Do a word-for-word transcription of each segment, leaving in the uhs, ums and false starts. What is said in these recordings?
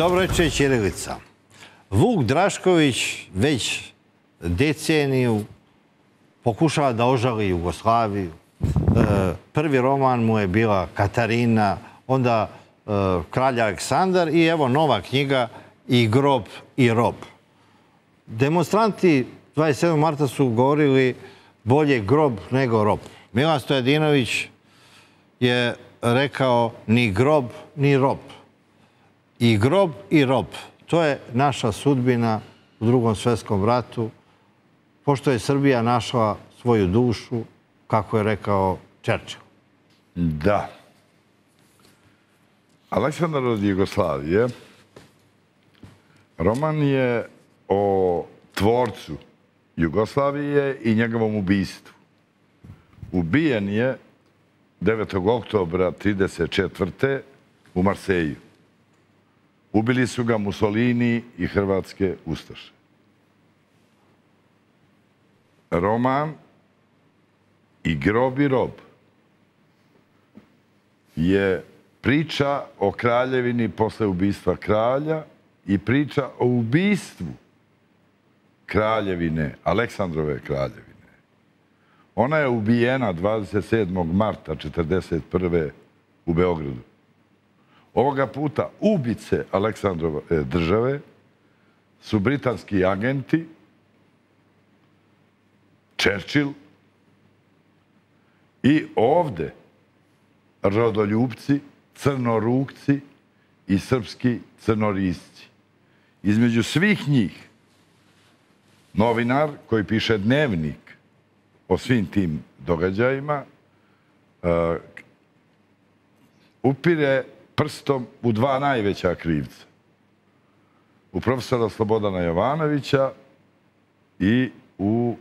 Dobro je ćirilica. Vuk Drašković već deceniju pokušava da ožali Jugoslaviju. Prvi roman mu je bila Katarina, onda Kralj Aleksandar i evo nova knjiga I grob i rob. Demonstranti dvadeset sedmog marta su govorili bolje grob nego rob. Milan Stojadinović je rekao ni grob ni rob. I grob i rob. To je naša sudbina u Drugom svjetskom ratu, pošto je Srbija našla svoju dušu, kako je rekao Čerčil. Da. Aleksandar od Jugoslavije. Roman je o tvorcu Jugoslavije i njegovom ubijstvu. Ubijen je devetog oktobra hiljadu devetsto trideset četvrte. u Marseju. Ubili su ga Musolini i hrvatske ustaše. Roman I grob i rob je priča o kraljevini posle ubistva kralja i priča o ubistvu kraljevine, Aleksandrove kraljevine. Ona je ubijena dvadeset sedmog marta hiljadu devetsto četrdeset prve. u Beogradu. Ovoga puta ubice Aleksandrove države su britanski agenti, Čerčil i ovde rodoljubci, crnorukci i srpski crnorisci. Između svih njih novinar koji piše dnevnik o svim tim događajima upire prstom u dva najveća krivca. U profesora Slobodana Jovanovića i u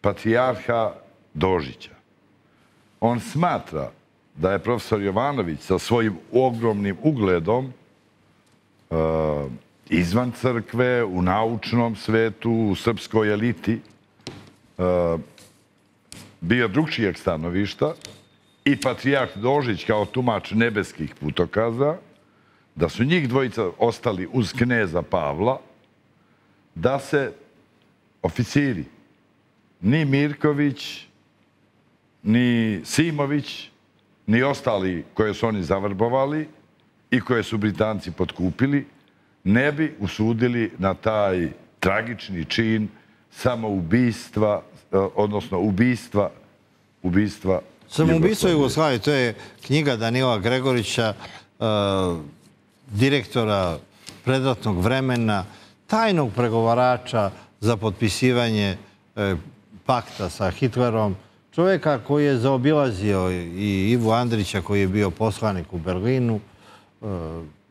patrijarha Dožića. On smatra da je profesor Jovanović sa svojim ogromnim ugledom izvan crkve, u naučnom svetu, u srpskoj eliti, bio drugčijeg stanovišta i patrijarh Dožić kao tumač nebeskih putokaza, da su njih dvojica ostali uz kneza Pavla, da se oficiri ni Mirković, ni Simović, ni ostali koje su oni zavrbovali i koje su Britanci potkupili, ne bi usudili na taj tragični čin samoubistva, odnosno ubistva, ubistva Samoubistvo Jugoslavije. To je knjiga Danila Gregorića, direktora predratnog vremena, tajnog pregovarača za potpisivanje pakta sa Hitlerom, čovjeka koji je zaobilazio i Ivu Andrića koji je bio poslanik u Berlinu.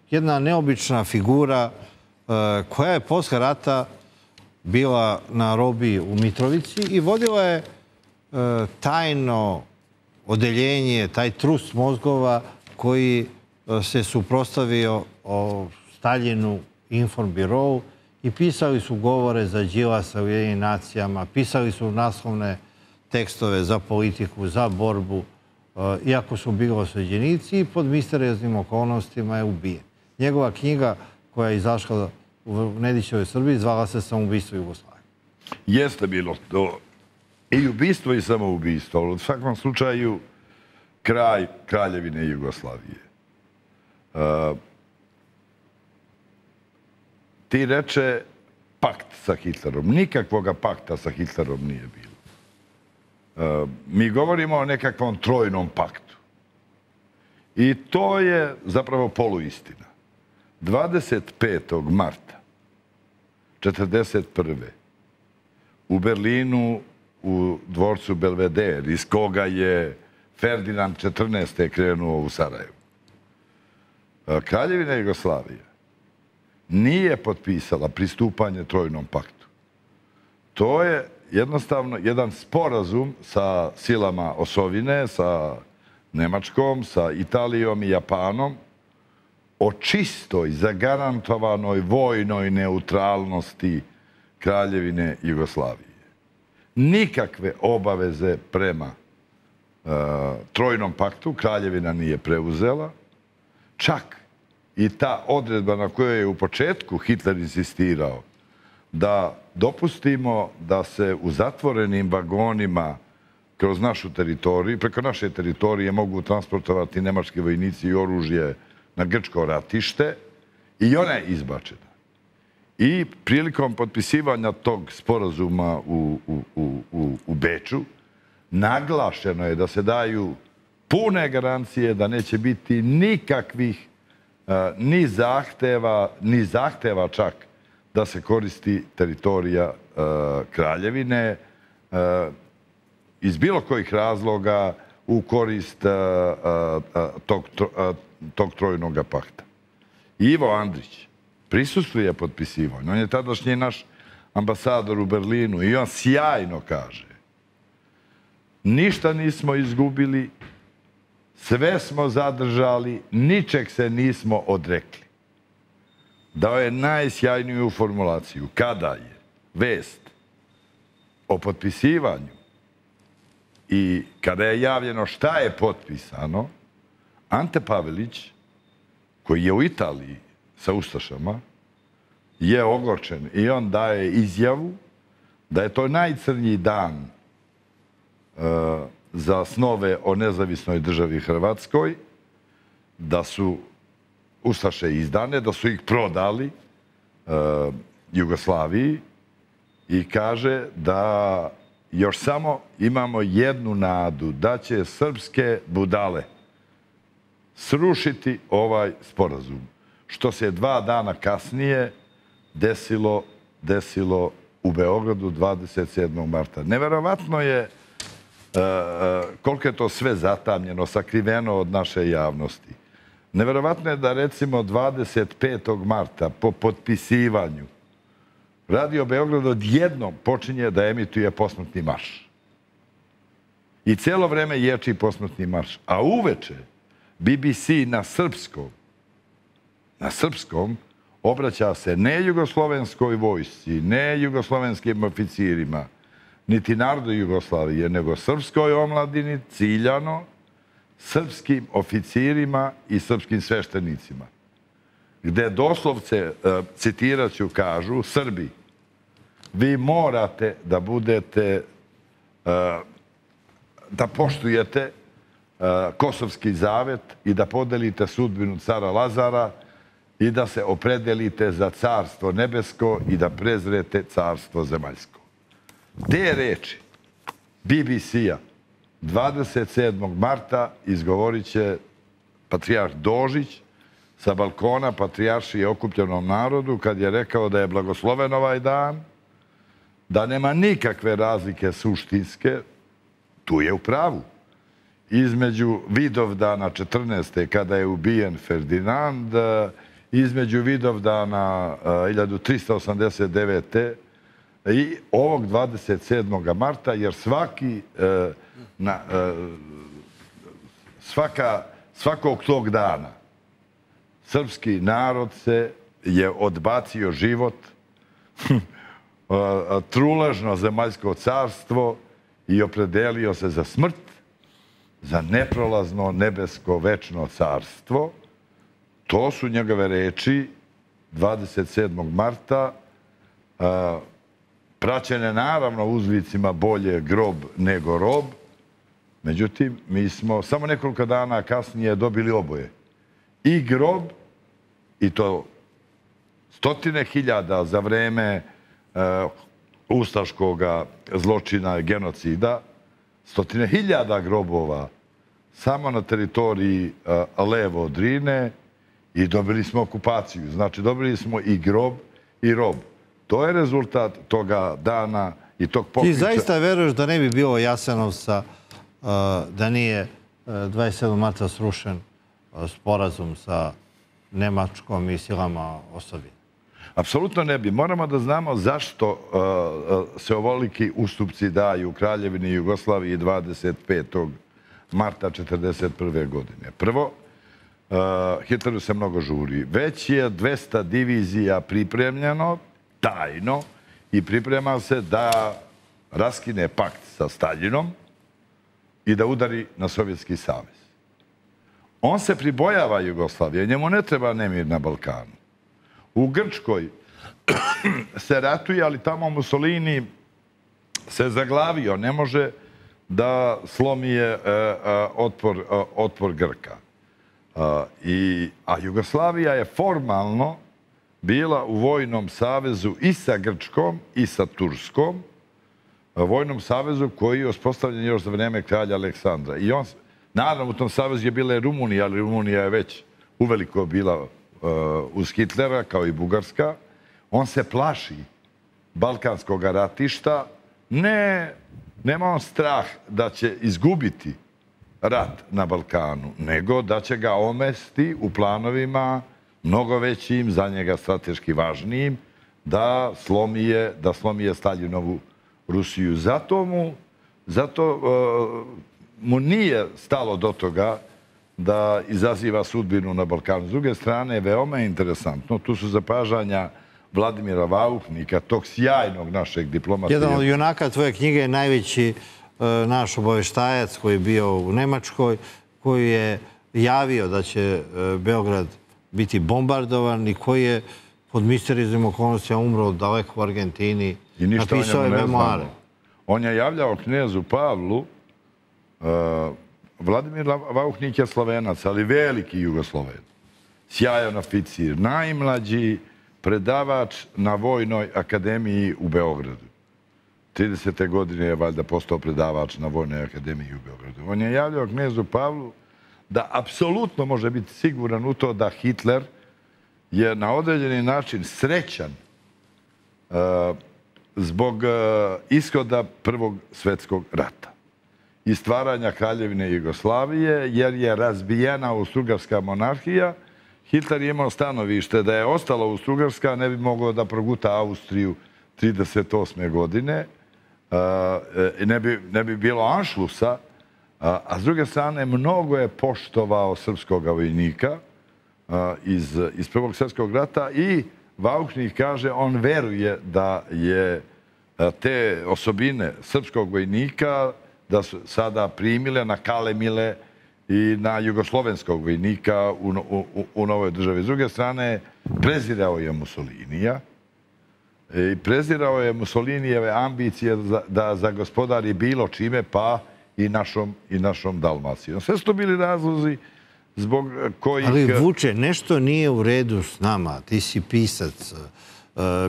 Jedna neobična figura koja je posle rata bila na robiji u Mitrovici i vodila je tajno odeljenje, taj trust mozgova koji se suprostavio Staljinu, Informbirovu, i pisali su govore za Đilasa u Ujedinjenim nacijama, pisali su naslovne tekstove za politiku, za borbu, iako su bili osuđenici i pod misterioznim okolnostima je ubijen. Njegova knjiga koja je izašla u Nedićevoj Srbiji zvala se Samoubistvo Jugoslavije. Jeste bilo to i ubistvo i samoubistvo, ali u svakom slučaju kraj kraljevine Jugoslavije. Ti reče pakt sa Hitlerom. Nikakvoga pakta sa Hitlerom nije bilo. Mi govorimo o nekakvom trojnom paktu. I to je zapravo poluistina. dvadeset petog marta hiljadu devetsto četrdeset prve. u Berlinu, u dvorcu Belveder, iz koga je Ferdinand četrnaesti. krenuo u Sarajevo. Kraljevina Jugoslavije nije potpisala pristupanje Trojnom paktu. To je jednostavno jedan sporazum sa silama osovine, sa Nemačkom, sa Italijom i Japanom o čistoj, zagarantovanoj vojnoj neutralnosti Kraljevine Jugoslavije. Nikakve obaveze prema Trojnom paktu Kraljevina nije preuzela. Čak I ta odredba na kojoj je u početku Hitler insistirao da dopustimo da se u zatvorenim vagonima kroz našu teritoriju, preko naše teritorije mogu transportovati nemačke vojnici i oružje na grčko ratište, i ona je izbačena. I prilikom potpisivanja tog sporazuma u, u, u, u Beču, naglašeno je da se daju pune garancije da neće biti nikakvih uh, ni zahteva, ni zahteva čak da se koristi teritorija uh, kraljevine uh, iz bilo kojih razloga u korist uh, uh, uh, tog, uh, tog trojnog pakta. Ivo Andrić prisustuje potpisivanju. On je tadašnji naš ambasador u Berlinu i on sjajno kaže: ništa nismo izgubili, sve smo zadržali, ničeg se nismo odrekli. Dao je najsjajniju formulaciju. Kada je vest o potpisivanju i kada je javljeno šta je potpisano, Ante Pavelić, koji je u Italiji sa ustašama, je ogorčen i on daje izjavu da je to najcrnji dan za snove o nezavisnoj državi Hrvatskoj, da su ustaše izdane, da su ih prodali Jugoslaviji, i kaže da još samo imamo jednu nadu, da će srpske budale srušiti ovaj sporazum, što se dva dana kasnije desilo, desilo u Beogradu dvadeset sedmog marta. Neverovatno je Uh, koliko je to sve zatamljeno, sakriveno od naše javnosti. Neverovatno je da recimo dvadeset petog marta po potpisivanju Radio Beograd odjednom počinje da emituje posmrtni marš. I cijelo vreme ječi posmrtni marš. A uveče B B C na srpskom, na srpskom obraća se ne jugoslovenskoj vojsci, ne jugoslovenskim oficirima, niti narodu Jugoslavije, nego srpskoj omladini, ciljano, srpskim oficirima i srpskim sveštenicima. Gde doslovce, citirat ću, kažu: Srbi, vi morate da budete, da poštujete kosovski zavet i da podelite sudbinu cara Lazara i da se opredelite za carstvo nebesko i da prezrete carstvo zemaljsko. Te reči B B C-a dvadeset sedmog marta izgovorit će patrijarh Dožić sa balkona patrijaršije okupljenom narodu, kad je rekao da je blagosloven ovaj dan, da nema nikakve razlike suštinske, tu je u pravu, između Vidovdana četrnaeste kada je ubijen Ferdinand, između Vidovdana hiljadu tristo osamdeset devete i ovog dvadeset sedmog marta, jer svaki, e, na, e, svaka, svakog tog dana srpski narod se je odbacio život, truležno zemaljsko carstvo i opredelio se za smrt, za neprolazno nebesko večno carstvo. To su njegove reči dvadeset sedmog marta, e, praćene naravno uzvicima bolje grob nego rob. Međutim, mi smo samo nekoliko dana kasnije dobili oboje. I grob, i to stotine hiljada za vreme uh, ustaškog zločina, genocida, stotine hiljada grobova samo na teritoriji uh, levo od Drine, i dobili smo okupaciju. Znači, dobili smo i grob i rob. To je rezultat toga dana i tog pokrića. Ti zaista veruješ da ne bi bilo Jasenovca da nije dvadeset sedmog marta srušen sporazum sa Nemačkom i silama Osovine? Apsolutno ne bi. Moramo da znamo zašto se ovoliki ustupci daju u Kraljevini Jugoslaviji dvadeset petog marta četrdeset prve godine. Prvo, Hitleru se mnogo žuri. Već je dvesta divizija pripremljeno tajno i priprema se da raskine pakt sa Staljinom i da udari na Sovjetski savez. On se pribojava Jugoslavije. Njemu ne treba nemir na Balkanu. U Grčkoj se ratuje, ali tamo Musolini se zaglavio. Ne može da slomije otpor Grka. A Jugoslavija je formalno bila u vojnom savezu i sa Grčkom i sa Turskom. Vojnom savezu koji je uspostavljen još za vreme kralja Aleksandra. I on, naravno, u tom savezu je bila i Rumunija, ali Rumunija je već uveliko bila uz Hitlera, kao i Bugarska. On se plaši balkanskog ratišta. Ne, nema on strah da će izgubiti rat na Balkanu, nego da će ga omesti u planovima mnogo većim, za njega strateški važnijim, da slomije, da slomije Staljinovu Rusiju. Zato mu, zato mu nije stalo do toga da izaziva sudbinu na Balkanu. S druge strane, veoma je interesantno, tu su zapažanja Vladimira Vauhnika, tog sjajnog našeg diplomata. Jedan od junaka tvoje knjige je najveći naš obavještajac koji je bio u Nemačkoj, koji je javio da će Beograd biti bombardovan i koji je pod misterioznim okolnostima umro daleko u Argentini. I ništa o njemu ne znamo. On je javljao knezu Pavlu. Vladimir Vauhnik je Slovenac, ali veliki Jugosloven. Sjajan oficir, najmlađi predavač na Vojnoj akademiji u Beogradu. tridesete godine je valjda postao predavač na Vojnoj akademiji u Beogradu. On je javljao knezu Pavlu da apsolutno može biti siguran u to da Hitler je na određeni način srećan zbog ishoda Prvog svjetskog rata i stvaranja Kraljevine Jugoslavije, jer je razbijena Austrougarska monarhija. Hitler je imao stanovište da je ostala Austrougarska, ne bi mogao da proguta Austriju hiljadu devetsto trideset osme. godine. Ne bi bilo anšlusa, a s druge strane mnogo je poštovao srpskog vojnika iz Prvog svjetskog rata i Vauhnik kaže, on veruje da je te osobine srpskog vojnika da su sada primile, nakalemile i na jugoslovenskog vojnika u novoj državi. S druge strane, prezirao je Musolinija i prezirao je Musolinijeve ambicije da zagospodari bilo čime, pa i našom Dalmacijom. Sve su to bili razlozi zbog kojih... Ali Vuče, nešto nije u redu s nama. Ti si pisac,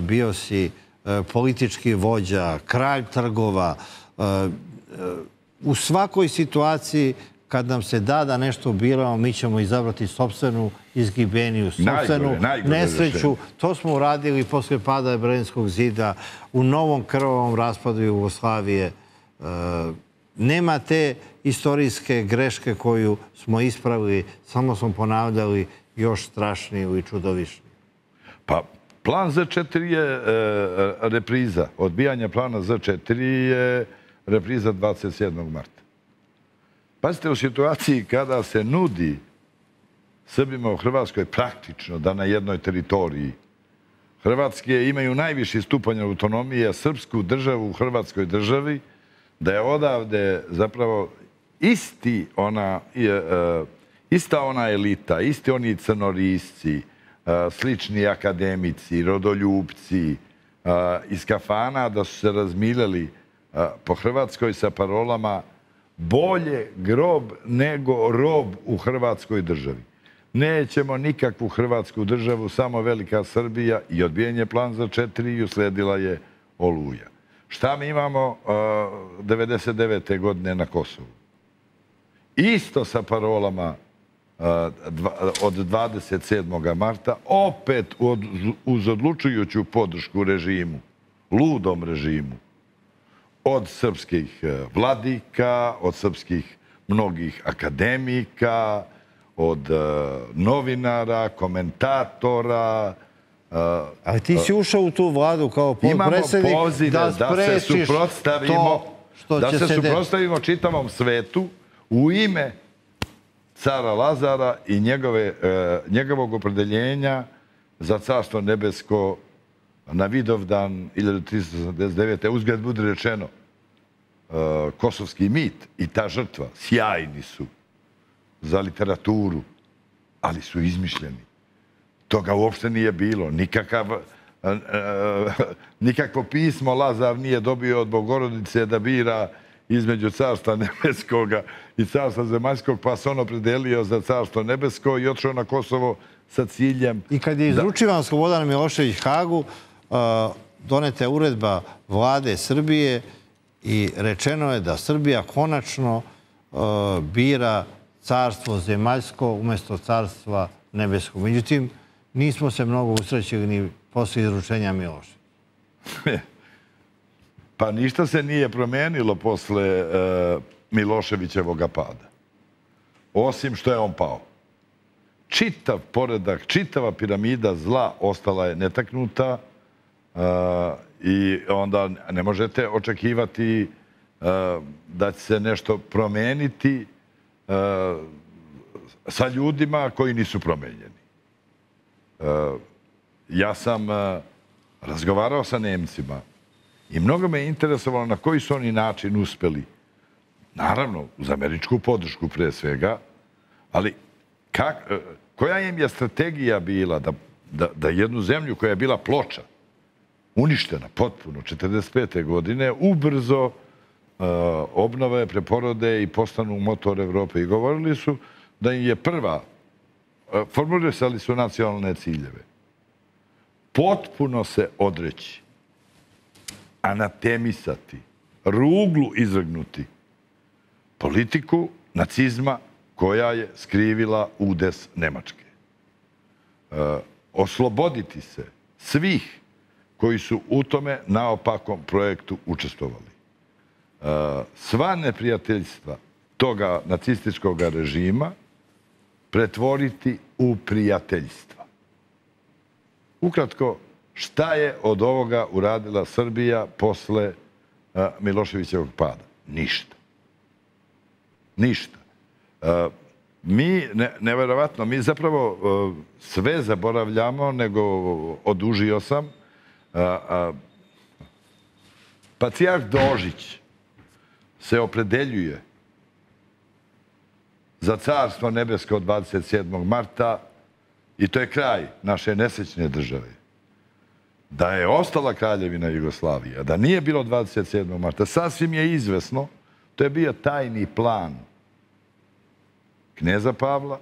bio si politički vođa, kralj trgova. U svakoj situaciji kad nam se da da nešto biramo, mi ćemo izabrati sopstvenu izgibeniju, sopstvenu nesreću. To smo uradili posle pada Berlinskog zida, u novom krvavom raspadu Jugoslavije. Nema te istorijske greške koju smo ispravili, samo smo ponavljali još strašniju i čudovišniju. Pa, plan zet četiri je e, repriza. Odbijanje plana zet četiri je repriza dvadeset sedmog marta. Pazite, u situaciji kada se nudi Srbima u Hrvatskoj praktično da na jednoj teritoriji Hrvatske imaju najviši stupanj autonomije, srpsku državu u Hrvatskoj državi, da je odavde zapravo ista ona elita, isti oni crnorisci, slični akademici, rodoljupci iz kafana, da su se razmiljali po Hrvatskoj sa parolama bolje grob nego rob u Hrvatskoj državi. Nećemo nikakvu Hrvatsku državu, samo velika Srbija, i odbijen je plan za četiri i usledila je Oluja. Šta mi imamo devedeset devete. godine na Kosovu? Isto sa parolama od dvadeset sedmog marta, opet uz odlučujuću podršku režimu, ludom režimu, od srpskih vladika, od srpskih mnogih akademika, od novinara, komentatora. Ali ti si ušao u tu vladu kao potpredsjednik da sprečiš to što će se... Da se suprotstavimo čitavom svetu u ime cara Lazara i njegovog opredeljenja za carstvo nebesko na Vidovdan hiljadu tristo osamdeset devete. Uzgled bude rečeno, kosovski mit i ta žrtva sjajni su za literaturu, ali su izmišljeni. Toga uopšte nije bilo. Nikakvo pismo Lazar nije dobio od Bogorodice da bira između carstva nebeskoga i carstva zemaljskog, pa se on opredelio za carstvo nebesko i otišao na Kosovo sa ciljem... I kad je izručivan Slobodan Milošević Hagu, doneta je uredba vlade Srbije i rečeno je da Srbija konačno bira carstvo zemaljsko umjesto carstva nebeskog. Međutim, nismo se mnogo usrećili ni poslije izručenja Miloša. Pa ništa se nije promijenilo posle Miloševićevog pada. Osim što je on pao. Čitav poredak, čitava piramida zla ostala je netaknuta i onda ne možete očekivati da će se nešto promijeniti sa ljudima koji nisu promijenjeni. Ja sam razgovarao sa Nemcima i mnogo me je interesovalo na koji su oni način uspeli. Naravno, uz američku podršku pre svega, ali koja im je strategija bila da jednu zemlju koja je bila ploča, uništena potpuno četrdeset pete godine, ubrzo obnove, preporode i postanu motor Evrope. I govorili su da im je prva, formulisali su nacionalne ciljeve, potpuno se odreći, anatemisati, ruglu izvrgnuti politiku nacizma koja je skrivila udes Nemačke. Osloboditi se svih koji su u tome naopakom projektu učestvovali. Sva neprijateljstva toga nacističkog režima pretvoriti u prijateljstva. Ukratko, šta je od ovoga uradila Srbija posle Miloševićevog pada? Ništa. Ništa. Mi, nevjerovatno, mi zapravo sve zaboravljamo, nego odužio sam. Patrijarh Dožić se opredeljuje za carstvo nebesko od dvadeset sedmog marta i to je kraj naše nesrećne države. Da je ostala kraljevina Jugoslavija, da nije bilo dvadeset sedmog marta, sasvim je izvesno, to je bio tajni plan kneza Pavla,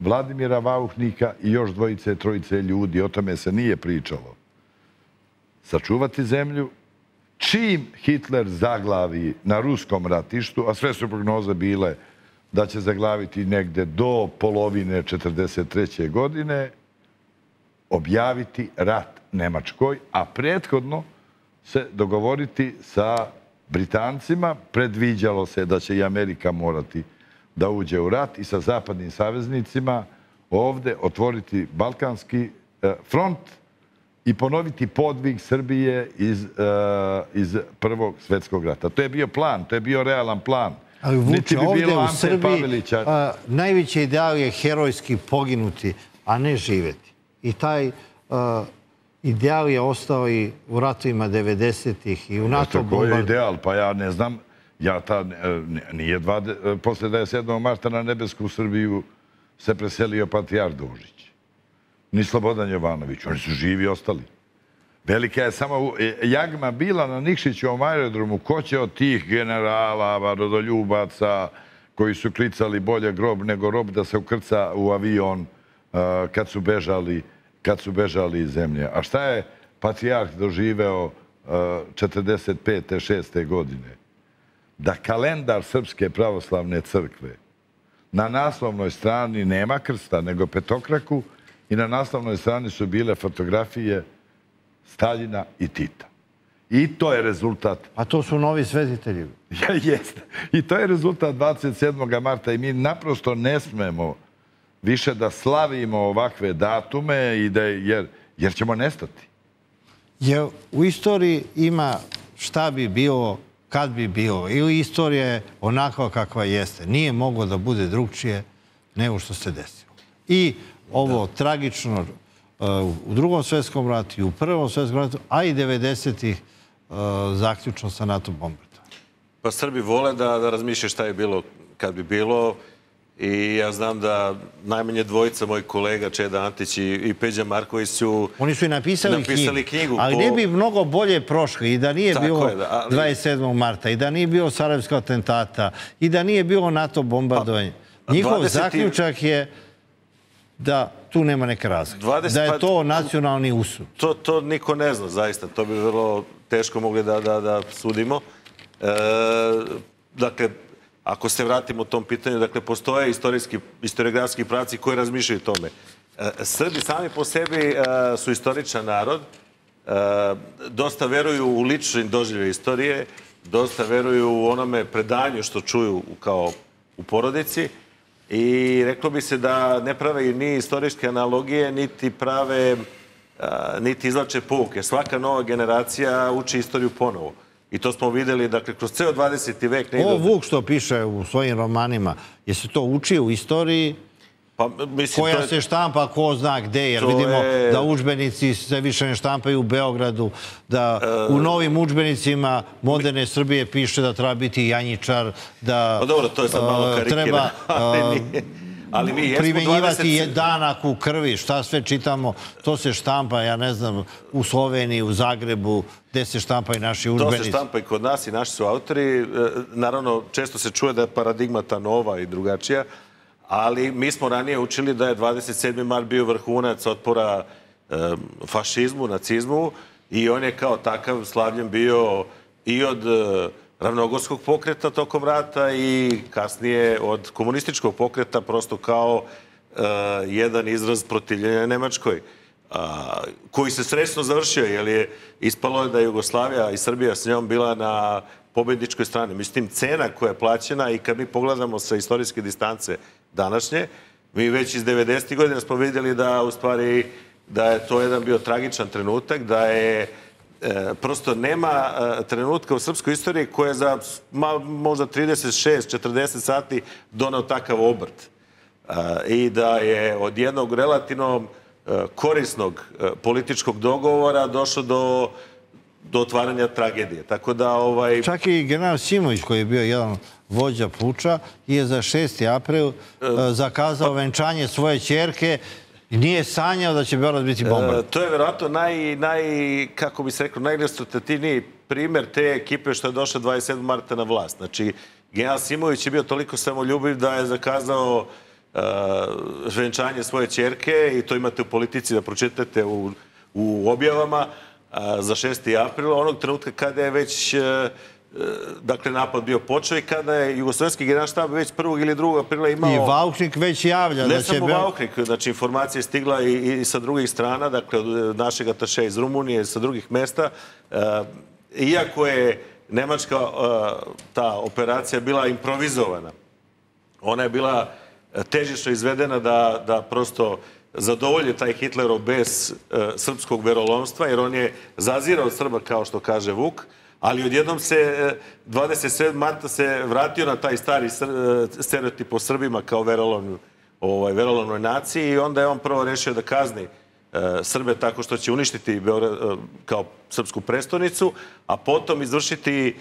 Vladimira Vauhnika i još dvojice, trojice ljudi, o tome se nije pričalo. Sačuvati zemlju, čim Hitler zaglavi na ruskom ratištu, a sve su prognoze bile da će zaglaviti negde do polovine četrdeset treće godine, objaviti rat Nemačkoj, a prethodno se dogovoriti sa Britancima. Predviđalo se da će i Amerika morati da uđe u rat i sa zapadnim saveznicima ovde otvoriti Balkanski front i ponoviti podvig Srbije iz Prvog svjetskog rata. To je bio plan, to je bio realan plan. Ali Vuče, ovdje u Srbiji najveći ideal je herojski poginuti, a ne živeti. I taj ideal je ostao i u ratovima devedesetih i u NATO bombardovanju. To je ideal, pa ja ne znam, nije posle dvadeset sedmog marta na nebesku Srbiju se preselio patrijarh Dožić, ni Slobodan Jovanović, oni su živi ostali. Velika je samo jagma bila na Nikšićevom aerodromu, ko će od tih generala, rodoljubaca koji su klicali bolje grob nego rob da se ukrca u avion kad su bežali kad su bežali iz zemlje. A šta je patrijarh doživeo četrdeset pete šeste godine? Da kalendar Srpske pravoslavne crkve na naslovnoj strani nema krsta, nego petokraku i na naslovnoj strani su bile fotografije Staljina i Tita. I to je rezultat... A to su novi svetitelji. Jeste. I to je rezultat dvadeset sedmog marta i mi naprosto ne smemo više da slavimo ovakve datume jer ćemo nestati. Jer u istoriji ima šta bi bilo, kad bi bilo. Ili istorija je onako kakva jeste. Nije moglo da bude drugčije nego što se desilo. I ovo tragično u drugom svjetskom ratu i u prvom svjetskom ratu, a i devedesetih zaključno sa NATO bombardovanjem. Pa Srbi vole da razmišljaju šta je bilo kad bi bilo. I ja znam da najmanje dvojica mojih kolega, Čeda Antić i Peđa Marković, su oni su i napisali knjigu. Ali ne bi mnogo bolje prošli i da nije bilo dvadeset sedmog marta, i da nije bilo sarajevskog atentata, i da nije bilo NATO bombardovanje. Njihov zaključak je da tu nema neka razlika. Da je to nacionalni usud. To niko ne zna, zaista. To bi vrlo teško mogli da sudimo. Dakle, ako se vratimo u tom pitanju, dakle, postoje historiografski pravci koji razmišljaju o tome. Srbi sami po sebi su historičan narod, dosta veruju u lične doživljaje istorije, dosta veruju u onome predanju što čuju kao u porodici i reklo bi se da ne prave ni istorijske analogije, niti prave, niti izlače pouke. Svaka nova generacija uči istoriju ponovo. I to smo vidjeli, dakle, kroz ceo dvadeseti vek... O, Vuk što piše u svojim romanima, je se to učio u istoriji koja se štampa, ko zna gde, jer vidimo da udžbenici se više ne štampaju u Beogradu, da u novim udžbenicima moderne Srbije piše da treba biti janjičar, da treba primenjivati jedinak u krvi, šta sve čitamo, to se štampa, ja ne znam, u Sloveniji, u Zagrebu, gde se štampa i naši udžbenici. To se štampa i kod nas i naši su autori. Naravno, često se čuje da je paradigma ta nova i drugačija, ali mi smo ranije učili da je dvadeset sedmi mart bio vrhunac otpora fašizmu, nacizmu i on je kao takav slavljen bio i od ravnogorskog pokreta tokom rata i kasnije od komunističkog pokreta, prosto kao jedan izraz protivljenja Nemačkoj, koji se srećno završio, jer je ispalo da je Jugoslavija i Srbija s njom bila na pobedničkoj strani. Međutim, cena koja je plaćena i kad mi pogledamo sa istorijske distance današnje, mi već iz devedesetih godina smo vidjeli da u stvari da je to jedan bio tragičan trenutak, da je prosto nema trenutka u srpskoj istoriji koja je za možda trideset šest do četrdeset sati donao takav obrt. I da je od jednog relativno korisnog političkog dogovora došlo do do otvaranja tragedije. Tako da ovaj... Čak i general Simović, koji je bio jedan vođa puča, je za šesti april zakazao venčanje svoje ćerke i nije sanjao da će Beograd biti bombardovan. To je vjerojatno naj, naj, kako bi se reklo, najrestriktivniji primjer te ekipe što je došla dvadeset sedmog marta na vlast. Znači, general Simović je bio toliko samoljubiv da je zakazao uh, venčanje svoje ćerke i to imate u politici da pročitate u, u objavama za šesti april, onog trenutka kada je već dakle napad bio počeo i kada je jugoslovenski generalštab već prvog ili drugog aprila imao... I Vauhnik već javlja. Ne samo Vauhnik, znači informacija je stigla i sa drugih strana, dakle od našeg atašeja iz Rumunije, sa drugih mesta. Iako je nemačka ta operacija bila improvizovana, ona je bila težišno izvedena da prosto zadovolje taj Hitlerov bez srpskog verolomstva, jer on je zazirao Srba, kao što kaže Vuk, ali odjednom se dvadeset sedmog marta se vratio na taj stari stereotip o Srbima kao verolovnoj naciji i onda je on prvo rešio da kazni Srbe tako što će uništiti kao srpsku prestonicu, a potom izvršiti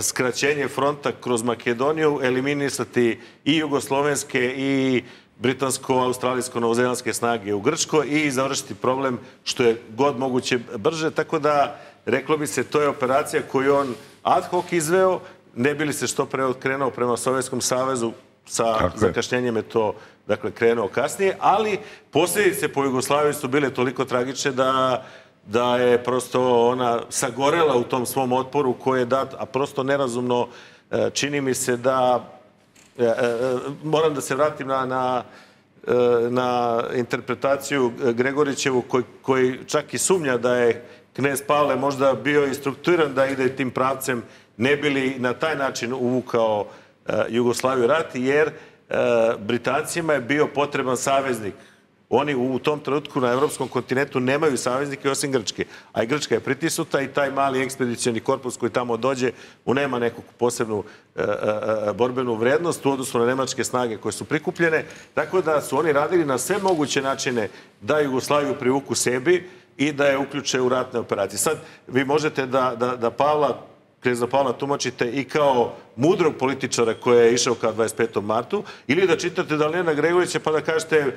skraćenje fronta kroz Makedoniju, eliminisati i jugoslovenske i britansko-australijsko-novozelandske snage u Grčkoj i završiti problem što je god moguće brže. Tako da, reklo bi se, to je operacija koju on ad hoc izveo, ne bi li se što pre krenuo prema Sovjetskom savezu, sa zakašnjenjem je to krenuo kasnije, ali posljedice po Jugoslaviji su bile toliko tragične da je prosto ona sagorela u tom svom otporu koji je dat, a prosto nerazumno čini mi se da... Moram da se vratim na interpretaciju Gregorićevu, koji čak i sumnja da je knez Pavle možda bio instruktiran da ide tim pravcem, ne bi li na taj način uvukao Jugoslaviju rat, jer Britancima je bio potreban saveznik. Oni u tom trenutku na evropskom kontinentu nemaju saveznike osim Grčke, a i Grčka je pritisnuta i taj mali ekspedicijani korpus koji tamo dođe nema neku posebnu borbenu vrednost u odnosu na nemačke snage koje su prikupljene. Tako da su oni radili na sve moguće načine da Jugoslaviju privuku sebi i da je uključe u ratne operacije. Sad vi možete da Pavla Kneza Pavla tumačite i kao mudrog političara koja je išao ka dvadeset petom martu, ili da čitate Dalena Gregorića pa da kažete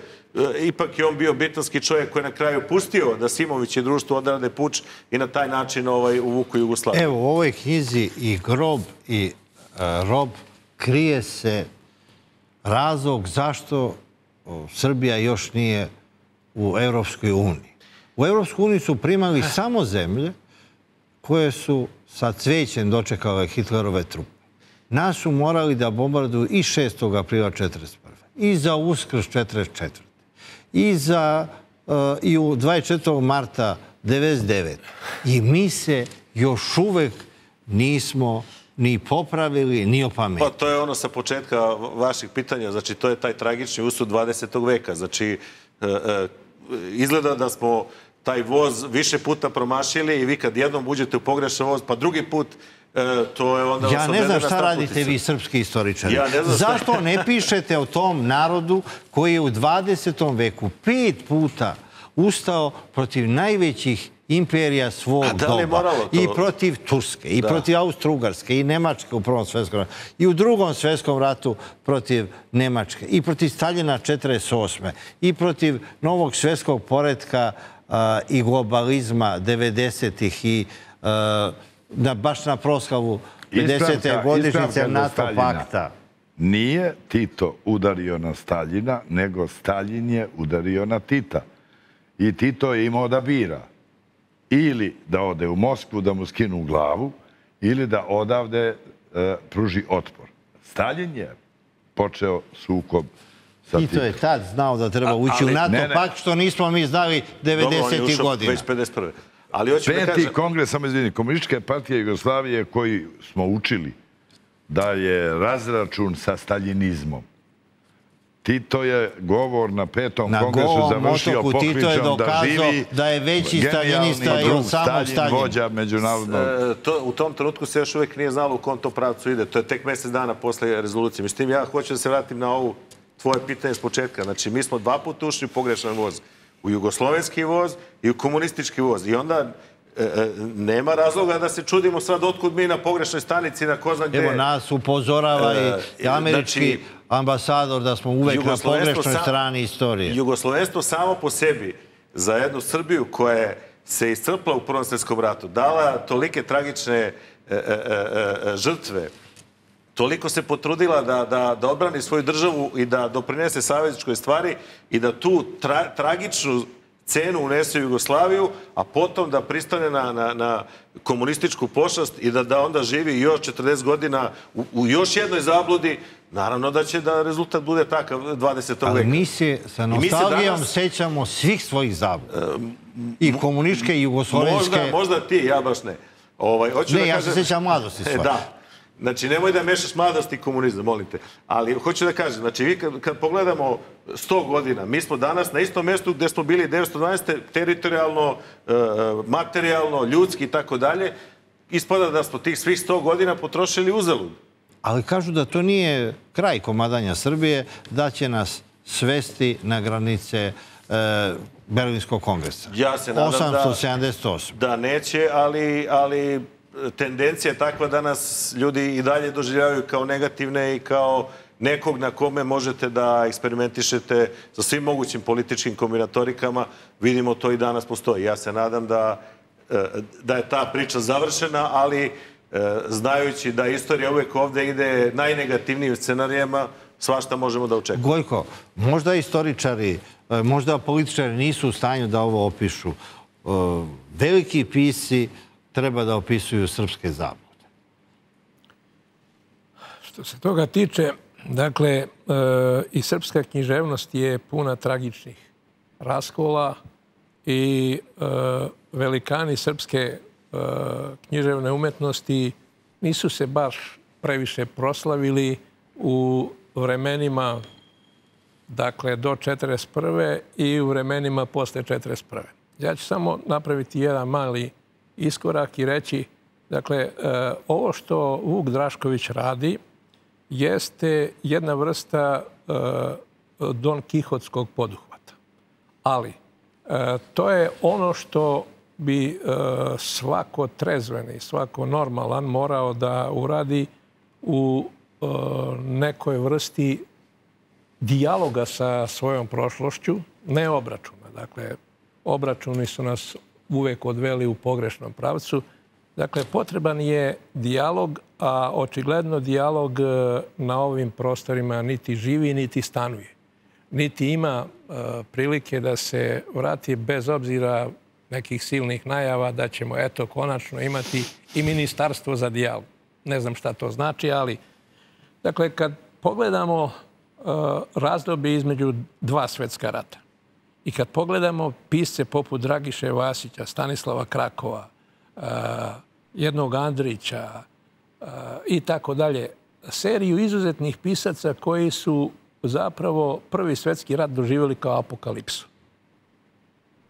ipak je on bio britanski čovjek koji je na kraju pustio da Simović i društvo odrade puč i na taj način uvuku Jugoslaviju. Evo, u ovoj knjizi I grob i rob krije se razlog zašto Srbija još nije u Evropskoj uniji. U Evropskoj uniji su primali samo zemlje koje su sa cvećem dočekale Hitlerove trupe. Nas su morali da bombarduju i šestog aprila četrdeset prve i za Uskrs četrdeset četvrte i za i u dvadeset četvrtog marta devedeset devete I mi se još uvek nismo ni popravili, ni opametili. Pa to je ono sa početka vaših pitanja. Znači, to je taj tragični usud dvadesetog veka. Znači, izgleda da smo taj voz više puta promašili i vi kad jednom uđete u pogrešan voz, pa drugi put, to je onda... Ja ne znam šta radite vi, srpski istoričari. Zašto ne pišete o tom narodu koji je u dvadesetom veku pet puta ustao protiv najvećih imperija svog doba. I protiv Turske, i protiv Austro-Ugarske, i Nemačke u Prvom svjetskom ratu, i u Drugom svjetskom ratu protiv Nemačke, i protiv Staljina četrdeset osme i protiv novog svjetskog poretka i globalizma devedesetih i baš na proslavu pedesete godišnjice NATO pakta. Nije Tito udario na Staljina, nego Staljin je udario na Tita. I Tito je imao da bira. Ili da ode u Moskvu, da mu skinu glavu, ili da odavde pruži otpor. Staljin je počeo sukob. Tito je tad znao da treba ući u NATO pakt, što nismo mi znali devedesetih godina. Peti kongres, samo izvinim, Komunističke partije Jugoslavije koji smo učili da je razračun sa staljinizmom. Tito je govor na petom kongresu završio pokličom da živi genijalni drug Staljin, vođa međunarodnog. U tom trenutku se još uvijek nije znalo u kom to pravcu ide. To je tek mjesec dana posle rezolucije. Mislim, ja hoću da se vratim na ovu tvoje pitanje s početka. Znači, mi smo dva puta ušli u pogrešan voz. U jugoslovenski voz i u komunistički voz. I onda nema razloga da se čudimo sad otkud mi na pogrešnoj stanici, na ko zna gdje... Evo, nas upozorava i američki ambasador da smo uvek na pogrešnoj strani istorije. Jugoslovenstvo samo po sebi za jednu Srbiju koja se iscrpla u Prvom svjetskom ratu, dala tolike tragične žrtve, toliko se potrudila da odbrani svoju državu i da doprinese savezničkoj stvari i da tu tragičnu cenu unese u Jugoslaviju, a potom da pristane na komunističku pošast i da onda živi još četrdeset godina u još jednoj zabludi, naravno da će da rezultat bude takav dvadesetog veka. Ali mi se sa nostalgijom sećamo svih svojih zabluda. I komunističke, i jugoslovenske... Možda ti, ja baš ne. Ne, ja se sećam mladosti svoje. Da. Znači, nemoj da mešaš mladost i komunizam, molim te. Ali hoću da kažem, znači, vi kad pogledamo sto godina, mi smo danas na istom mjestu gdje smo bili devetnaest dvanaeste, teritorijalno, materijalno, ljudski i tako dalje, ispada da smo tih svih sto godina potrošili uzalud. Ali kažu da to nije kraj komadanja Srbije, da će nas svesti na granice Berlinskog kongresa. Ja se nadam da neće, ali... tendencija je takva da nas ljudi i dalje doživljavaju kao negativne i kao nekog na kome možete da eksperimentišete sa svim mogućim političkim kombinatorikama. Vidimo, to i danas postoji. Ja se nadam da je ta priča završena, ali znajući da istorija uvijek ovdje ide najnegativnijim scenarijima, svašta možemo da očekujemo. Gojko, možda istoričari, možda političari nisu u stanju da ovo opišu. Veliki pisci treba da opisuju srpske zablude. Što se toga tiče, dakle, i srpska književnost je puna tragičnih raskola i velikani srpske književne umetnosti nisu se baš previše proslavili u vremenima, dakle, do četrdeset prve i u vremenima posle četrdeset prve. Ja ću samo napraviti jedan mali iskorak i reći, dakle, ovo što Vuk Drašković radi jeste jedna vrsta Don Kihotskog poduhvata. Ali to je ono što bi svako trezveni, svako normalan morao da uradi u nekoj vrsti dijaloga sa svojom prošlošću, ne obračuna. Dakle, obračuni su nas uvek odveli u pogrešnom pravcu. Dakle, potreban je dijalog, a očigledno dijalog na ovim prostorima niti živi, niti stanuje. Niti ima prilike da se vrati bez obzira nekih silnih najava da ćemo, eto, konačno imati i ministarstvo za dijalog. Ne znam šta to znači, ali... Dakle, kad pogledamo razdoblje između dva svetska rata i kad pogledamo pisce poput Dragiše Vasića, Stanislava Krakova, jednog Andrića i tako dalje, seriju izuzetnih pisaca koji su zapravo prvi svetski rat doživjeli kao apokalipsu.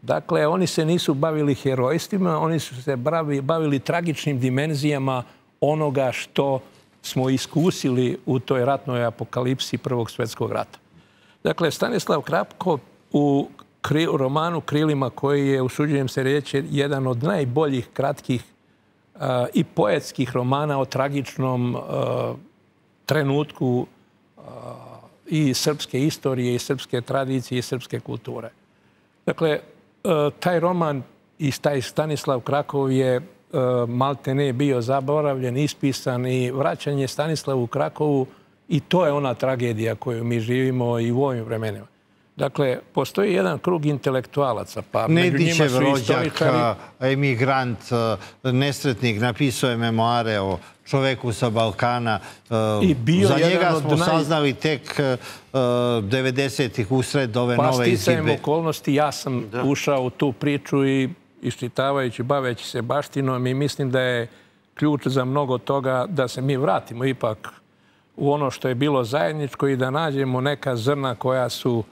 Dakle, oni se nisu bavili herojstvima, oni su se bavili tragičnim dimenzijama onoga što smo iskusili u toj ratnoj apokalipsi Prvog svjetskog rata. Dakle, Stanislav Krakov u romanu Krilima, koji je, usuđujem se reći, jedan od najboljih kratkih i poetskih romana o tragičnom trenutku i srpske istorije, i srpske tradicije, i srpske kulture. Dakle, taj roman i taj Stanislav Krakov je maltene bio zaboravljen, ispisan i vraćanje Stanislavu Krakovu i to je ona tragedija koju mi živimo i u ovim vremenima. Dakle, postoji jedan krug intelektualaca, pa među njima su istoričari. Emigrant, nesretnik, napisao je memoare o čoveku sa Balkana. Za njega smo saznali tek devedesetih usred ove nove izidbe. Pa sticajem okolnosti, ja sam ušao u tu priču i iščitavajući, baveći se baštinom i mislim da je ključ za mnogo toga da se mi vratimo ipak u ono što je bilo zajedničko i da nađemo neka zrna koja su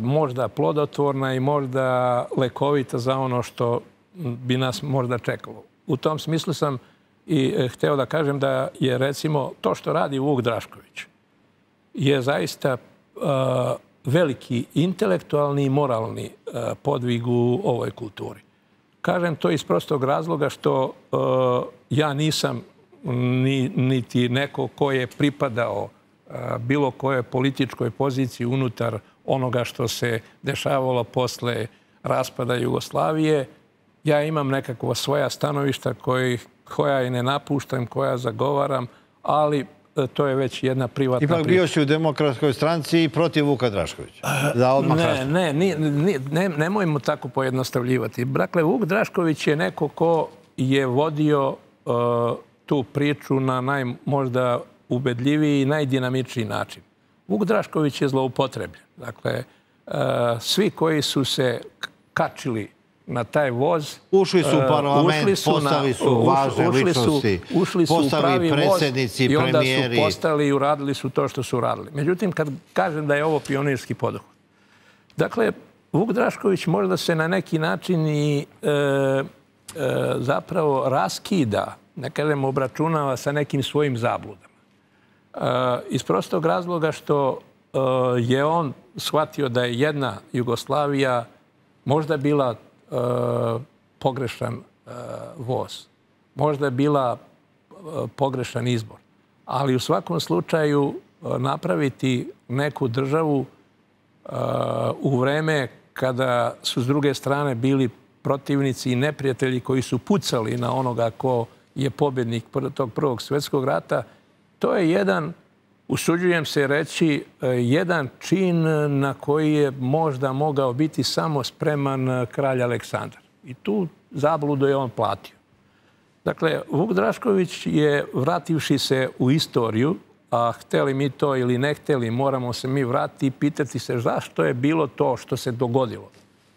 možda plodotvorna i možda lekovita za ono što bi nas možda čekalo. U tom smislu sam i hteo da kažem da je, recimo, to što radi Vuk Drašković je zaista veliki intelektualni i moralni podvig u ovoj kulturi. Kažem to iz prostog razloga što ja nisam niti neko ko je pripadao bilo koje političkoj poziciji unutar onoga što se dešavalo posle raspada Jugoslavije. Ja imam nekakva svoja stanovišta koja i ne napuštam, koja zagovaram, ali to je već jedna privatna priča. Ipak bio si u Demokratskoj stranci i protiv Vuka Draškovića. Ne, ne, nemojmo tako pojednostavljivati. Dakle, Vuk Drašković je neko ko je vodio tu priču na najmožda ubedljiviji i najdinamičniji način. Vuk Drašković je zloupotrebljen. Dakle, svi koji su se kačili na taj voz... Ušli su u parlament, postali su važne ličnosti, postali predsjednici, premijeri. I onda su postali i uradili su to što su uradili. Međutim, kad kažem da je ovo pionirski poduhvat. Dakle, Vuk Drašković možda se na neki način i zapravo raskida, ne kažem, obračunava sa nekim svojim zabludama. Iz prostog razloga što je on shvatio da je jedna Jugoslavija možda bila pogrešan voz, možda je bila pogrešan izbor. Ali u svakom slučaju napraviti neku državu u vreme kada su s druge strane bili protivnici i neprijatelji koji su pucali na onoga ko je pobjednik tog Prvog svjetskog rata, to je jedan, usuđujem se reći, jedan čin na koji je možda mogao biti samo spreman kralj Aleksandar. I tu zabludu je on platio. Dakle, Vuk Drašković je, vrativši se u istoriju, a hteli mi to ili ne hteli, moramo se mi vratiti i pitati se zašto je bilo to što se dogodilo.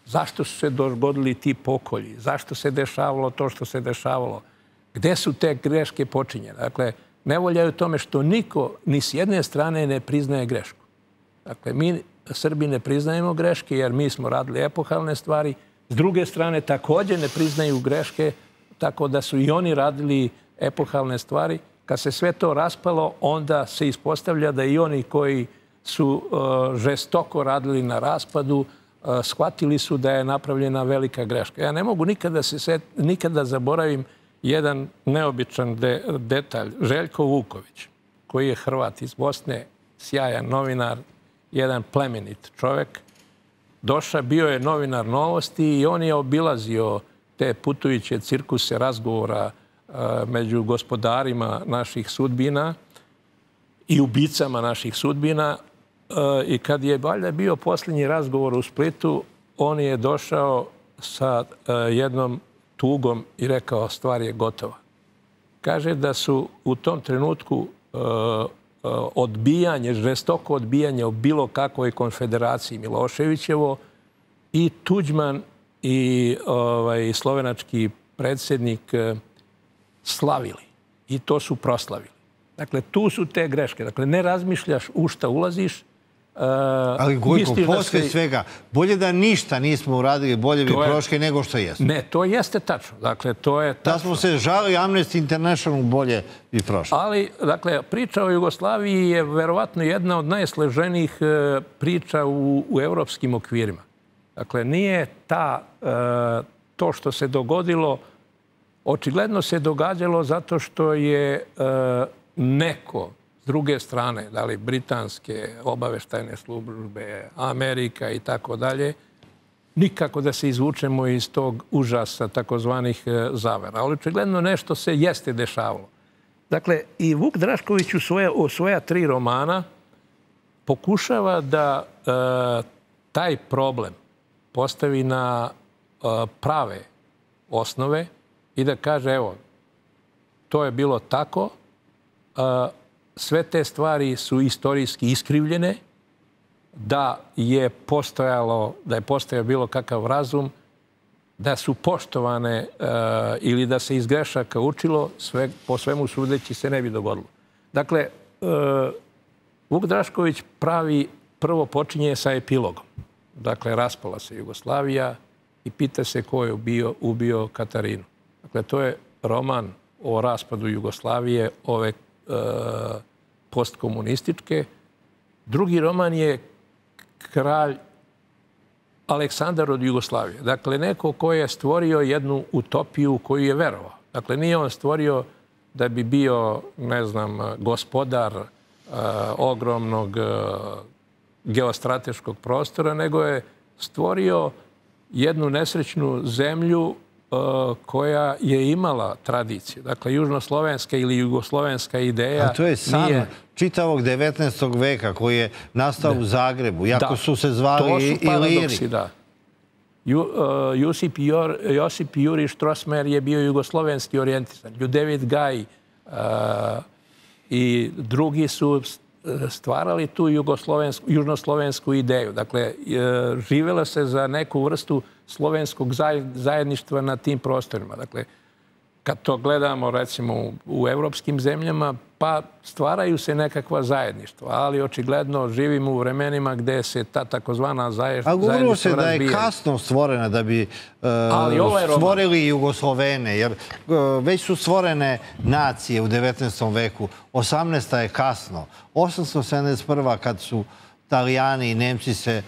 Zašto su se dogodili ti pokolji? Zašto se dešavalo to što se dešavalo? Gde su te greške počinjene? Dakle, nevolja je u tome što niko ni s jedne strane ne priznaje grešku. Dakle, mi Srbi ne priznajemo greške jer mi smo radili epohalne stvari. S druge strane također ne priznaju greške, tako da su i oni radili epohalne stvari. Kad se sve to raspalo, onda se ispostavlja da i oni koji su žestoko radili na raspadu shvatili su da je napravljena velika greška. Ja ne mogu nikada zaboravim jedan neobičan detalj. Željko Vuković, koji je Hrvat iz Bosne, sjajan novinar, jedan plemenit čovjek, došao, bio je novinar Novosti i on je obilazio te putujuće cirkuse razgovora među gospodarima naših sudbina i ubicama naših sudbina. I kad je valjda bio posljednji razgovor u Splitu, on je došao sa jednom tugom i rekao, stvar je gotova. Kaže da su u tom trenutku odbijanje, žestoko odbijanje o bilo kakvoj konfederaciji Miloševićevo i Tuđman i slovenački predsjednik slavili. I to su proslavili. Dakle, tu su te greške. Dakle, ne razmišljaš u šta ulaziš. Ali Gojko, posle svega, bolje da ništa nismo uradili, bolje bi prošli nego što jesmo. Ne, to jeste tačno. Dakle, to je tačno. Da smo se žalili Amnesty International, bolje bi prošli. Ali, dakle, priča o Jugoslaviji je verovatno jedna od najsloženijih priča u evropskim okvirima. Dakle, nije to što se dogodilo, očigledno se događalo zato što je neko s druge strane, da li britanske obaveštajne službe, Amerika i tako dalje, nikako da se izvučemo iz tog užasa takozvanih zavera. Ali očigledno nešto se jeste dešavalo. Dakle, i Vuk Drašković u svoja tri romana pokušava da taj problem postavi na prave osnove i da kaže, evo, to je bilo tako, sve te stvari su istorijski iskrivljene, da je postojalo, da je postojao bilo kakav razum, da su poštovane ili da se iz grešaka učilo, po svemu sudeći se ne bi dogodilo. Dakle, Vuk Drašković pravi, prvo počinje sa epilogom. Dakle, raspala se Jugoslavija i pita se ko je ubio Katarinu. Dakle, to je roman o raspadu Jugoslavije, ove postkomunističke. Drugi roman je Kralj Aleksandar od Jugoslavije. Dakle, neko ko je stvorio jednu utopiju koju je verovao. Dakle, nije on stvorio da bi bio, ne znam, gospodar ogromnog geostrateškog prostora, nego je stvorio jednu nesrećnu zemlju koja je imala tradiciju. Dakle, južnoslovenska ili jugoslovenska ideja... A to je san čitavog devetnaestog veka koji je nastao u Zagrebu, jako su se zvali i Iliri. Josip Juri Strossmayer je bio jugoslovenski orijentisan. Ljudevit Gaj i drugi su stvarali tu južnoslovensku ideju. Dakle, živjelo se za neku vrstu slovenskog zajedništva na tim prostorima. Dakle, kad to gledamo, recimo, u evropskim zemljama, pa stvaraju se nekakva zajedništva, ali očigledno živimo u vremenima gde se ta takozvana zajedništva razbija. Ali govorilo se da je kasno stvorena da bi stvorili Jugoslovene, jer već su stvorene nacije u devetnaestom veku. osamnaesta je kasno. osamsto sedamdeset prva kad su Italijani i Nemci se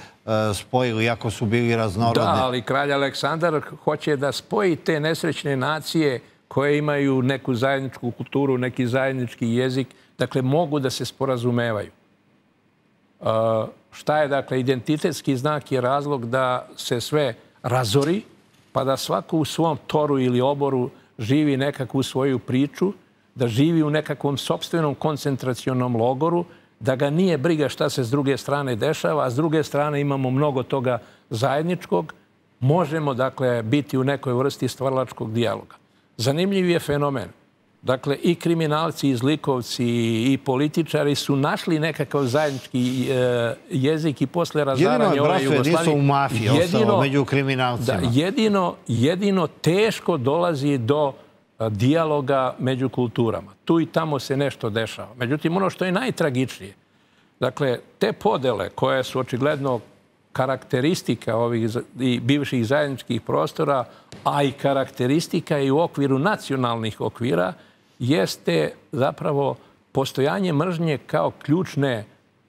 spojili, jako su bili raznorodni. Da, ali Kralj Aleksandar hoće da spoji te nesrećne nacije koje imaju neku zajedničku kulturu, neki zajednički jezik. Dakle, mogu da se sporazumevaju. Šta je, dakle, identitetski znak je razlog da se sve razori, pa da svako u svom toru ili oboru živi nekakvu svoju priču, da živi u nekakvom sopstvenom koncentracionom logoru, da ga nije briga šta se s druge strane dešava, a s druge strane imamo mnogo toga zajedničkog, možemo, dakle, biti u nekoj vrsti stvaralačkog dijaloga. Zanimljiv je fenomen. Dakle, i kriminalci, i zlikovci, i političari su našli nekakav zajednički jezik i posle razaranja ove Jugoslavije... Jedino je bratstvo jedinstvo u mafiji ostalo među kriminalcima. Jedino teško dolazi do dijaloga među kulturama. Tu i tamo se nešto dešava. Međutim, ono što je najtragičnije, dakle, te podele koje su očigledno karakteristika ovih bivših zajedničkih prostora, a i karakteristika i u okviru nacionalnih okvira, jeste zapravo postojanje mržnje kao ključne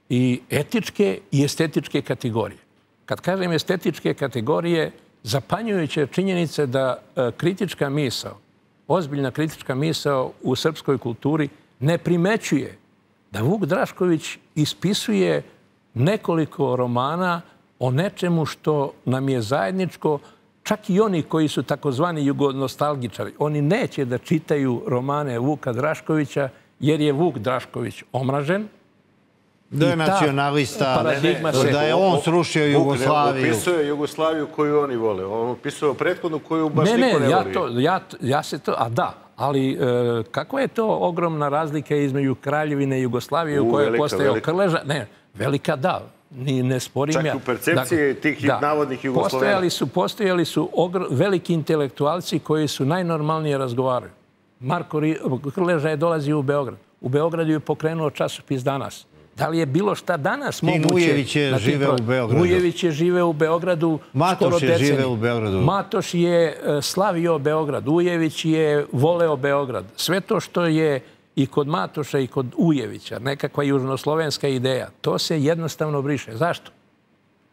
i etičke i estetičke kategorije. Kad kažem estetičke kategorije, zapanjujuća je činjenica da kritička misao, ozbiljna kritička misao u srpskoj kulturi ne primećuje da Vuk Drašković ispisuje nekoliko romana o nečemu što nam je zajedničko, čak i oni koji su takozvani jugonostalgičari. Oni neće da čitaju romane Vuka Draškovića jer je Vuk Drašković omražen. Da je nacionalista, da je on srušio Jugoslaviju. Vuk opisao je Jugoslaviju koju oni vole. On opisao prethodnu koju baš niko ne voli. Ja se to... A da, ali kakva je to ogromna razlika između Kraljevine i Jugoslavije u kojoj postaje Krleža? Ne, velika da. Ne sporim ja. Čak i u percepciji tih navodnih Jugoslavena. Postojali su veliki intelektualci koji su najnormalnije razgovaraju. Marko Krleža je dolazio u Beograd. U Beogradu je pokrenuo časopis Danas. Da li je bilo šta danas moguće? I Mujević je žive u Beogradu. Mujević je žive u Beogradu. Matoš je žive u Beogradu. Matoš je slavio Beograd. Ujević je voleo Beograd. Sve to što je i kod Matoša i kod Ujevića, nekakva južnoslovenska ideja, to se jednostavno briše. Zašto?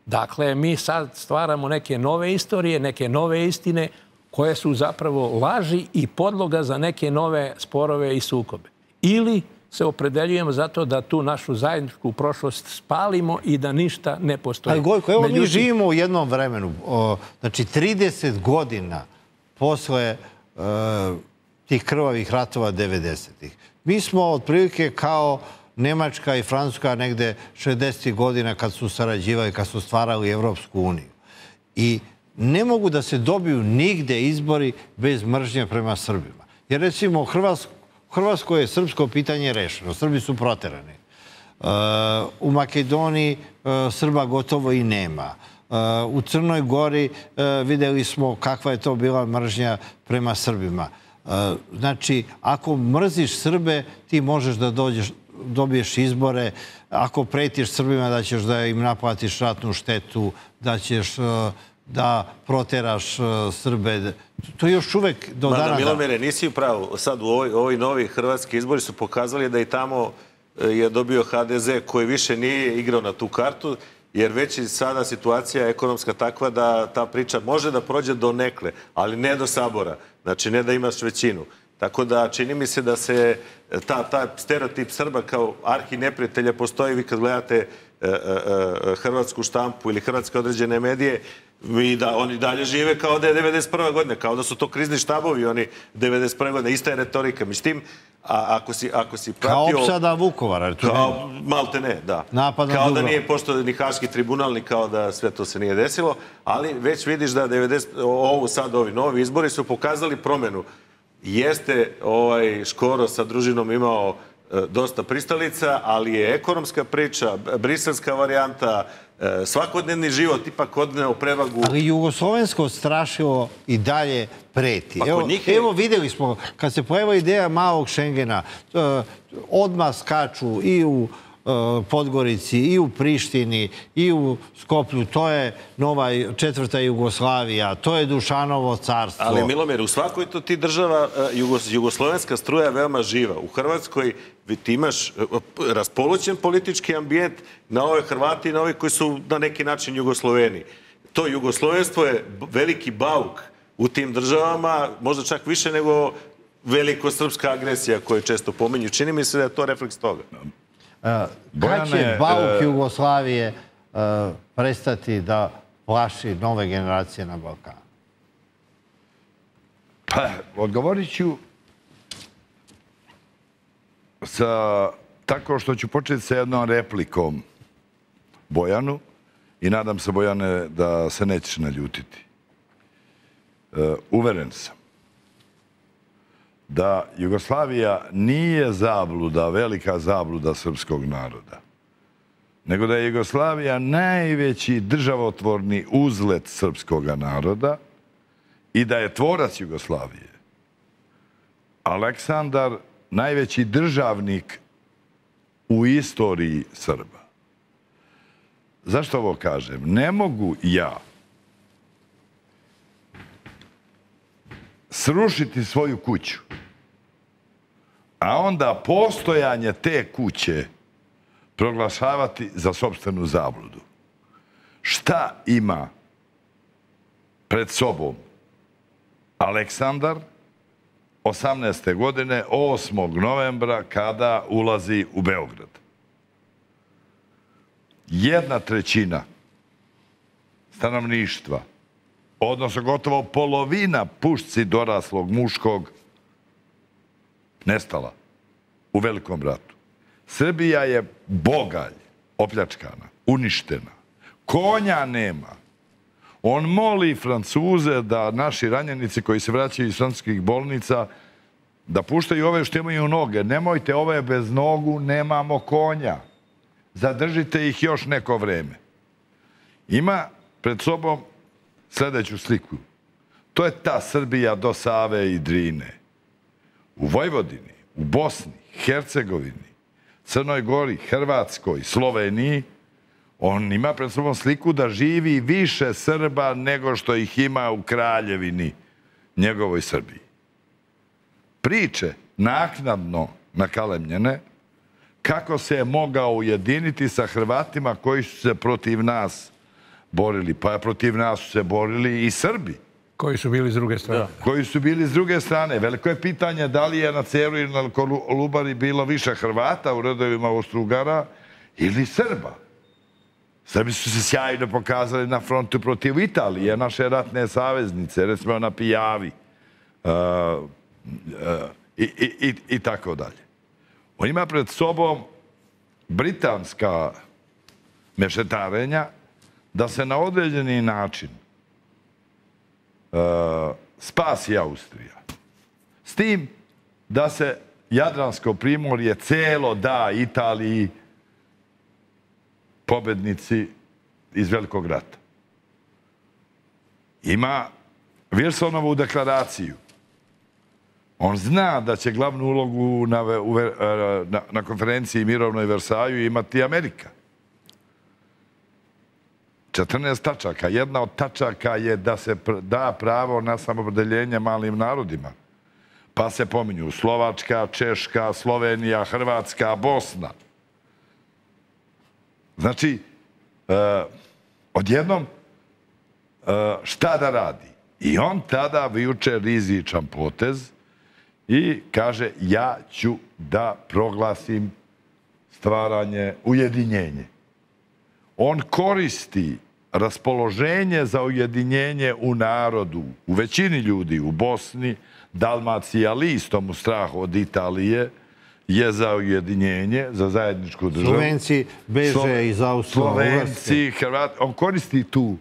Dakle, mi sad stvaramo neke nove istorije, neke nove istine koje su zapravo laži i podloga za neke nove sporove i sukobe. Ili se opredeljujemo zato da tu našu zajedničku prošlost spalimo i da ništa ne postoji. Ali Gojko, evo mi živimo u jednom vremenu. Znači, trideset godina posle tih krvavih ratova devedesetih. Mi smo otprilike kao Nemačka i Francuska negde šezdesetih godina kad su sarađivali, kad su stvarali Evropsku uniju. I ne mogu da se dobiju nigde izbori bez mržnje prema Srbima. Jer recimo u Hrvatskoj je srpsko pitanje rešeno. Srbi su proterani. U Makedoniji Srba gotovo i nema. U Crnoj Gori videli smo kakva je to bila mržnja prema Srbima. Znači, ako mrziš Srbe, ti možeš da dobiješ izbore. Ako pretiš Srbima da ćeš da im naplatiš ratnu štetu, da ćeš da proteraš Srbe, to je još uvek do dana... Milomire, nisi pravo. Sad u ovi novi hrvatski izbori su pokazali da i tamo je dobio ha de ze koji više nije igrao na tu kartu, jer već i sada situacija ekonomska takva da ta priča može da prođe do nekle, ali ne do sabora. Znači, ne da imaš većinu. Tako da čini mi se da se taj stereotip Srba kao arhi neprijatelja postoji. Vi kad gledate hrvatsku štampu ili hrvatske određene medije, oni dalje žive kao da je devedeset prve godine, kao da su to krizni štabovi, oni devedeset prve godine. Ista je retorika. Mislim, ako si pratio... Kao opsada Vukovara. Malte ne, da. Kao da nije pošto ni Haški tribunal, ni kao da sve to se nije desilo. Ali već vidiš da sad ovi novi izbori su pokazali promenu. Jeste Škoro sa družinom imao dosta pristalica, ali je ekonomska priča, briselska varijanta, svakodnevni život ipak odneo prevagu. Ali jugoslovensko strašilo i dalje preti. Evo videli smo, kad se pojavila ideja malog Šengena, odmah skaču i u Podgorici, i u Prištini, i u Skoplju. To je nova četvrta Jugoslavija, to je Dušanovo carstvo. Ali, Milomir, u svakoj to ti država jugoslovenska struja je veoma živa. U Hrvatskoj ti imaš raspoloćen politički ambijent na ove Hrvati i na ove koji su na neki način Jugosloveni. To jugoslovenstvo je veliki bauk u tim državama, možda čak više nego velikosrpska agresija koju često pominju. Čini mi se da je to refleks toga. Kada će bauk Jugoslavije prestati da plaši nove generacije na Balkanu? Pa, odgovorit ću tako što ću početi sa jednom replikom Bojanu i nadam se, Bojane, da se nećeš naljutiti. Uveren sam da Jugoslavija nije zabluda, velika zabluda srpskog naroda, nego da je Jugoslavija najveći državotvorni uzlet srpskog naroda i da je tvorac Jugoslavije Aleksandar, najveći državnik u istoriji Srba. Zašto ovo kažem? Ne mogu ja srušiti svoju kuću, a onda postojanje te kuće proglašavati za sopstvenu zabludu. šta ima pred sobom Aleksandar osamnaeste godine, osmog novembra, kada ulazi u Beograd. Jedna trećina stanovništva, odnosno gotovo polovina pušci doraslog muškog, nestala u Velikom ratu. Srbija je bogalj, opljačkana, uništena. Konja nema. On moli Francuze da naši ranjenici koji se vraćaju iz francuskih bolnica da puštaju ove što imaju noge. Nemojte ove bez nogu, nemamo konja. Zadržite ih još neko vreme. Ima pred sobom sljedeću sliku. To je ta Srbija do Save i Drine. U Vojvodini, u Bosni, Hercegovini, Crnoj Gori, Hrvatskoj, Sloveniji on ima pred sobom sliku da živi više Srba nego što ih ima u kraljevini njegovoj Srbiji. Priče naknadno nakalemljene kako se je mogao ujediniti sa Hrvatima koji su se protiv nas borili. Pa protiv nas su se borili i Srbi. Koji su bili s druge strane. Koji su bili s druge strane. Veliko je pitanje da li je na Ceru ili na Kolubari bilo više Hrvata u redovima Ostrugara ili Srba. Srbi su se sjajno pokazali na frontu protiv Italije, naše ratne saveznice, recimo na Pijavi i tako dalje. On ima pred sobom britanska mešetarenja da se na određeni način spasi Austrija. S tim da se Jadransko primorje celo da Italiji, pobednici iz Velikog rata. Ima Wilsonovu deklaraciju. On zna da će glavnu ulogu na konferenciji mirovnoj Versaju imati Amerika. četrnaest tačaka. Jedna od tačaka je da se da pravo na samopredeljenje malim narodima. Pa se pominju Slovačka, Češka, Slovenija, Hrvatska, Bosna. Znači, odjednom, šta da radi? I on tada vuče rizičan potez i kaže ja ću da proglasim stvaranje, ujedinjenje. On koristi raspoloženje za ujedinjenje u narodu, u većini ljudi, u Bosni, Dalmacija, listom u strahu od Italije, je za ujedinjenje, za zajedničku državu. Slovenci beže iz Austrije. Slovenci, Hrvati. On koristi tu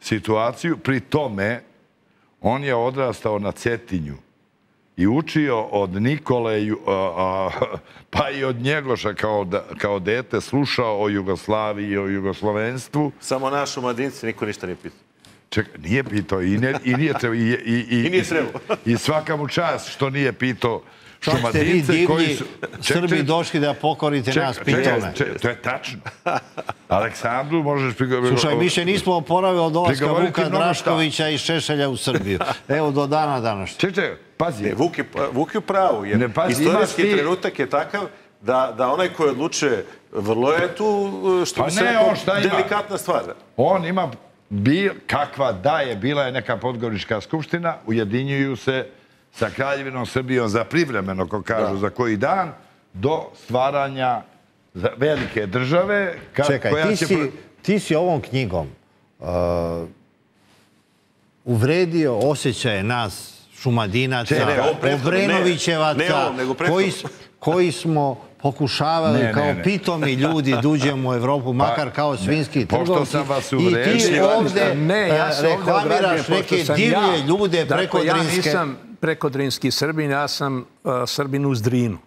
situaciju. Pri tome, on je odrastao na Cetinju i učio od Nikole, pa i od Njegoša kao dete, slušao o Jugoslaviji i o jugoslovenstvu. Samo naš omladinci, niko ništa nije pitao. Čekaj, nije pitao i nije trebao. I svaka mu čast što nije pitao. Čak ste vi divni Srbi došli da pokorite nas pitome. To je tačno. Aleksandru, možeš prigovoriti... Slušaj, više nismo oporavili od dolaska Vuka Draškovića i Šešelja u Srbiju. Evo, do dana današnja. Čekaj, pazi. Vuk je pravo, jer istorijski trenutak je takav da onaj koji odlučuje vrlo je tu, što bi se rekao, delikatna stvar. On ima, kakva da je, bila je neka podgorička skupština, ujedinjuju se sa Kraljevinom Srbijom za privremeno, ko kažu, za koji dan, do stvaranja velike države. Čekaj, ti si ovom knjigom uvredio osjećaje nas, Šumadinaca, Obrenovićevaca, koji smo pokušavali kao pitomi ljudi da uđemo u Evropu, makar kao svinski trgovci. I ti ovdje reklamiraš neke divlje ljude preko Drinske. Prekodrinski Srbin, ja sam Srbin uz Drinu.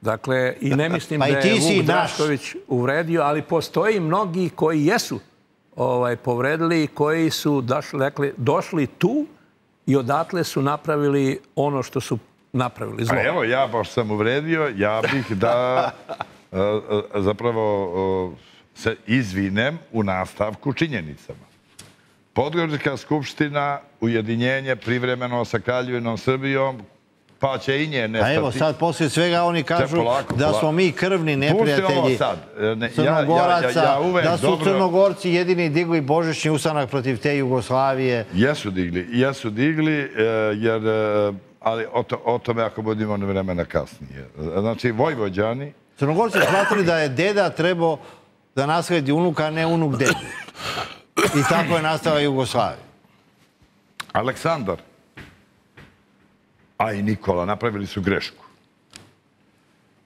Dakle, i ne mislim da je Vuk Drašković uvredio, ali postoji mnogi koji jesu povredili i koji su došli tu i odatle su napravili ono što su napravili zlo. Evo, ja baš sam uvredio, ja bih da zapravo se izvinem u nastavku činjenicama. Podgorička skupština, ujedinjenje privremeno sa Kraljevinom Srbijom, Pa će i nje nestati. A evo sad, poslije svega oni kažu da smo mi krvni neprijatelji Crnogoraca, da su Crnogorci jedini digli božićni ustanak protiv te Jugoslavije. Jesu digli, jesu digli, jer, ali o tome ako budemo vremena kasnije. Znači, Vojvođani... Crnogorci smatrali da je deda trebao da nasledi unuka, a ne unuk dedu. I tako je nastala Jugoslavija. Aleksandar, a i Nikola, napravili su grešku.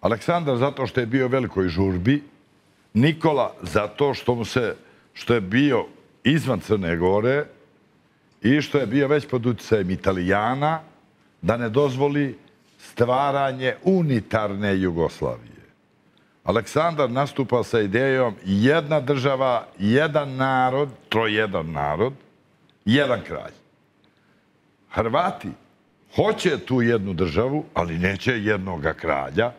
Aleksandar zato što je bio u velikoj žurbi, Nikola zato što je bio izvan Crne Gore i što je bio već pod utjecajem Italijana da ne dozvoli stvaranje unitarne Jugoslavije. Aleksandar nastupa sa idejom jedna država, jedan narod, trojedan narod, jedan kralj. Hrvati hoće tu jednu državu, ali neće jednoga kralja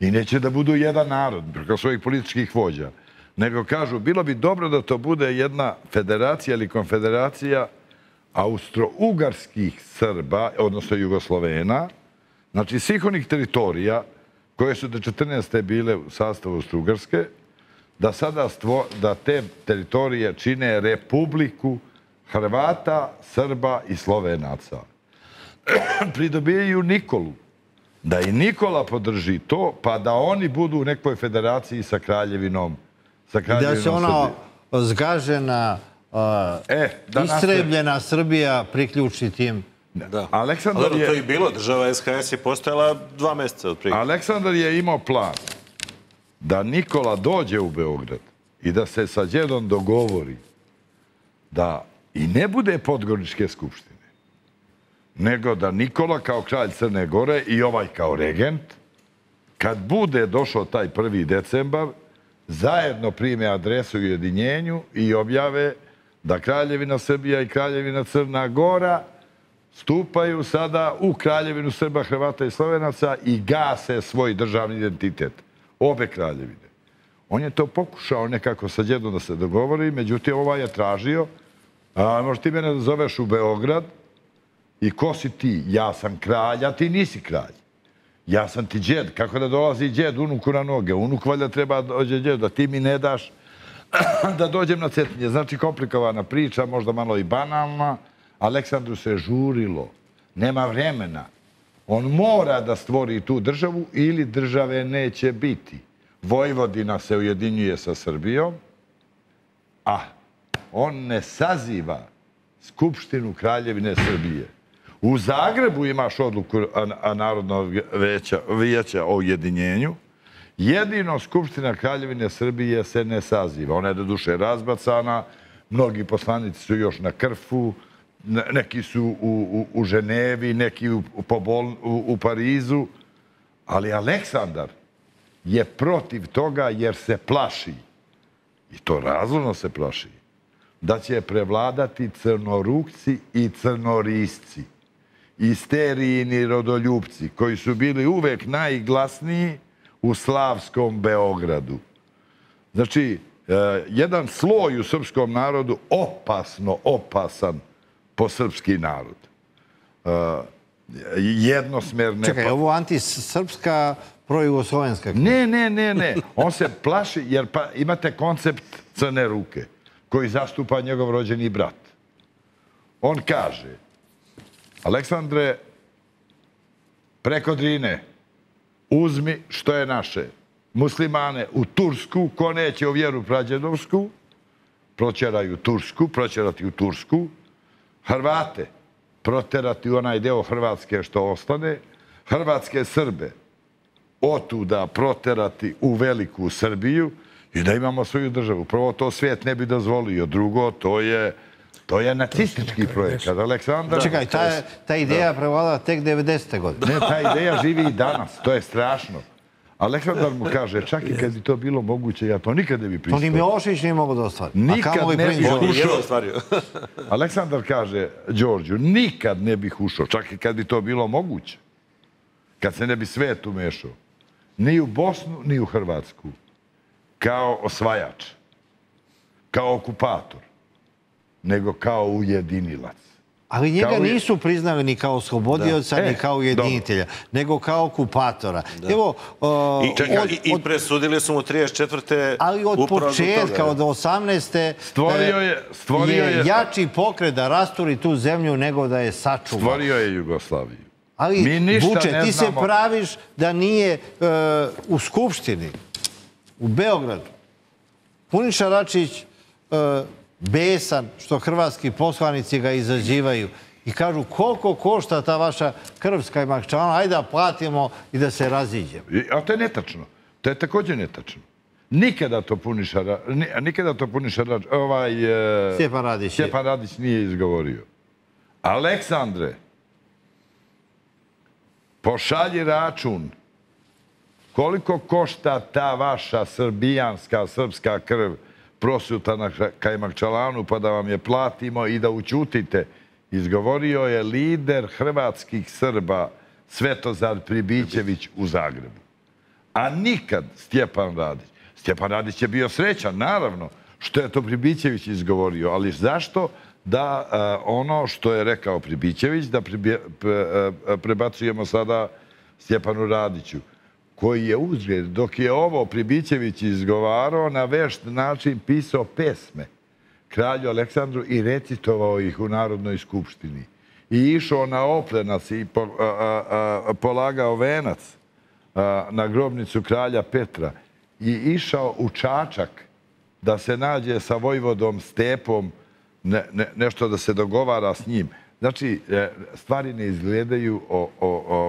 i neće da budu jedan narod preko svojih političkih vođa. Nego kažu, bilo bi dobro da to bude jedna federacija ili konfederacija austro-ugarskih Srba, odnosno Jugoslovena, znači svih onih teritorija koje su do četrnaeste bile u sastavu Austro-Ugarske, da sada da te teritorije čine Republiku Hrvata, Srba i Slovenaca. Pridobijaju Nikolu, da i Nikola podrži to, pa da oni budu u nekoj federaciji sa kraljevinom Srbije. Da se ona zgažena, istrebljena Srbija priključi tim. Aleksandar je... To je bilo, država S H S je postojala dva mjeseca od priključenja. Aleksandar je imao plan da Nikola dođe u Beograd i da se sa đedom dogovori da i ne bude Podgoričke skupštine, nego da Nikola kao kralj Crne Gore i ovaj kao regent, kad bude došao taj prvi decembar, zajedno prime adresu u ujedinjenju i objave da Kraljevina Srbija i Kraljevina Crna Gora stupaju sada u Kraljevinu Srba, Hrvata i Slovenaca i gase svoj državni identitet. Obe kraljevine. On je to pokušao nekako sa đedom da se dogovori, međutim ovaj je tražio, možda ti mene zoveš u Beograd, i ko si ti? Ja sam kralj, a ti nisi kralj. Ja sam ti đed. Kako da dolazi đed unuku na noge? Unuk valjda treba dođe đed, da ti mi ne daš da dođem na cetinje. Znači, komplikovana priča, možda malo i banalna. Aleksandru se žurilo. Nema vremena. On mora da stvori tu državu ili države neće biti. Vojvodina se ujedinjuje sa Srbijom, a on ne saziva Skupštinu Kraljevine Srbije. U Zagrebu imaš odluku Narodnog vijeća o ujedinjenju. Jedino Skupština Kraljevine Srbije se ne saziva. Ona je doduše razbacana, mnogi poslanici su još na Krfu, neki su u Ženevi, neki u Parizu. Ali Aleksandar je protiv toga jer se plaši. I to razumno se plaši. Da će prevladati crnorukci i crnorisci, isterijini rodoljupci, koji su bili uvek najglasniji u slavskom Beogradu. Znači, jedan sloj u srpskom narodu opasno opasan po srpski narod. Jednosmerne... Čekaj, ovo je antisrpska projugoslovenska? Ne, ne, ne, ne. On se plaši jer imate koncept crne ruke koji zastupa njegov rođeni brat. On kaže, Aleksandre, preko Drine, uzmi što je naše. Muslimane u Tursku, ko neće u vjeru prađedovsku, proćeraju Tursku, proćerati u Tursku. Hrvate, proterati onaj deo Hrvatske što ostane. Hrvatske Srbe, otuda proterati u veliku Srbiju, i da imamo svoju državu. Prvo, to svijet ne bi dozvolio. Drugo, to je to je nacistički projekat. Aleksandar... Čekaj, ta ideja prevladala tek devedesete godine. Ne, ta ideja živi i danas. To je strašno. Aleksandar mu kaže, čak i kad bi to bilo moguće, ja to nikad ne bi pristao. To ni Milošević nije mogo da ostvari. Nikad ne bih ušao. Aleksandar kaže, Đorđu, nikad ne bih ušao, čak i kad bi to bilo moguće. Kad se ne bi svijet umešao. Ni u Bosnu, ni u Hrvatsku. Kao osvajač, kao okupator, nego kao ujedinilac. Ali njega nisu priznali ni kao oslobodioca, ni kao ujedinitelja, nego kao okupatora. I presudili su mu trideset četvrte Ali od početka, od osamnaeste je jači pokret da rasturi tu zemlju nego da je sačuva. Stvorio je Jugoslaviju. Ali, Vuče, ti se praviš da nije u Skupštini, u Beogradu. Puniša Račić besan što hrvatski poslanici ga izađivaju i kažu koliko košta ta vaša krvska i mahčana, ajde da platimo i da se raziđemo. Ali to je netačno. To je također netačno. Nikada to Puniša Stjepan Radić nije izgovorio. Aleksandre, pošalji račun koliko košta ta vaša srbijanska, srpska krv prosuta na Kajmakčalanu, pa da vam je platimo i da učutite. Izgovorio je lider hrvatskih Srba Svetozar Pribićević u Zagrebu. A nikad Stjepan Radić. Stjepan Radić je bio srećan, naravno, što je to Pribićević izgovorio, ali zašto da ono što je rekao Pribićević, da prebacujemo sada Stjepanu Radiću, koji je uzgled, dok je ovo Pribićević izgovarao, na vešt način pisao pesme Kralju Aleksandru i recitovao ih u Narodnoj skupštini. I išao na oplenac i polagao venac na grobnicu kralja Petra. I išao u Čačak da se nađe sa vojvodom Stepom, nešto da se dogovara s njim. Znači, stvari ne izgledaju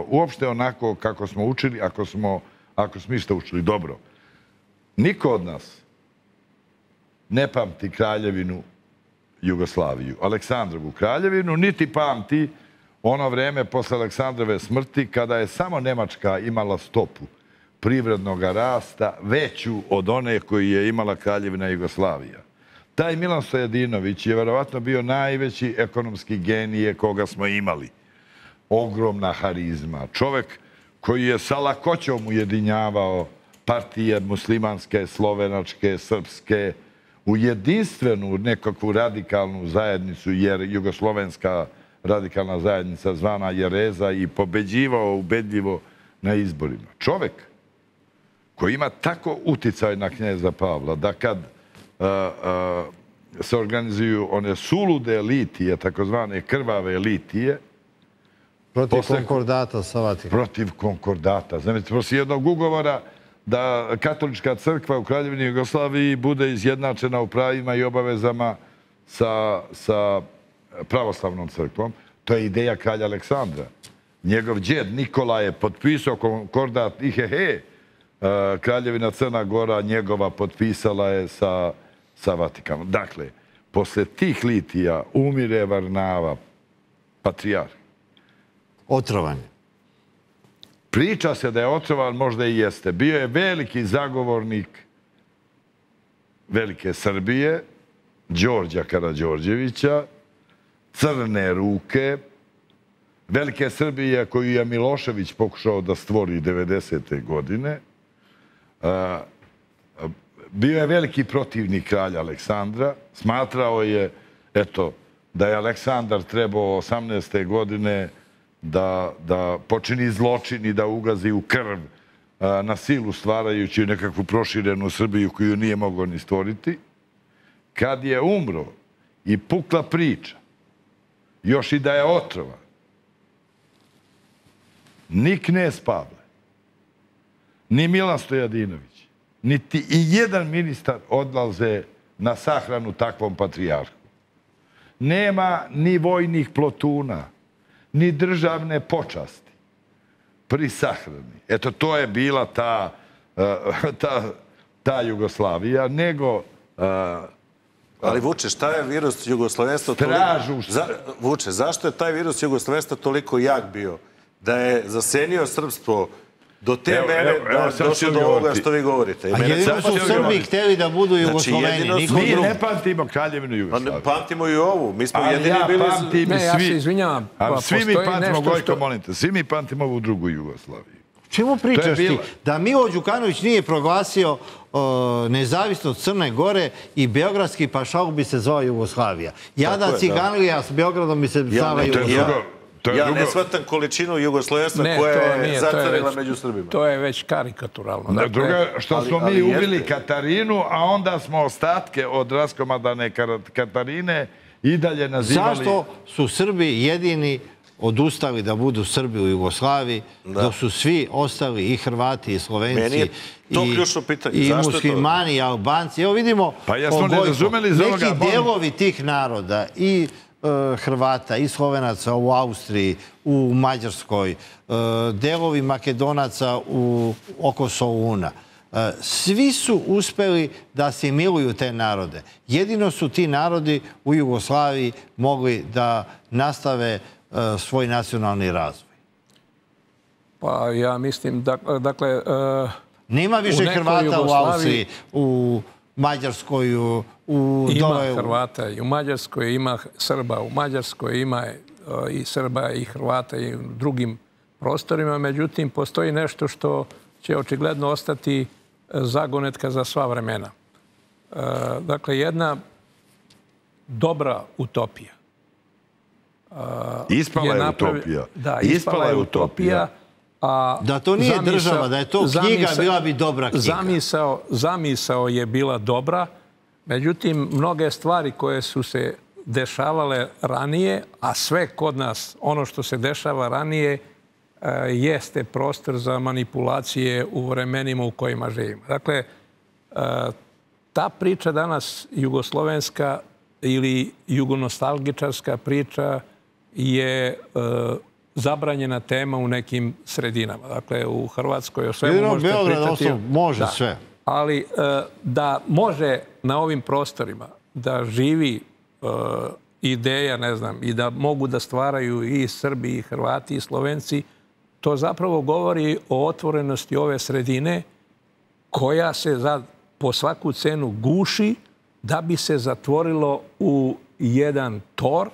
uopšte onako kako smo učili, ako smo išta učili dobro. Niko od nas ne pamti kraljevinu Jugoslaviju, Aleksandrovu kraljevinu, niti pamti ono vreme posle Aleksandrove smrti kada je samo Nemačka imala stopu privrednog rasta veću od one koju je imala kraljevina Jugoslavija. Taj Milan Stojadinović je verovatno bio najveći ekonomski genije koga smo imali. Ogromna harizma. Čovek koji je sa lakoćom ujedinjavao partije muslimanske, slovenačke, srpske u jedinstvenu nekakvu radikalnu zajednicu, jer jugoslovenska radikalna zajednica zvana Jereza, i pobeđivao ubedljivo na izborima. Čovek koji ima tako uticaj na knjeza Pavla da kad se organizuju one sulude litije, takozvane krvave litije. Protiv konkordata sa Vatikanom. Protiv konkordata. Znači, protiv jednog ugovora da katolička crkva u Kraljevini Jugoslaviji bude izjednačena u pravima i obavezama sa pravoslavnom crkvom. To je ideja kralja Aleksandra. Njegov đed Nikola je potpisao konkordat i he he. Kraljevina Crna Gora njegova potpisala je sa sa Vatikanom. Dakle, posle tih litija umire Varnava, patrijarh. Otrovan. Priča se da je otrovan, možda i jeste. Bio je veliki zagovornik Velike Srbije, Đorđa Karađorđevića, Crne ruke, Velike Srbije koju je Milošević pokušao da stvori devedesete godine. Bio je veliki protivnik kralja Aleksandra. Smatrao je, eto, da je Aleksandar trebao osamnaeste godine da počini zločin i da ugazi u krv na silu stvarajući nekakvu proširenu Srbiju koju nije mogao ni stvoriti. Kad je umro i pukla priča, još i da je otrovan, ni knez Pavle, ni Milan Stojadinović, niti i jedan ministar odlaze na sahranu takvom patrijarhu. Nema ni vojnih plotuna, ni državne počasti pri sahrani. Eto, to je bila ta Jugoslavija, nego... Ali, Vuče, šta je virus jugoslovenstva toliko... Vuče, zašto je taj virus jugoslovenstva toliko jak bio? Da je zasenio srpstvo... Do te mere došli do ovoga što vi govorite. A jedino su Srbi hteli da budu Jugosloveni. Mi ne pamtimo kraljevinu Jugoslaviju. Pamtimo i ovu. Mi smo jedini bili... Ne, ja se izvinjam. Svi mi pamtimo, Gojko, molim te, svi mi pamtimo ovu drugu Jugoslaviju. Čemu pričaš ti? Da Milo Đukanović nije proglasio nezavisnost Crne Gore i beogradski pašaluk bi se zvao Jugoslavija. Jada Ciganlija s Beogradom bi se zvao Jugoslavija. Ja ne shvatam količinu jugoslavenstva koja je zacarila među Srbima. To je već karikaturalno. Druga, što smo mi ubili Katarinu, a onda smo ostatke od raskomadane Katarine i dalje nazivali... Zašto su Srbi jedini odustali da budu Srbi u Jugoslaviji, da su svi ostali i Hrvati, i Slovenci, i muslimani, i Albanci. Evo vidimo, neki dijelovi tih naroda i Hrvata, i Slovenaca u Austriji, u Mađarskoj, dijelovi Makedonaca oko Soluna. Svi su uspeli da asimiluju te narode. Jedino su ti narodi u Jugoslaviji mogli da nastave svoj nacionalni razvoj? Pa ja mislim, dakle... Nema više Hrvata u Austriji, u Mađarskoj, u... Ima Hrvata i u Mađarskoj, ima Srba u Mađarskoj, ima i Srba i Hrvata i u drugim prostorima. Međutim, postoji nešto što će očigledno ostati zagonetka za sva vremena. Dakle, jedna dobra utopija. Ispala je utopija. Da, ispala je utopija. Da to nije država, da je to knjiga, bila bi dobra knjiga. Zamisao je bila dobra, međutim, mnoge stvari koje su se dešavale ranije, a sve kod nas, ono što se dešava ranije, jeste prostor za manipulacije u vremenima u kojima živimo. Dakle, ta priča danas jugoslovenska ili jugonostalgičarska priča je e, zabranjena tema u nekim sredinama. Dakle, u Hrvatskoj o svemu Jedino možete Beograd pričati. Može da, sve. Ali e, da može na ovim prostorima da živi e, ideja, ne znam, i da mogu da stvaraju i Srbi, i Hrvati, i Slovenci, to zapravo govori o otvorenosti ove sredine koja se za, po svaku cenu guši da bi se zatvorilo u jedan tor,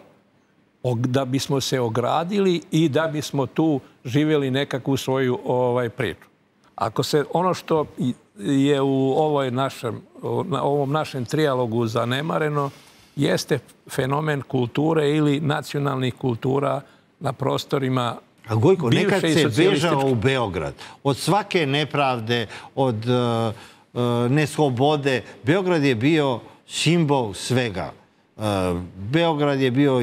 da bismo se ogradili i da bismo tu živjeli nekakvu svoju ovaj, priču. Ako se ono što je u ovoj našem, na ovom našem trijalogu zanemareno, jeste fenomen kulture ili nacionalnih kultura na prostorima bivše i socijalističke. A Gojko, nekad se bežao u Beograd od svake nepravde, od uh, neslobode. Beograd je bio simbol svega. Beograd je bio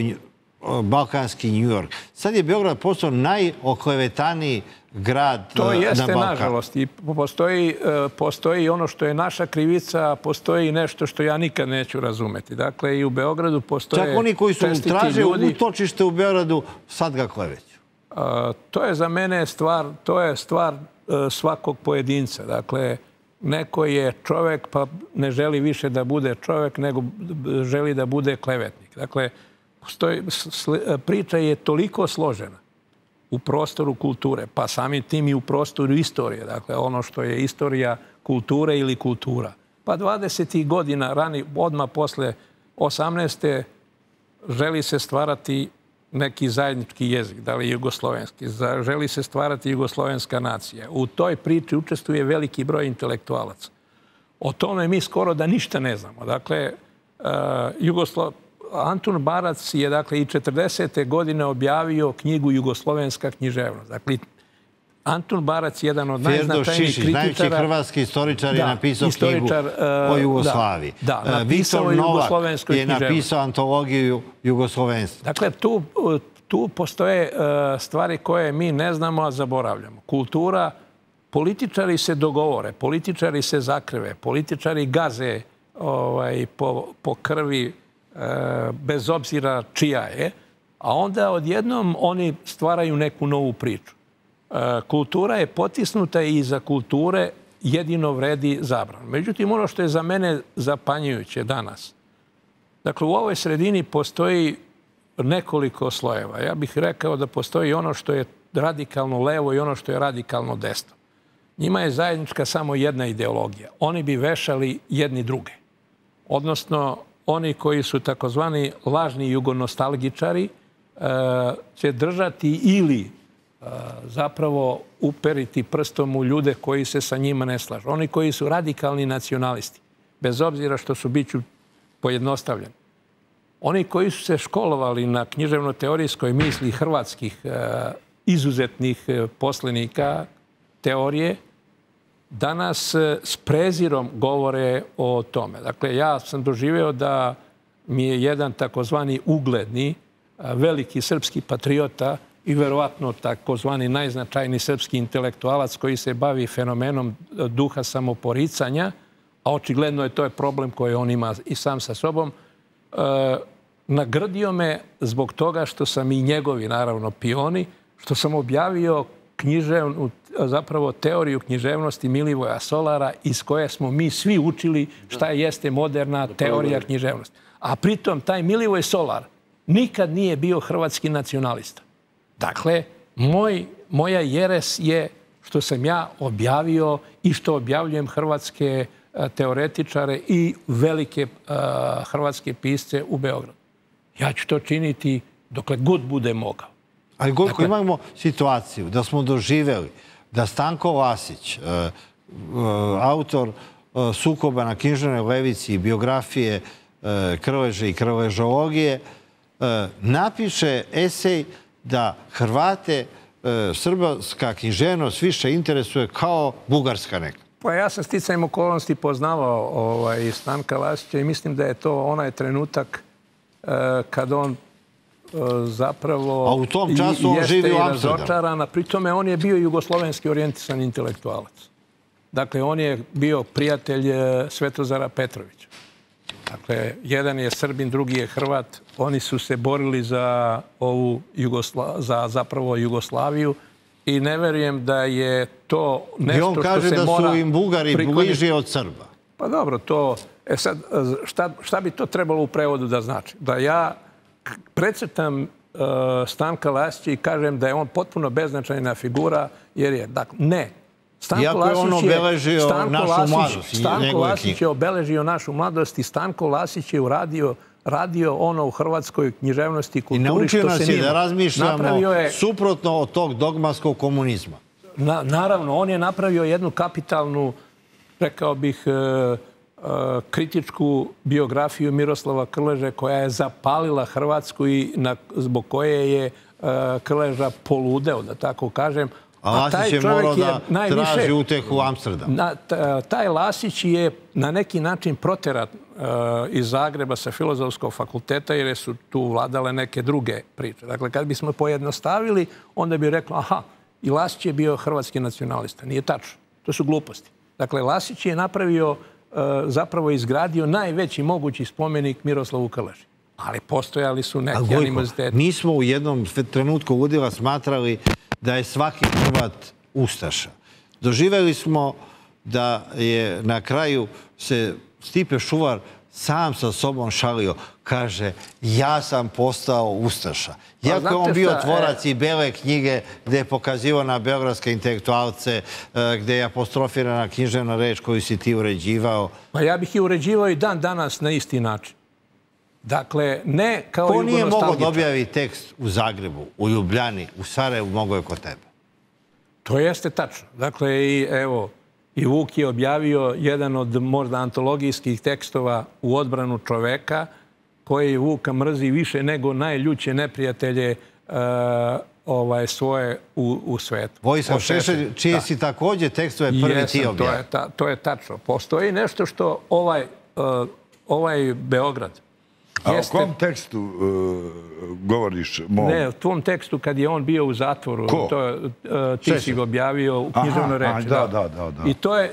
balkanski New York. Sad je Beograd postao najoklevetaniji grad na Balkanu. To jeste, nažalost. I postoji ono što je naša krivica, a postoji nešto što ja nikad neću razumeti. Dakle, i u Beogradu postoje... Čak oni koji su traže utočište u Beogradu, sad ga kleveću. To je za mene stvar, to je stvar svakog pojedinca. Dakle, neko je čovjek pa ne želi više da bude čovjek, nego želi da bude klevetnik. Dakle, priča je toliko složena u prostoru kulture, pa samim tim i u prostoru istorije. Dakle, ono što je istorija kulture ili kultura. Pa dvadesetih godina, rani, odmah posle osamnaeste želi se stvarati neki zajednički jezik, da li jugoslovenski, želi se stvarati jugoslovenska nacija. U toj priči učestvuje veliki broj intelektualaca. O tome mi skoro da ništa ne znamo. Dakle, Antun Barac je i četrdesete godine objavio knjigu Jugoslovenska književnost. Dakle, Antun Barac, jedan od najznačajnijih kritičara... Najveći hrvatski istoričar je napisao knjigu o Jugoslaviji. Viktor Novak je napisao antologiju jugoslovenstva. Dakle, tu postoje stvari koje mi ne znamo, a zaboravljamo. Kultura, političari se dogovore, političari se zakrve, političari gaze po krvi, bez obzira čija je, a onda odjednom oni stvaraju neku novu priču. Kultura je potisnuta i iza kulture jedino vredi zabran. Međutim, ono što je za mene zapanjujuće danas, dakle, u ovoj sredini postoji nekoliko slojeva. Ja bih rekao da postoji ono što je radikalno levo i ono što je radikalno desno. Njima je zajednička samo jedna ideologija. Oni bi vešali jedni druge. Odnosno, oni koji su takozvani lažni jugonostalgičari će držati ili zapravo uperiti prstom u ljude koji se sa njima ne slažu. Oni koji su radikalni nacionalisti, bez obzira što su biću pojednostavljeni. Oni koji su se školovali na književno-teorijskoj misli hrvatskih izuzetnih poslenika teorije, danas s prezirom govore o tome. Dakle, ja sam doživeo da mi je jedan takozvani ugledni, veliki srpski patriota i verovatno takozvani najznačajni srpski intelektualac koji se bavi fenomenom duha samoporicanja, a očigledno je to problem koji on ima i sam sa sobom, nagrdio me zbog toga što sam i njegovi, naravno, pioni, što sam objavio književnu, zapravo teoriju književnosti Milivoja Solara iz koje smo mi svi učili šta jeste moderna teorija književnosti. A pritom taj Milivoj Solar nikad nije bio hrvatski nacionalista. Dakle, moja jeres je što sam ja objavio i što objavljujem hrvatske teoretičare i velike hrvatske pisce u Beogradu. Ja ću to činiti dokle god bude mogao. Ali koliko imamo situaciju da smo doživjeli da Stanko Vasić, autor sukoba na književnoj levici i biografije Krleže i krležologije, napiše esej da Hrvate srpska književnost više interesuje kao bugarska neka. Pa ja sam sticajem okolnosti poznavao Stanka Vasića i mislim da je to onaj trenutak kad on zapravo... A u tom času on živi u Amsterdamu. Pritome, on je bio jugoslovenski orijentisan intelektualac. Dakle, on je bio prijatelj Svetozara Petrovića. Dakle, jedan je Srbin, drugi je Hrvat. Oni su se borili za ovu zapravo Jugoslaviju i ne verujem da je to nešto što se mora... I on kaže da su im Bugari bliži od Srba. Pa dobro, to... E sad, šta bi to trebalo u prevodu da znači? Da ja... Precrtam Stanka Lasića i kažem da je on potpuno beznačajna figura, jer je... Ne. Iako je on obeležio našu mladost. Stanko Lasić je obeležio našu mladost i Stanko Lasić je radio ono u hrvatskoj književnosti i kulturi. I naučio nas je da razmišljamo suprotno od tog dogmatskog komunizma. Naravno, on je napravio jednu kapitalnu, rekao bih, kritičku biografiju Miroslava Krleže koja je zapalila Hrvatsku i zbog koje je Krleža poludeo, da tako kažem. A Lasić je morao da traži uteh u Amsterdamu. Taj Lasić je na neki način proteran iz Zagreba sa Filozofskog fakulteta jer su tu vladale neke druge priče. Dakle, kad bismo pojednostavili, onda bi rekli, aha, i Lasić je bio hrvatski nacionalista. Nije tačno. To su gluposti. Dakle, Lasić je napravio zapravo izgradio najveći mogući spomenik Miroslavu Krleži. Ali postojali su neki animoziteti. Mi smo u jednom trenutku ludila smatrali da je svaki Hrvat ustaša. Doživjeli smo da je na kraju se Stipe Šuvar sam sa sobom šalio. Kaže, ja sam postao ustaša. Iako je on bio tvorac i bele knjige gdje je pokazivao na beogradske intelektualce, gdje je apostrofirana književna reč koju si ti uređivao. Pa ja bih je uređivao i dan danas na isti način. Dakle, ne kao jugonostalgičan. Ko nije mogao da objavi tekst u Zagrebu, u Ljubljani, u Sarajevu, mogo je kod tebe? To jeste tačno. Dakle, evo... I Vuk je objavio jedan od možda antologijskih tekstova u odbranu čoveka koji Vuka mrzi više nego najljuće neprijatelje svoje u svetu. Vojislav Šešelj, čije si također tekstove prvi ti objavio. To je tačno. Postoji nešto što ovaj Beograd... A o kom tekstu govoriš? Ne, o tvom tekstu kad je on bio u zatvoru. Ti si ga objavio u književnoj reči. I to je,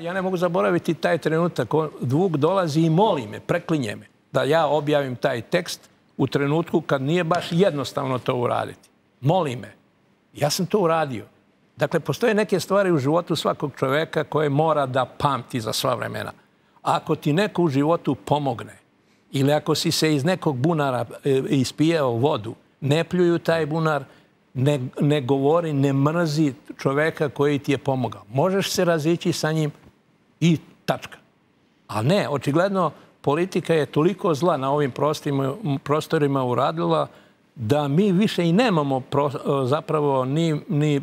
ja ne mogu zaboraviti taj trenutak. Vuk dolazi i moli me, preklinje me, da ja objavim taj tekst u trenutku kad nije baš jednostavno to uraditi. Moli me. Ja sam to uradio. Dakle, postoje neke stvari u životu svakog čoveka koje mora da pamti za sva vremena. Ako ti neko u životu pomogne, ili ako si se iz nekog bunara ispijao vodu, ne pljuju taj bunar, ne govori, ne mrzi čoveka koji ti je pomogao. Možeš se razići sa njim i tačka. A ne, očigledno politika je toliko zla na ovim prostorima uradila da mi više i nemamo zapravo ni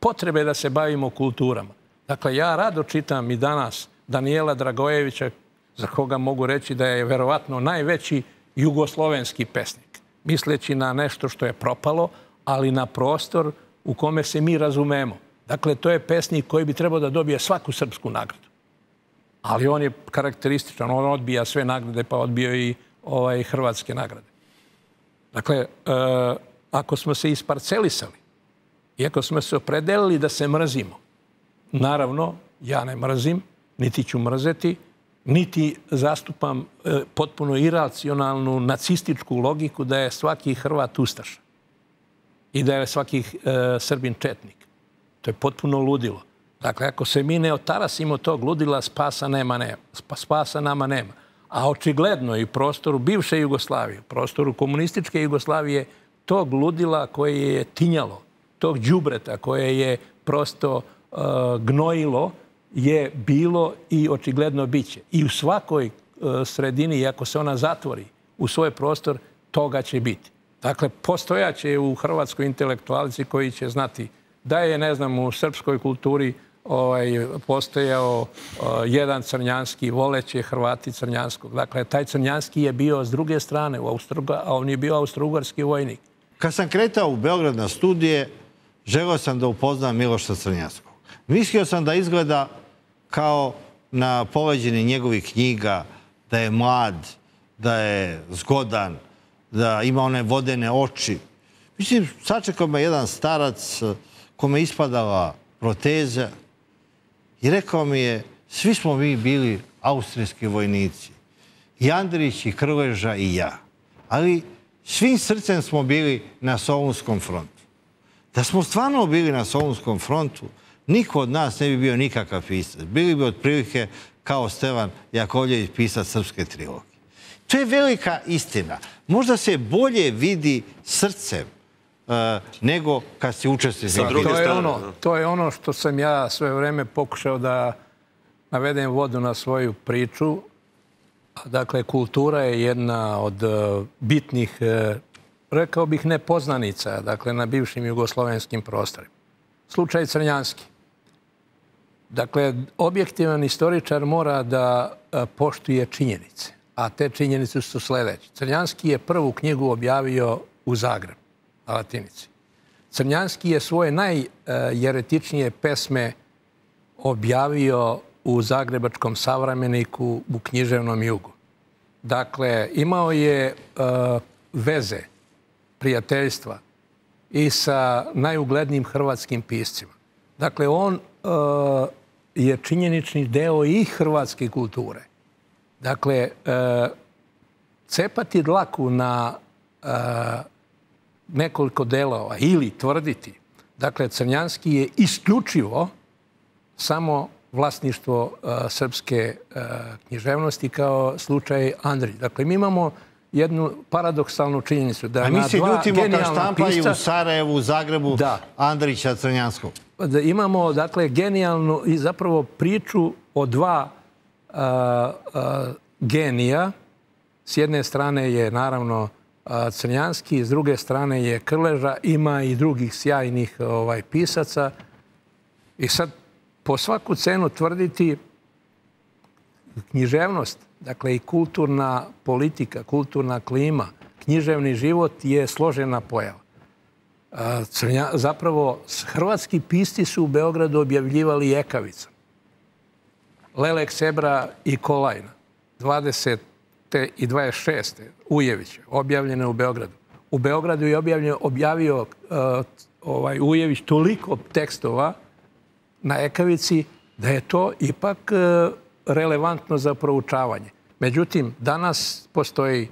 potrebe da se bavimo kulturama. Dakle, ja rado čitam i danas Danijela Dragojevića, za koga mogu reći da je verovatno najveći jugoslovenski pesnik, misleći na nešto što je propalo, ali na prostor u kome se mi razumemo. Dakle, to je pesnik koji bi trebao da dobije svaku srpsku nagradu. Ali on je karakterističan, on odbija sve nagrade, pa odbio i hrvatske nagrade. Dakle, ako smo se isparcelisali, iako smo se opredelili da se mrzimo, naravno, ja ne mrzim, niti ću mrzeti, niti zastupam potpuno iracionalnu nacističku logiku da je svaki Hrvat ustaša i da je svaki Srbin četnik. To je potpuno ludilo. Dakle, ako se mi ne otarasimo tog ludila, spasa nama nema. A očigledno i u prostoru bivše Jugoslavije, u prostoru komunističke Jugoslavije, tog ludila koje je tinjalo, tog đubreta koje je prosto gnojilo, je bilo i očigledno biće. I u svakoj sredini, ako se ona zatvori u svoj prostor, toga će biti. Dakle, postojaće u Hrvatskoj intelektualci koji će znati da je, ne znam, u srpskoj kulturi postojao jedan crnjanski, voleće Hrvati crnjanskog. Dakle, taj crnjanski je bio s druge strane, a on je bio austrougarski vojnik. Kad sam kretao u Beograd na studije, želeo sam da upoznam Miloša Crnjanskog. Mislio sam da izgleda kao na poleđini njegovih knjiga, da je mlad, da je zgodan, da ima one vodene oči. Mislim, sačekao me jedan starac kome je ispadala proteza i rekao mi je, svi smo mi bili austrijski vojnici, i Andrić, i Krleža, i ja. Ali svim srcem smo bili na Solunskom frontu. Da smo stvarno bili na Solunskom frontu, niko od nas ne bi bio nikakav pisac. Bili bi otprilike kao Stevan Jakovljević, pisac srpske trilogije. To je velika istina. Možda se bolje vidi srcem nego kad si učestvuje sa druge strane. To je ono što sam ja sve vreme pokušao da navedem vodu na svoju priču. Dakle, kultura je jedna od bitnih, rekao bih, nepoznanica, dakle, na bivšim jugoslovenskim prostorima. Slučaj crnjanski. Dakle, objektivan istoričar mora da poštuje činjenice, a te činjenice su sljedeće. Crnjanski je prvu knjigu objavio u Zagrebu, na latinici. Crnjanski je svoje najjeretičnije pesme objavio u Zagrebačkom savremeniku u književnom jugu. Dakle, imao je veze, prijateljstva i sa najuglednijim hrvatskim piscima. Dakle, on je činjenični deo i hrvatske kulture. Dakle, cepati dlaku na nekoliko delova ili tvrditi, dakle, crnjanski je isključivo samo vlasništvo srpske književnosti kao slučaj Andrić. Dakle, mi imamo jednu paradoksalnu činjenicu. A mi se ljutimo kad štampaju u Sarajevu, u Zagrebu, Andrića Crnjanskog. Imamo, dakle, genijalnu i zapravo priču o dva genija. S jedne strane je, naravno, Crnjanski, s druge strane je Krleža, ima i drugih sjajnih pisaca. I sad, po svaku cenu tvrditi književnost, dakle i kulturna politika, kulturna klima, književni život je složena pojava. Zapravo, hrvatski pisci su u Beogradu objavljivali Jekavica, Lelek Sebra i Kolajna, dvadesete i dvadeset šeste Ujevića, objavljene u Beogradu. U Beogradu je objavio Ujević toliko tekstova na Ekavici da je to ipak relevantno za proučavanje. Međutim, danas postoji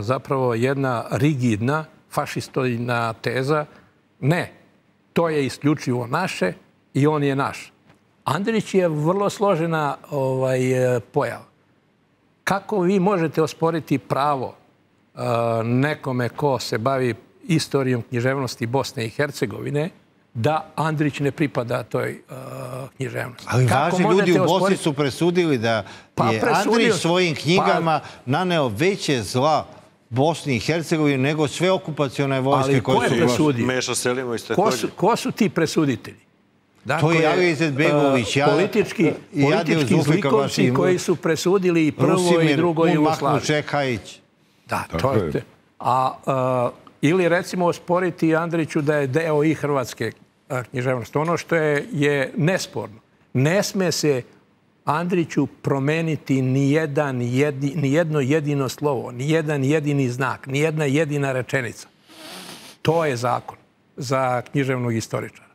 zapravo jedna rigidna, fašistoidna teza. Ne, to je isključivo naše i on je naš. Andrić je vrlo složena pojava. Kako vi možete osporiti pravo nekome ko se bavi istorijom književnosti Bosne i Hercegovine da Andrić ne pripada toj književnosti? Ali važni ljudi u Bosni su presudili da je Andrić svojim knjigama naneo veće zla Bosni i Hercegovini, nego sve okupacione vojske koje su... Ali ko je presudio? Meša Selimović također. Ko su ti presuditelji? To je Alija Izetbegović, politički zlikovci koji su presudili i prvo i drugo Jugoslavije. Da, to je. Ili recimo osporiti Andriću da je deo i hrvatske književnosti. Ono što je nesporno. Ne sme se Andriću promeniti ni jedno jedino slovo, ni jedan jedini znak, ni jedna jedina rečenica. To je zakon za književnog istoričara.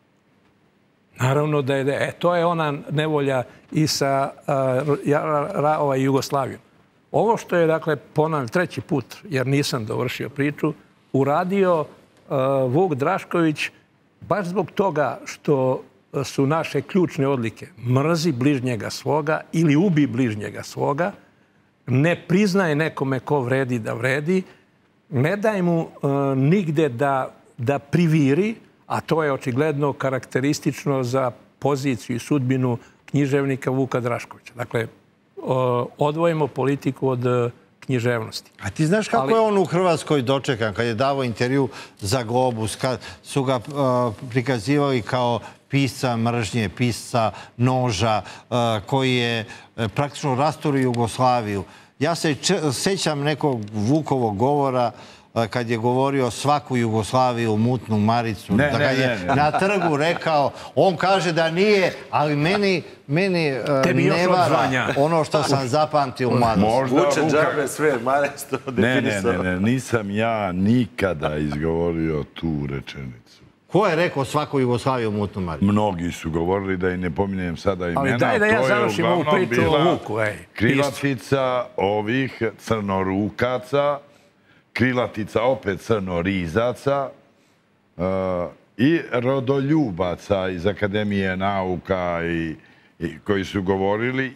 Naravno da je... To je ona nevolja i sa Jugoslavijom. Ovo što je, dakle, ponavljam treći put, jer nisam dovršio priču, uradio Vuk Drašković baš zbog toga što su naše ključne odlike. Mrzi bližnjega svoga ili ubi bližnjega svoga, ne priznaje nekome ko vredi da vredi, ne daj mu nigde da priviri, a to je očigledno karakteristično za poziciju i sudbinu književnika Vuka Draškovića. Dakle, odvojimo politiku od književnosti. A ti znaš kako je on u Hrvatskoj dočekan kad je davao intervju za Globus, kad su ga prikazivali kao pisca mržnje, pisca noža, koji je praktično rasturio Jugoslaviju. Ja se sećam nekog Vukovog govora kad je govorio svaku Jugoslaviju mutnu maricu. Kad je na trgu rekao, on kaže da nije, ali meni ne vara ono što sam zapamtio u mladosti. Vuče džabe sve, Marec to definisao. Ne, ne, nisam ja nikada izgovorio tu rečenicu. Ko je rekao svaku Jugoslaviju mutnu maricu? Mnogi su govorili, da i ne pominjem sada imena. Ali daj da ja završim ovu priču o Vuku. Krilatica ovih crnorukaca, krilatica opet crnorizaca i rodoljubaca iz Akademije nauka koji su govorili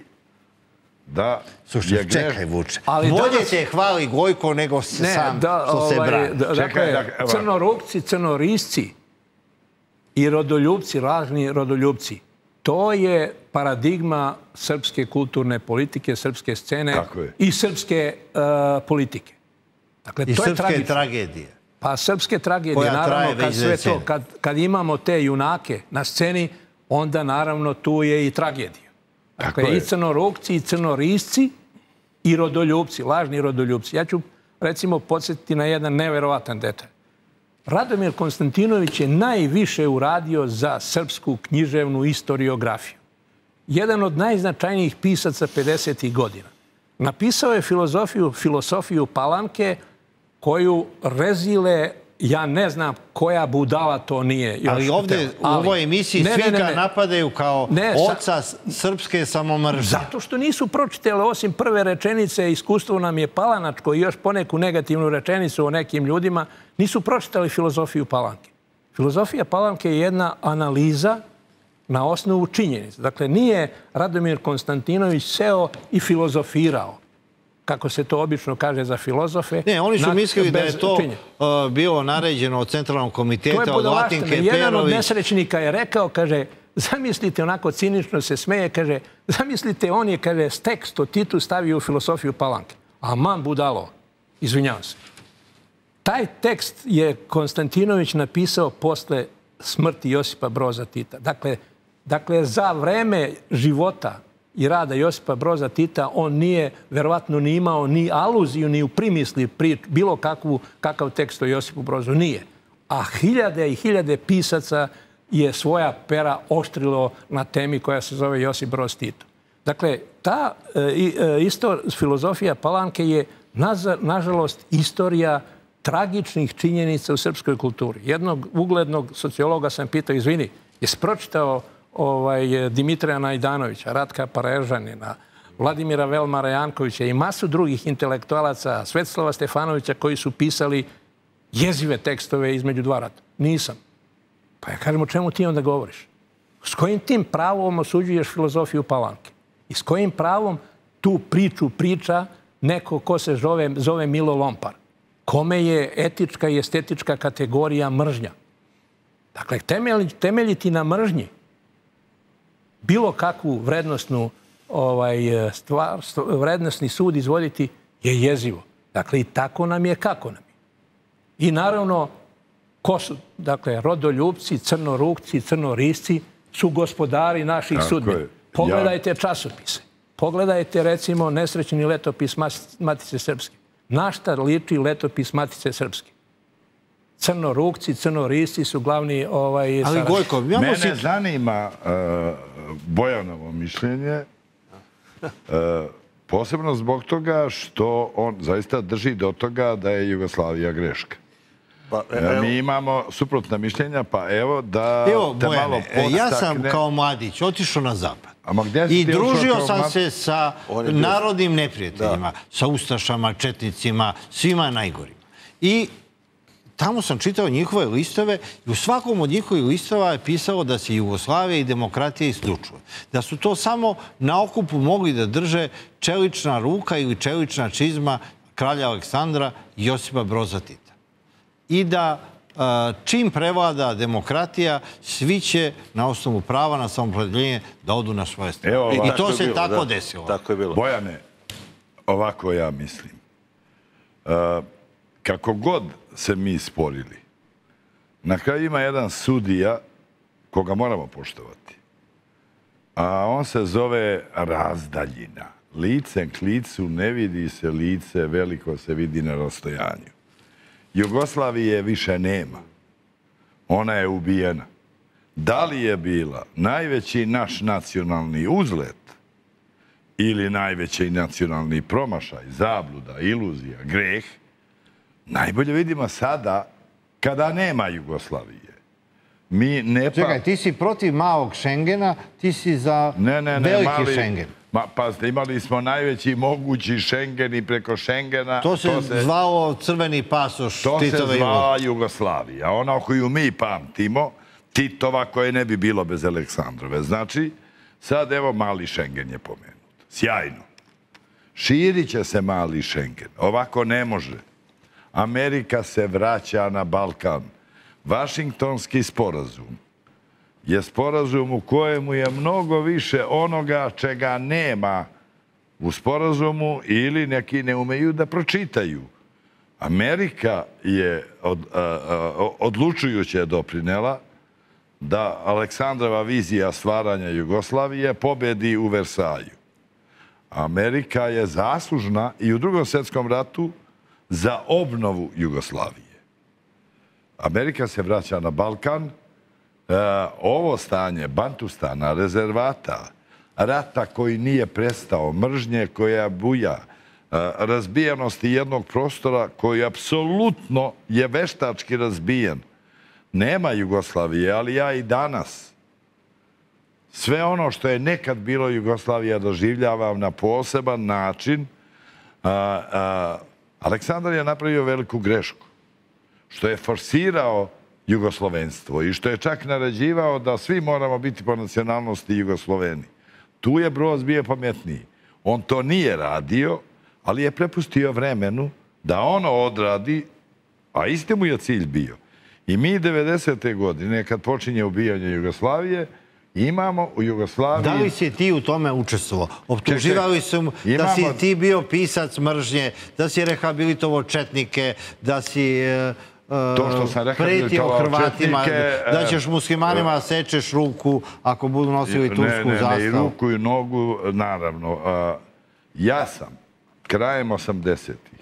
da je greš... Čekaj, Vuče. Bolje te hvali Gojko nego sam što se brani. Dakle, crnorukci, crnorisci i rodoljubci, razni rodoljubci. To je paradigma srpske kulturne politike, srpske scene i srpske politike. I srpske tragedije. Pa srpske tragedije, naravno, kad sve to, kad imamo te junake na sceni, onda naravno tu je i tragedija. Dakle, i crnorukci, i crnorisci, i rodoljubci, lažni rodoljubci. Ja ću, recimo, podsjetiti na jedan neverovatan detalj. Radomir Konstantinović je najviše uradio za srpsku književnu historiografiju. Jedan od najznačajnijih pisaca pedesetih godina. Napisao je filozofiju Palamke, koju rezile, ja ne znam koja budala to nije. Ali ovdje u ovoj emisiji svi ga napadaju kao oca srpske samomržnje. Zato što nisu pročitali osim prve rečenice, iskustvo nam je palanačko i još poneku negativnu rečenicu o nekim ljudima, nisu pročitali filozofiju Palamke. Filozofija Palamke je jedna analiza na osnovu činjenica. Dakle, nije Radomir Konstantinović seo i filozofirao, kako se to obično kaže za filozofe. Ne, oni su mislili da je to bilo naređeno od Centralnog komiteta, od Latinke Perović. Jedan od nesrećnika je rekao, kaže, zamislite, onako cinično se smeje, kaže, zamislite, on je, kaže, tekst o Titu stavio u filozofiju Palanke. Aman budalo, izvinjavam se. Taj tekst je Konstantinović napisao posle smrti Josipa Broza Tita. Dakle, za vreme života i rada Josipa Broza Tita, on nije, verovatno, ni imao ni aluziju, ni u primisli bilo kakav tekst o Josipu Brozu. Nije. A hiljade i hiljade pisaca je svoja pera oštrilo na temi koja se zove Josip Broz Tito. Dakle, ta isto filozofija Palanke je, nažalost, istorija tragičnih činjenica u srpskoj kulturi. Jednog uglednog sociologa sam pitao, izvini, jesi pročitao Dimitrija Najdanovića, Ratka Parežanina, Vladimira Velmara Jankovića i masu drugih intelektualaca, Svetislava Stefanovića, koji su pisali jezive tekstove između dva rata? Nisam. Pa ja kažem, o čemu ti onda govoriš? S kojim tim pravom osuđuješ filozofiju Palanke? I s kojim pravom tu priču priča neko ko se zove Milo Lompar, kome je etička i estetička kategorija mržnja? Dakle, temeljiti na mržnji bilo kakvu vrednostnu stvar, vrednostni sud izvoditi je jezivo. Dakle, i tako nam je kako nam je. I naravno, ko su, dakle, rodoljupci, crnorukci, crnorisci su gospodari naših sudbina. Pogledajte časopise. Pogledajte, recimo, nesrećni letopis Matice Srpske. Na šta liči letopis Matice Srpske? Crnorukci, crnorisci su glavni ovaj... Ali Gojko, mene zanima Bojanovo mišljenje, posebno zbog toga što on zaista drži do toga da je Jugoslavija greška. Mi imamo suprotna mišljenja, pa evo da te malo podstakne. Evo, ja sam kao mladić otišao na zapad i družio sam se sa narodnim neprijateljima, sa ustašama, četnicima, svima najgorima. I tamo sam čitao njihove listove i u svakom od njihovih listova je pisalo da se Jugoslavija i demokratija isključuje. Da su to samo na okupu mogli da drže čelična ruka ili čelična čizma kralja Aleksandra i Josipa Broza Tita. I da čim prevlada demokratija, svi će na osnovu prava na samoopredjeljenje da odu na svoje strane. I to se tako desilo. Bojane, ovako ja mislim. Kako god se mi sporili, na kraju ima jedan sudija koga moramo poštovati. A on se zove razdaljina. Licem k licu ne vidi se lice, veliko se vidi na rastojanju. Jugoslavije više nema. Ona je ubijena. Da li je bila najveći naš nacionalni uzlet ili najveći nacionalni promašaj, zabluda, iluzija, greh, najbolje vidimo sada kada nema Jugoslavije. Mi ne... Čekaj, ti si protiv malog Šengena, ti si za veliki Šengen. Ma, pazite, imali smo najveći mogući Šengen i preko Šengena... To se zvao crveni pasoš Titove Jugoslavije. To se zvao Jugoslavija, ona koju mi pamtimo, Titova koje ne bi bilo bez Aleksandrove. Znači, sad evo mali Šengen je pomenut. Sjajno. Širit će se mali Šengen. Ovako ne može. Amerika se vraća na Balkan. Vašingtonski sporazum je sporazum u kojemu je mnogo više onoga čega nema u sporazumu ili neki ne umeju da pročitaju. Amerika je odlučujuće doprinela da Aleksandrova vizija stvaranja Jugoslavije pobedi u Versaju. Amerika je zaslužna i u Drugom svjetskom ratu za obnovu Jugoslavije. Amerika se vraća na Balkan. Ovo stanje Bantustana, rezervata, rata koji nije prestao, mržnje koja buja, razbijenosti jednog prostora koji apsolutno je veštački razbijen. Nema Jugoslavije, ali ja i danas. Sve ono što je nekad bilo Jugoslavija doživljavam na poseban način. Aleksandar je napravio veliku grešku, što je forsirao jugoslovenstvo i što je čak naređivao da svi moramo biti po nacionalnosti Jugosloveni. Tu je Broz bio pametniji. On to nije radio, ali je prepustio vremenu da ono odradi, a isti mu je cilj bio. I mi devedesete godine, kad počinje ubijanje Jugoslavije, imamo u Jugoslaviji... Da li si ti u tome učestvovao? Optuživali su da si ti bio pisac mržnje, da si rehabilitovao četnike, da si pretio Hrvatima, da ćeš muslimanima sečeš ruku ako budu nosili tursku zastavu. Ne, ne, ruku i nogu, naravno. Ja sam krajem osamdesetih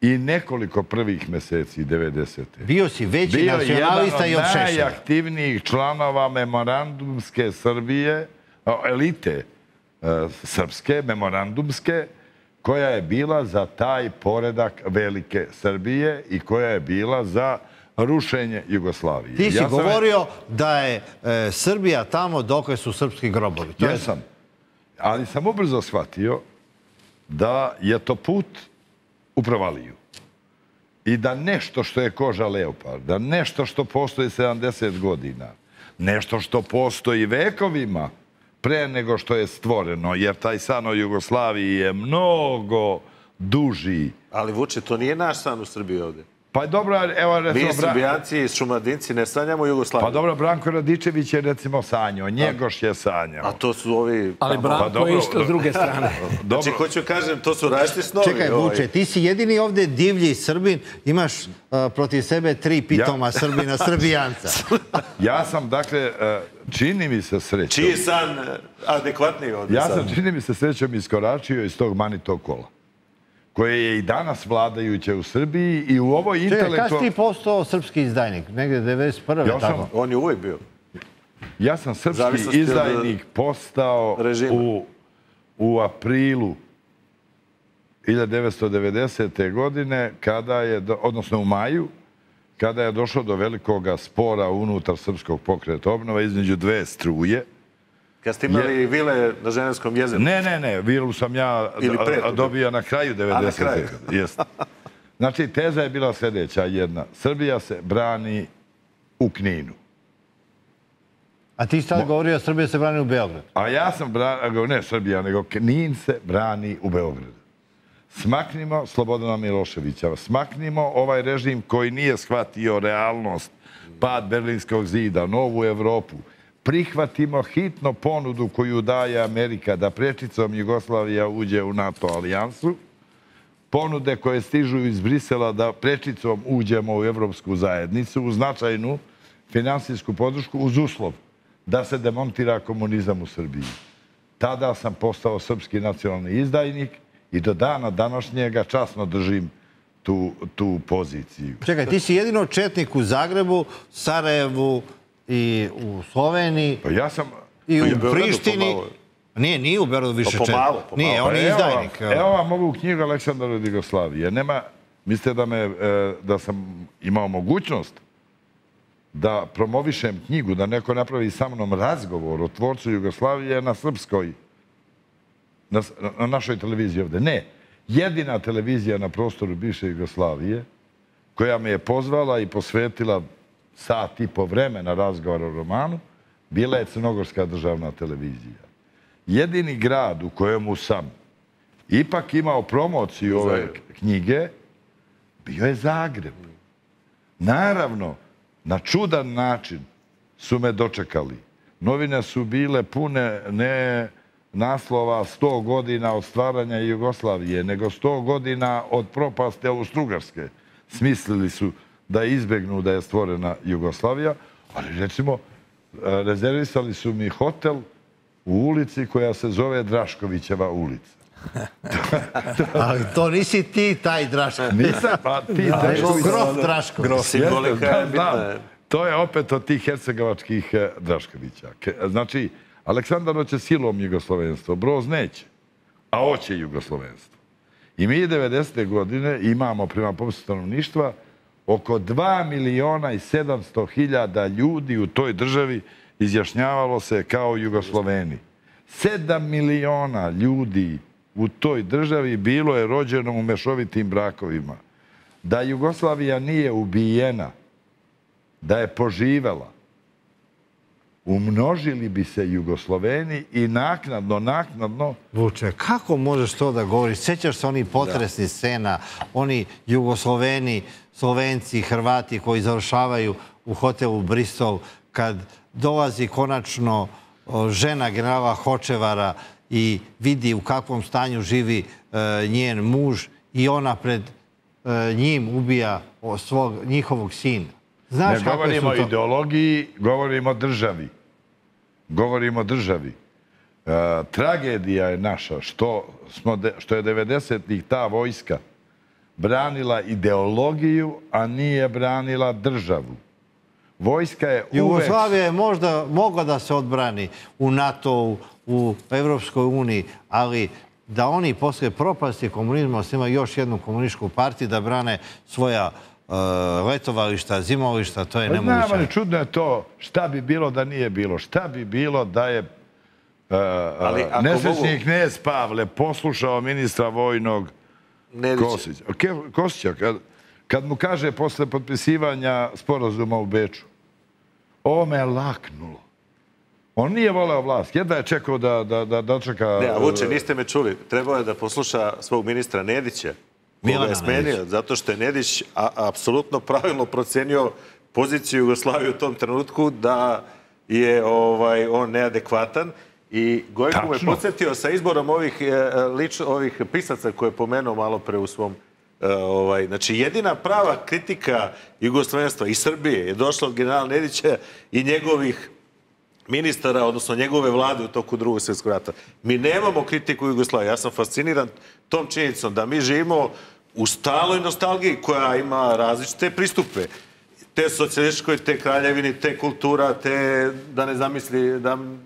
i nekoliko prvih meseci devedesetih bio si veći nacionalista i od Šešelja. Bio jedan od najaktivnijih članova memorandumske Srbije, elite srpske, memorandumske, koja je bila za taj poredak velike Srbije i koja je bila za rušenje Jugoslavije. Ti si govorio da je Srbija tamo dokle su srpski grobovi. Jesam, ali sam ubrzo shvatio da je to put u provaliju. I da nešto što je koža leoparda, nešto što postoji sedamdeset godina, nešto što postoji vekovima, pre nego što je stvoreno, jer taj san o Jugoslaviji je mnogo duži. Ali Vuče, to nije naš san u Srbiji ovdje. Pa dobro, evo recimo... Mi Srbijanci i Šumadinci ne sanjamo Jugoslaviju. Pa dobro, Branko Radičević je recimo sanjao, Njegoš je sanjao. A to su ovi... Ali Branko je isto s druge strane. Znači, hoću kažem, to su različiti snovi. Čekaj, Vuče, ti si jedini ovdje divlji Srbin, imaš protiv sebe tri pitoma Srbina, Srbijanca. Ja sam, dakle, čini mi se srećom... Čiji san adekvatniji ovdje san? Ja sam, čini mi se srećom, iskoračio iz tog manitog kola, koje je i danas vladajuće u Srbiji i u ovoj intelektualnoj... Čekaj, kada si ti postao srpski izdajnik? Negde devedeset prve. Tako? On je uvijek bio. Ja sam srpski izdajnik postao u aprilu hiljadu devetsto devedesete. godine, odnosno u maju, kada je došlo do velikog spora unutar Srpskog pokreta obnova između dve struje. Kad ste imali vile na Ženevskom jezeru? Ne, ne, ne. Vilu sam ja dobio na kraju devedesetih. Znači, teza je bila sljedeća jedna. Srbija se brani u Kninu. A ti sad govorio Srbija se brani u Beogradu. A ja sam branio, ne Srbija, nego Knin se brani u Beogradu. Smaknimo Slobodana Miloševića. Smaknimo ovaj režim koji nije shvatio realnost, pad Berlinskog zida, novu Evropu. Prihvatimo hitno ponudu koju daje Amerika da prečicom Jugoslavija uđe u NATO alijansu, ponude koje stižu iz Brisela da prečicom uđemo u Evropsku zajednicu, u značajnu finansijsku podršku, uz uslov da se demontira komunizam u Srbiji. Tada sam postao srpski nacionalni izdajnik i do dana današnjega časno držim tu poziciju. Čekaj, ti si jedino četnik u Zagrebu, Sarajevu, i u Sloveniji, i u Prištini. Nije, nije u Beogradu više četnik. Nije, on je izdajnik. Evo vam ovu knjigu Aleksandar od Jugoslavije. Nema, mislite da sam imao mogućnost da promovišem knjigu, da neko napravi sa mnom razgovor o tvorcu Jugoslavije na srpskoj, na našoj televiziji ovde. Ne, jedina televizija na prostoru bivše Jugoslavije koja me je pozvala i posvetila sat i po vremena razgovara o romanu, bila je Crnogorska državna televizija. Jedini grad u kojemu sam ipak imao promociju ove knjige bio je Zagreb. Naravno, na čudan način su me dočekali. Novine su bile pune ne naslova sto godina od stvaranja Jugoslavije, nego sto godina od propasti Austrougarske. Smislili su da izbegnu da je stvorena Jugoslavija, ali recimo rezervisali su mi hotel u ulici koja se zove Draškovićeva ulica. Ali to nisi ti taj Drašković. Nisam, pa ti Drašković. Grof Drašković. To je opet od tih hercegovačkih Draškovića. Znači, Aleksandar hoće silom jugoslovenstvo, Broz neće, a hoće jugoslovenstvo. I mi devedesete. godine imamo prema popisu stanovništva oko dva miliona i sedamsto hiljada ljudi u toj državi izjašnjavalo se kao Jugosloveni. sedam miliona ljudi u toj državi bilo je rođeno u mešovitim brakovima. Da Jugoslavija nije ubijena, da je poživela, umnožili bi se Jugosloveni i naknadno, naknadno... Vuče, kako možeš to da govoriš? Sjećaš se oni potresni scena, oni Jugosloveni, Slovenci, Hrvati koji završavaju u hotelu Bristol kad dolazi konačno žena generala Hočevara i vidi u kakvom stanju živi njen muž i ona pred njim ubija njihovog sina. Ne govorimo o ideologiji, govorimo o državi. Govorimo o državi. Tragedija je naša što je devedesetih ta vojska branila ideologiju, a nije branila državu. Vojska je uvek... Jugoslavija je možda mogla da se odbrani u NATO-u, u Evropskoj uniji, ali da oni posle propasti komunizma osnivaju još jednu komunističku partiju da brane svoja letovališta, zimovališta, to je nemoguće. Znam, ali čudno je to šta bi bilo da nije bilo. Šta bi bilo da je nesrećni knez Pavle poslušao ministra vojnog Kosića, kad mu kaže posle potpisivanja sporazuma u Beču, ovo me je laknulo. On nije voleo vlast. Jedva je čekao da dočeka... Ne, Vuče, niste me čuli. Trebao je da posluša svog ministra Nedića Milana Nedića. Koga je smenio, zato što je Nedić apsolutno pravilno procenio poziciju Jugoslavije u tom trenutku da je on neadekvatan. I Gojko me podsjetio sa izborom ovih pisaca koje je pomenuo malo pre u svom... Znači, jedina prava kritika jugoslavenstva i Srbije je došla od generala Nedića i njegovih ministara, odnosno njegove vlade u toku Drugog svjetskog rata. Mi nemamo kritiku Jugoslavije. Ja sam fasciniran tom činjenicom da mi živimo u stalnoj nostalgiji koja ima različite pristupe. Te socijalističkoj, te kraljevini, te kultura, te da ne zamisli,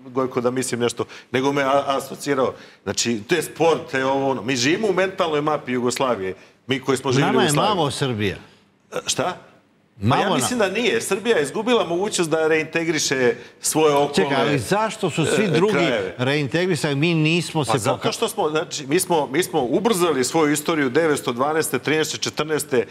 Gojko, da mislim nešto, nego me asocirao. Znači, te sport, te ovo ono. Mi živimo u mentalnoj mapi Jugoslavije. Mi koji smo živjeli u Jugoslaviji. Nama je malo Srbija. Šta? Pa ja mislim da nije. Srbija je izgubila mogućnost da reintegriše svoje okolne krajeve. Čekaj, ali zašto su svi drugi reintegrisani? Mi nismo se... Pa zato što smo, znači, mi smo ubrzali svoju istoriju devetnaest dvanaeste, trinaeste, četrnaeste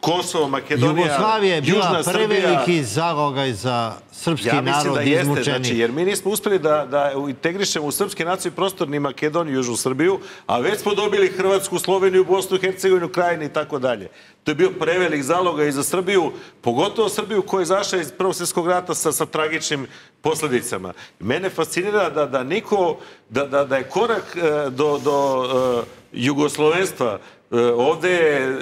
Kosovo, Makedonija, Južna Srbija. Jugoslavija je bila preveliki zalogaj za srpski narod izmučeni. Jer mi nismo uspjeli da integrišemo u srpski nacionalni prostor ni Makedoniju, Južnu Srbiju, a već smo dobili Hrvatsku, Sloveniju, Bosnu, Hercegovinu, Krajinu i tako dalje. To je bio prevelik zalogaj za Srbiju, pogotovo Srbiju koja je izašla iz Prvog svjetskog rata sa tragičnim posledicama. Mene fascinira da niko, da je korak do jugoslovenstva ovdje je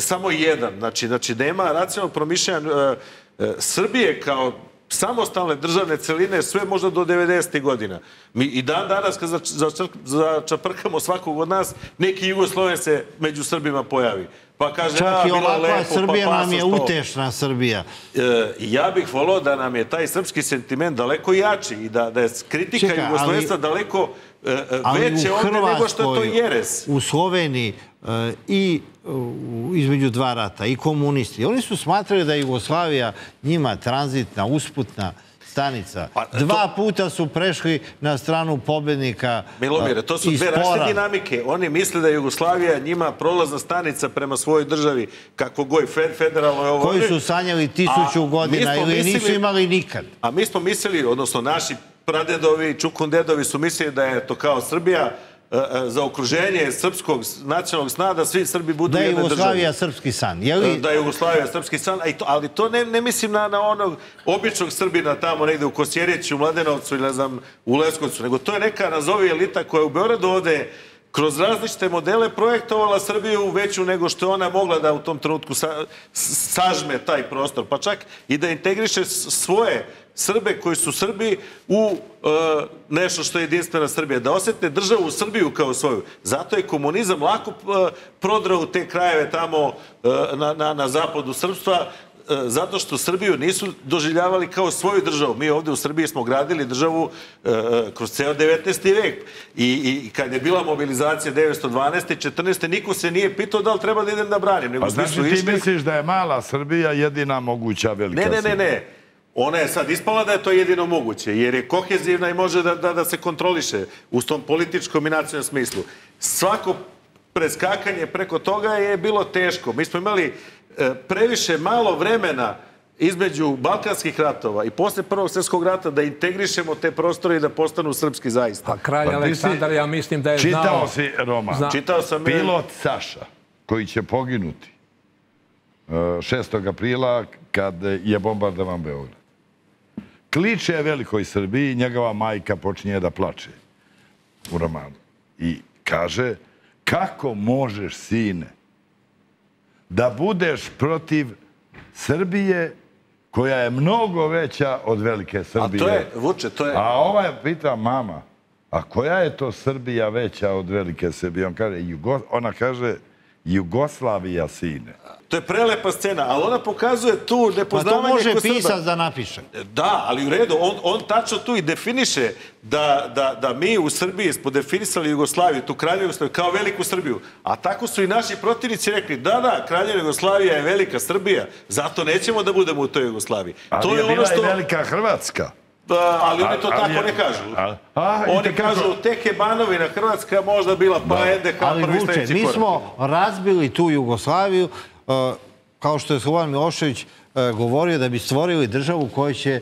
samo jedan. Znači, nema racionalnog promišljanja Srbije kao samostalne državne celine sve možda do devedesetih godina. Mi i dan danas kad začaprkamo svakog od nas, neki Jugosloven se među Srbima pojavi. Pa kaže, čak i ovakva Srbija nam je utešna Srbija. Ja bih volio da nam je taj srpski sentiment daleko jači i da je kritika jugoslovenstva daleko veće ovdje nego što je to jeres. U Sloveniji i između dva rata i komunisti. Oni su smatrali da je Jugoslavija njima tranzitna, usputna stanica. Dva puta su prešli na stranu pobednika i spora. Milomire, to su dve različite dinamike. Oni misle da je Jugoslavija njima prolazna stanica prema svojoj državi, kako goj federalno je ovo. Koji su sanjali tisuću godina ili nisu imali nikad. A mi smo mislili, odnosno naši pradedovi, čukundedovi su mislili da je to kao Srbija za okruženje srpskog nacionalnog sna, da svi Srbi budu jedne države. Da je Jugoslavija srpski san. Da je Jugoslavija srpski san, ali to ne mislim na onog običnog Srbina tamo negde u Kosjeriću, u Mladenovcu ili ne znam, u Leskovcu, nego to je neka nazovi elita koja je u Beogradu ovde kroz različite modele projektovala Srbiju veću nego što je ona mogla da u tom trenutku sažme taj prostor, pa čak i da integriše svoje Srbe koji su Srbi u nešto što je jedinstvena Srbija, da osjete državu Srbiju kao svoju. Zato je komunizam lako prodrao u te krajeve tamo na zapadu srpstva, zato što Srbiju nisu doživljavali kao svoju državu. Mi ovdje u Srbiji smo gradili državu kroz ceo devetnaesti vek. I kad je bila mobilizacija devetnaeste dvanaeste četrnaeste niko se nije pitao da li treba da idem da branim. Pa znači ti misliš da je mala Srbija jedina moguća velika Srbija? Ne, ne, ne, ne. Ona je sad ispala da je to jedino moguće, jer je kohezivna i može da se kontroliše u tom političkom i nacionalnom smislu. Svako preskakanje preko toga je bilo teško. Mi smo imali previše malo vremena između Balkanskih ratova i posle Prvog svjetskog rata da integrišemo te prostore i da postanu srpski zaista. A kralj Aleksandar, ja mislim da je znao... Čitao si roman. Čitao sam... Pilot Saša, koji će poginuti šestog aprila kad je bombardovan Beograd. Kliče velikoj Srbiji, njegova majka počinje da plače u romanu. I kaže, kako možeš, sine, da budeš protiv Srbije koja je mnogo veća od velike Srbije. A to je, Vuče, to je... A ova je pita, mama, a koja je to Srbija veća od velike Srbije? Ona kaže, Jugoslavija, sine. To je prelepa scena, ali ona pokazuje tu nepoznavanje... Pa to može pisac da napiše. Da, ali u redu, on tačno tu i definiše da mi u Srbiji smo definisali Jugoslaviju, tu Kraljevinu Jugoslaviju, kao veliku Srbiju. A tako su i naši protivnici rekli, da, da, Kraljevina Jugoslavija je velika Srbija, zato nećemo da budemo u toj Jugoslaviji. Ali je bila i velika Hrvatska. Ali oni to tako ne kažu. Oni kažu, tek je Banovina Hrvatska možda bila, pa N D H prvi sledeći korak. Mi smo razbili tu Jugoslaviju, kao što je Slobodan Milošević govorio, da bi stvorili državu u kojoj će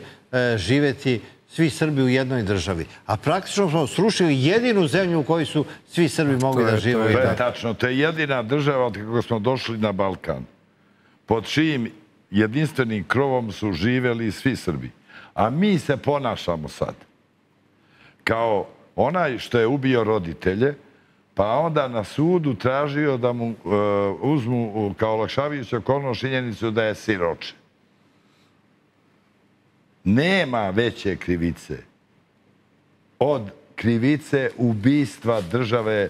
živeti svi Srbi u jednoj državi. A praktično smo srušili jedinu zemlju u kojoj su svi Srbi mogli da žive. To je tačno. To je jedina država od kako smo došli na Balkan. Pod čijim jedinstvenim krovom su živeli svi Srbi. A mi se ponašamo sad kao onaj što je ubio roditelje, pa onda na sudu tražio da mu uzmu kao olakšavajuću okolnost činjenicu da je siroče. Nema veće krivice od krivice ubistva države.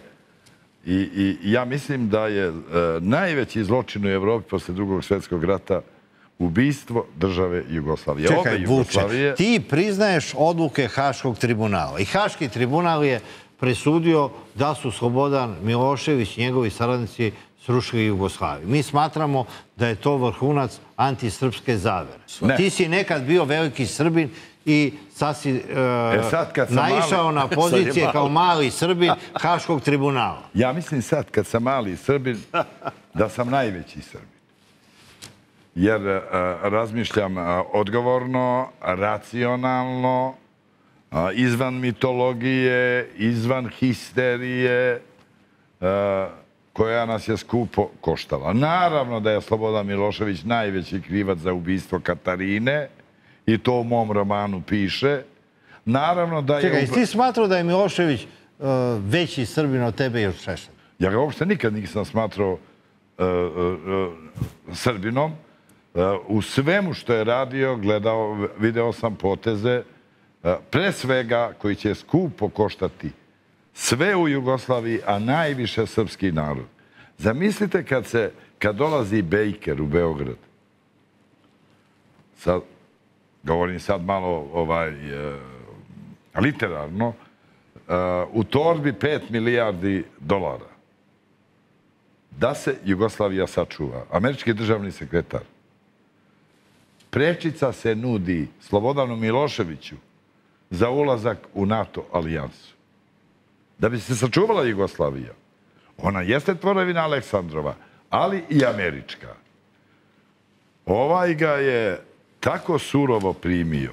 I ja mislim da je najveći zločin u Evropi posle Drugog svjetskog rata ubistvo države Jugoslavije. Čekaj, Vuče, ti priznaješ odluke Haškog tribunala. I Haški tribunal je presudio da su Slobodan Milošević i njegovi saradnici srušili Jugoslaviju. Mi smatramo da je to vrhunac antisrpske zavere. Ti si nekad bio veliki Srbin i sad si naišao na pozicije kao mali Srbin Haškog tribunala. Ja mislim sad kad sam mali Srbin da sam najveći Srbin. Jer razmišljam odgovorno, racionalno, izvan mitologije, izvan histerije, koja nas je skupo koštala. Naravno da je Slobodan Milošević najveći krivac za ubistvo Katarine i to u mom romanu piše. Naravno da je... Čekaj, jesi ti smatrao da je Milošević veći Srbin od tebe i od Šešelja? Ja ga uopšte nikad nisam smatrao Srbinom. U svemu što je radio, gledao, video sam poteze, pre svega koji će skupo koštati sve u Jugoslaviji, a najviše srpski narod. Zamislite kad dolazi Bejker u Beograd. Govorim sad malo literarno. U torbi pet milijardi dolara. Da se Jugoslavija sačuva. Američki državni sekretar. Prečica se nudi Slobodanu Miloševiću za ulazak u NATO alijansu. Da bi se sačuvala Jugoslavija. Ona jeste tvorevina Aleksandrova, ali i američka. Ovaj ga je tako surovo primio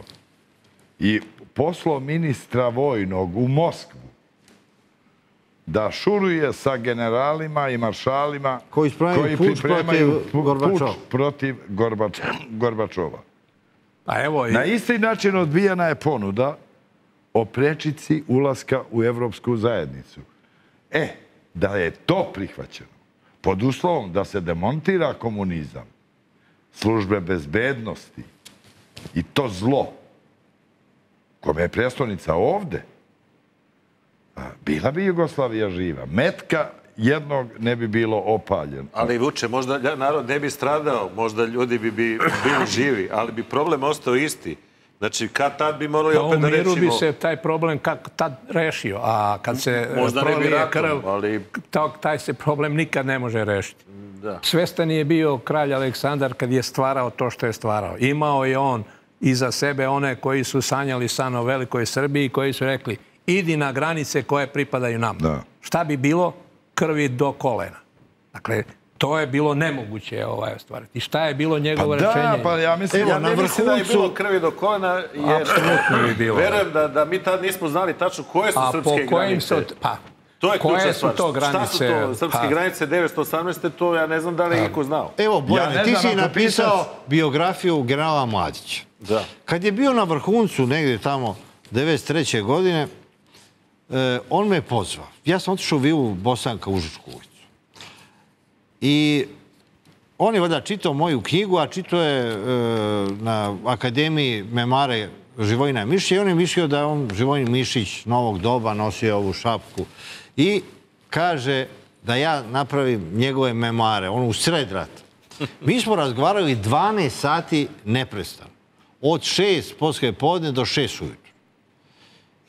i poslao ministra vojnog u Moskvu da šuruje sa generalima i maršalima koji pripremaju puč protiv Gorbačova. Na isti način odbijena je ponuda o prečici ulaska u Evropsku zajednicu. E, da je to prihvaćeno, pod uslovom da se demontira komunizam, službe bezbednosti i to zlo, kome je predstavnica ovde, bila bi Jugoslavija živa. Metka jednog ne bi bilo opaljen. Ali Vuče, možda narod ne bi stradao, možda ljudi bi bili živi, ali bi problem ostao isti. Znači, kad tad bi morali opet da rešimo... U miru bi se taj problem kad tad rešio, a kad se prolije krv, taj se problem nikad ne može rešiti. Svestan je bio kralj Aleksandar kad je stvarao to što je stvarao. Imao je on iza sebe one koji su sanjali san o velikoj Srbiji, koji su rekli idi na granice koje pripadaju nama. Šta bi bilo? Krvi do kolena. Dakle, to je bilo nemoguće ostvariti. I šta je bilo njegovo rešenje? Pa da, ja mislim da je bilo krvi do kolena, jer verujem da mi tad nismo znali tačno koje su srpske granice. To je ključna stvar. Šta su to srpske granice devetnaest osamnaeste, to ja ne znam da li je iko znao. Evo, Bojane, ti si napisao biografiju generala Mladića. Kad je bio na vrhuncu, negdje tamo, devedeset treće godine, on me je pozvao. Ja sam otišao u vilu Bosanka u Užičku ulicu. I on je vada čitao moju knjigu, a čitao je na Akademiji memare Živojina Mišića i on je mislio da je on Živojin Mišić novog doba, nosio ovu šapku. I kaže da ja napravim njegove memare, ono u sred rata. Mi smo razgovarali dvanaest sati neprestano. Od šest posle podne do šest ujutru.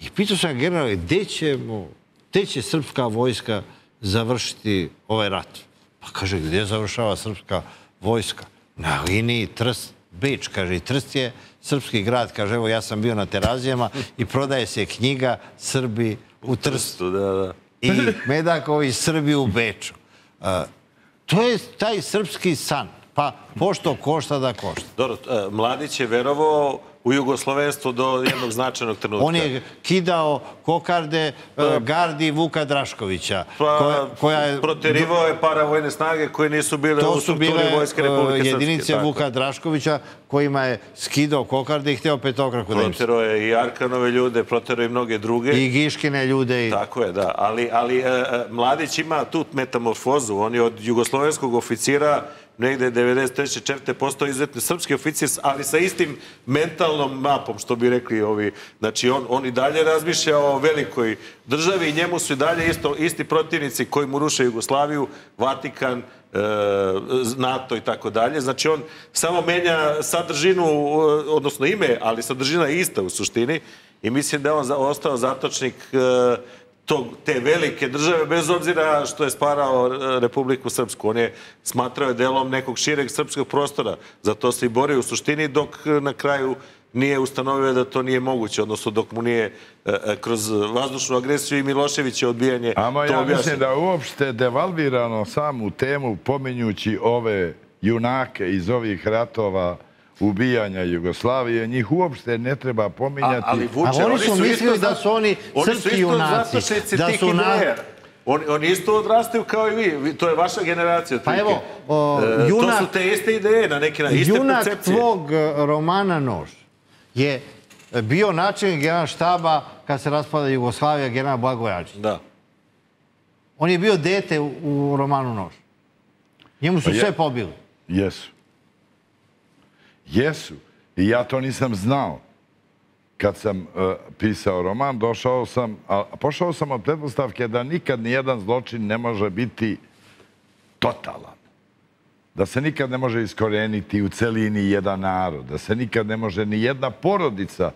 I pitao sam generale, gde će srpska vojska završiti ovaj rat? Pa kaže, gdje završava srpska vojska? Na liniji Trst, Beč, kaže. I Trst je srpski grad, kaže, evo ja sam bio na Terazijama i prodaje se knjiga Srbi u Trstu. I Medakovi Srbi u Beču. To je taj srpski san. Pa pošto košta da košta. Dobro, Mladić je verovao u Jugoslovenstvu do jednog značajnog trenutka. On je kidao kokarde gardi Vuka Draškovića. Proterivao je paravojne snage koje nisu bile u strukturi Vojske Republike Srpske. Jedinice Vuka Draškovića kojima je skidao kokarde i hteo petokraku da im se. Protero je i Arkanove ljude, protero i mnoge druge. I Giškine ljude. Tako je, da. Ali Mladić ima tu metamorfozu. On je od jugoslovenskog oficira negde devedeset treće četvrte postao izuzetni srpski oficir, ali sa istim mentalnom mapom, što bi rekli ovi. Znači, on i dalje razmišlja o velikoj državi i njemu su i dalje isti protivnici koji mu ruše Jugoslaviju, Vatikan, NATO i tako dalje. Znači, on samo menja sadržinu, odnosno ime, ali sadržina je ista u suštini i mislim da je on ostao zatočnik te velike države, bez obzira što je stvarao Republiku Srpsku. On je smatrao delom nekog šireg srpskog prostora. Zato se i borio u suštini, dok na kraju nije ustanovio da to nije moguće, odnosno dok mu nije kroz vazdušnu agresiju i Miloševića odbijanje to objašnje. Ama ja mislim da uopšte devalvirano samu temu, pominjući ove junake iz ovih ratova, ubijanja Jugoslavije, njih uopšte ne treba pominjati. Ali oni su mislili da su oni srpski junaci, da su naši. Oni isto odrastaju kao i vi. To je vaša generacija. Pa evo, to su te iste ideje, na neki način, iste percepcije. Junak tvog romana Nož je bio načelnik generalštaba kad se raspada Jugoslavija, general Blagojević. Da. On je bio dete u romanu Nož. Njemu su sve pobili. Jesu. Jesu. I ja to nisam znao. Kad sam pisao roman, došao sam, a pošao sam od pretpostavke da nikad nijedan zločin ne može biti totalan. Da se nikad ne može iskoreniti u celini jedan narod. Da se nikad ne može ni jedna porodica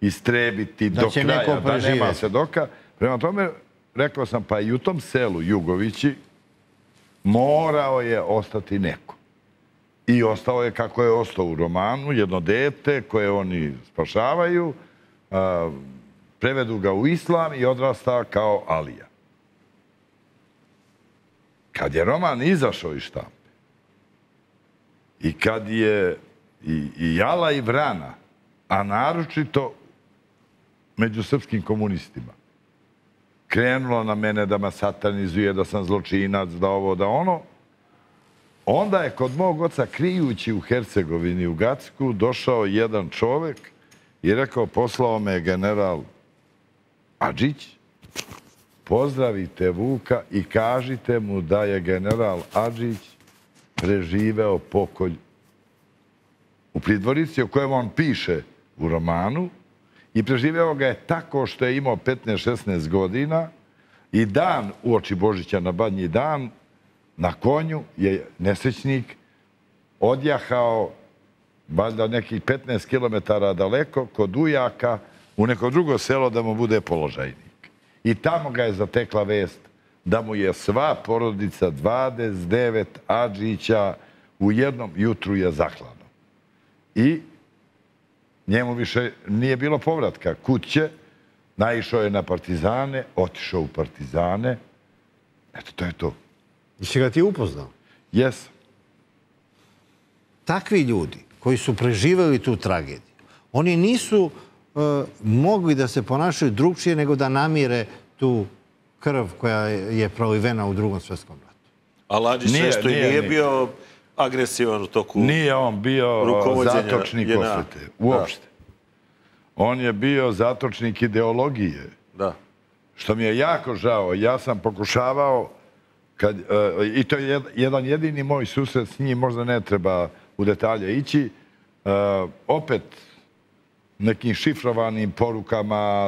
istrebiti do kraja. Da nema svedoka. Prema tome, rekao sam, pa i u tom selu Jugovići morao je ostati neko. I ostao je kako je ostao u romanu, jedno dete koje oni spašavaju, prevedu ga u islam i odrasta kao Alija. Kad je roman izašao iz štampe i kad je i jala i vrana, a naročito među srpskim komunistima, krenulo na mene da me satanizuje, da sam zločinac, da ovo, da ono, onda je kod mog oca, krijući u Hercegovini, u Gacku, došao jedan čovek i rekao, poslao me je general Adžić, pozdravite Vuka i kažite mu da je general Adžić preživeo pokolj u Pridvorici, o kojem on piše u romanu, i preživeo ga je tako što je imao petnaest šesnaest godina i dan u oči Božića, na badnji dan, na konju je nesrećnik odjahao valjda nekih petnaest kilometara daleko kod Ujaka u neko drugo selo da mu bude položajnik. I tamo ga je zatekla vest da mu je sva porodica, dvadeset devet Adžića, u jednom jutru je zaklano. I njemu više nije bilo povratka kuće, naišao je na partizane, otišao u partizane. Eto, to je to. I si ga ti upoznao? Jes. Takvi ljudi koji su preživali tu tragediju, oni nisu mogli da se ponašaju drugčije nego da namire tu krv koja je prolivena u Drugom svjetskom ratu. A Ladžić nešto i nije bio agresivan u toku rukovođenja. Nije on bio zatočnik osvete, uopšte. On je bio zatočnik ideologije. Da. Što mi je jako žao. Ja sam pokušavao, i to je jedan jedini moj susret s njim, možda ne treba u detalje ići, opet nekim šifrovanim porukama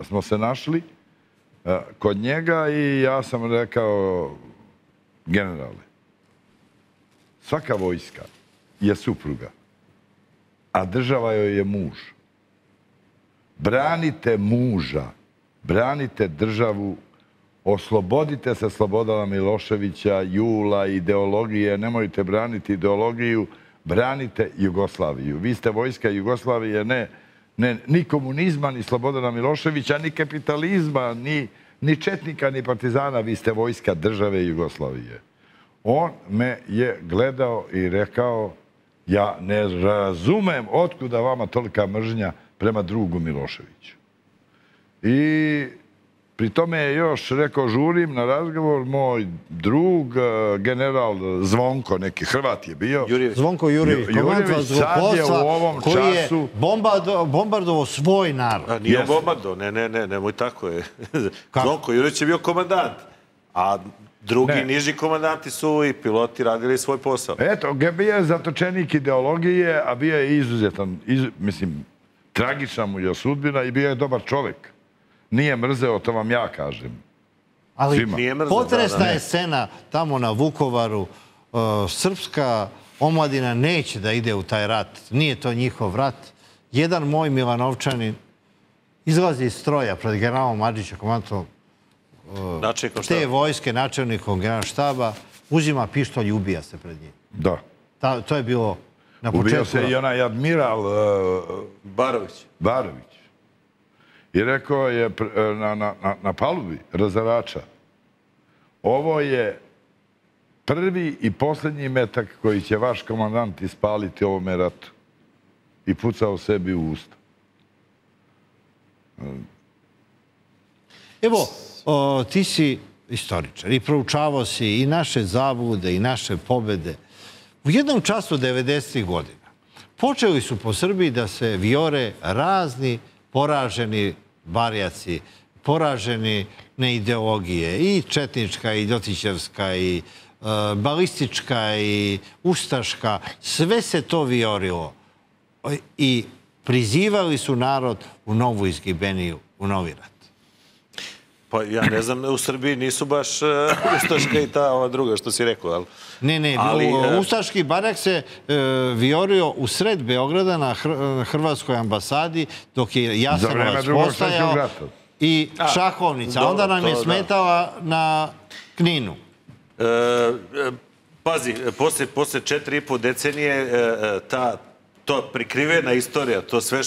smo se našli kod njega i ja sam rekao, generale, svaka vojska je supruga, a država joj je muž. Branite muža, branite državu, oslobodite se Slobodana Miloševića, Jula, ideologije, nemojte braniti ideologiju, branite Jugoslaviju. Vi ste vojska Jugoslavije, ne ni komunizma, ni Slobodana Miloševića, ni kapitalizma, ni četnika, ni partizana, vi ste vojska države Jugoslavije. On me je gledao i rekao, Ja ne razumem otkuda vama tolika mržnja prema drugu Miloševiću. I pri tome je još rekao, žurim na razgovor, moj drug, general Zvonko, neki Hrvat je bio. Zvonko Jurjević, komandant zrakoplovstva koji je bombardovao svoj narod. Nije bombardovao, ne, ne, ne, nemoj tako je. Zvonko Jurjević je bio komandant, a drugi niži komandanti su i piloti radili svoj posao. Eto, bio je zatočenik ideologije, a bio je izuzetan, mislim, tragična mu je sudbina i bio je dobar čovjek. Nije mrzeo, to vam ja kažem. Ali potresna je scena tamo na Vukovaru. Srpska omladina neće da ide u taj rat. Nije to njihov rat. Jedan moj Milanovčanin izlazi iz stroja pred generalom Adžićem, komandantom te vojske, načelnikom generalštaba, uzima pištolj i ubija se pred njim. Da. To je bilo na početku. Ubio se i onaj admiral Barović. I rekao je na palubi razarača, ovo je prvi i posljednji metak koji će vaš komandant ispaliti ovome ratu. I pucao sebi u usta. Evo, ti si istoričar i proučavao si i naše zablude i naše pobede. U jednom času devedesetih godina počeli su po Srbiji da se vijore razni poraženi barjaci, poraženi ne ideologije, i četnička, i ljotićevska, i balistička, i ustaška. Sve se to vijorilo i prizivali su narod u novu izgibeniju, u novi rat. Pa ja ne znam, u Srbiji nisu baš ustaška i ta ova druga što si rekao, ali... Ne, ne, ustaški barjak se vijorio u sred Beograda na Hrvatskoj ambasadi dok je Jasenovac postajao i Šahovnica. Onda nam je smetala na Kninu. Pazi, posle četiri i po decenije ta... To prikrivena istorija, to sve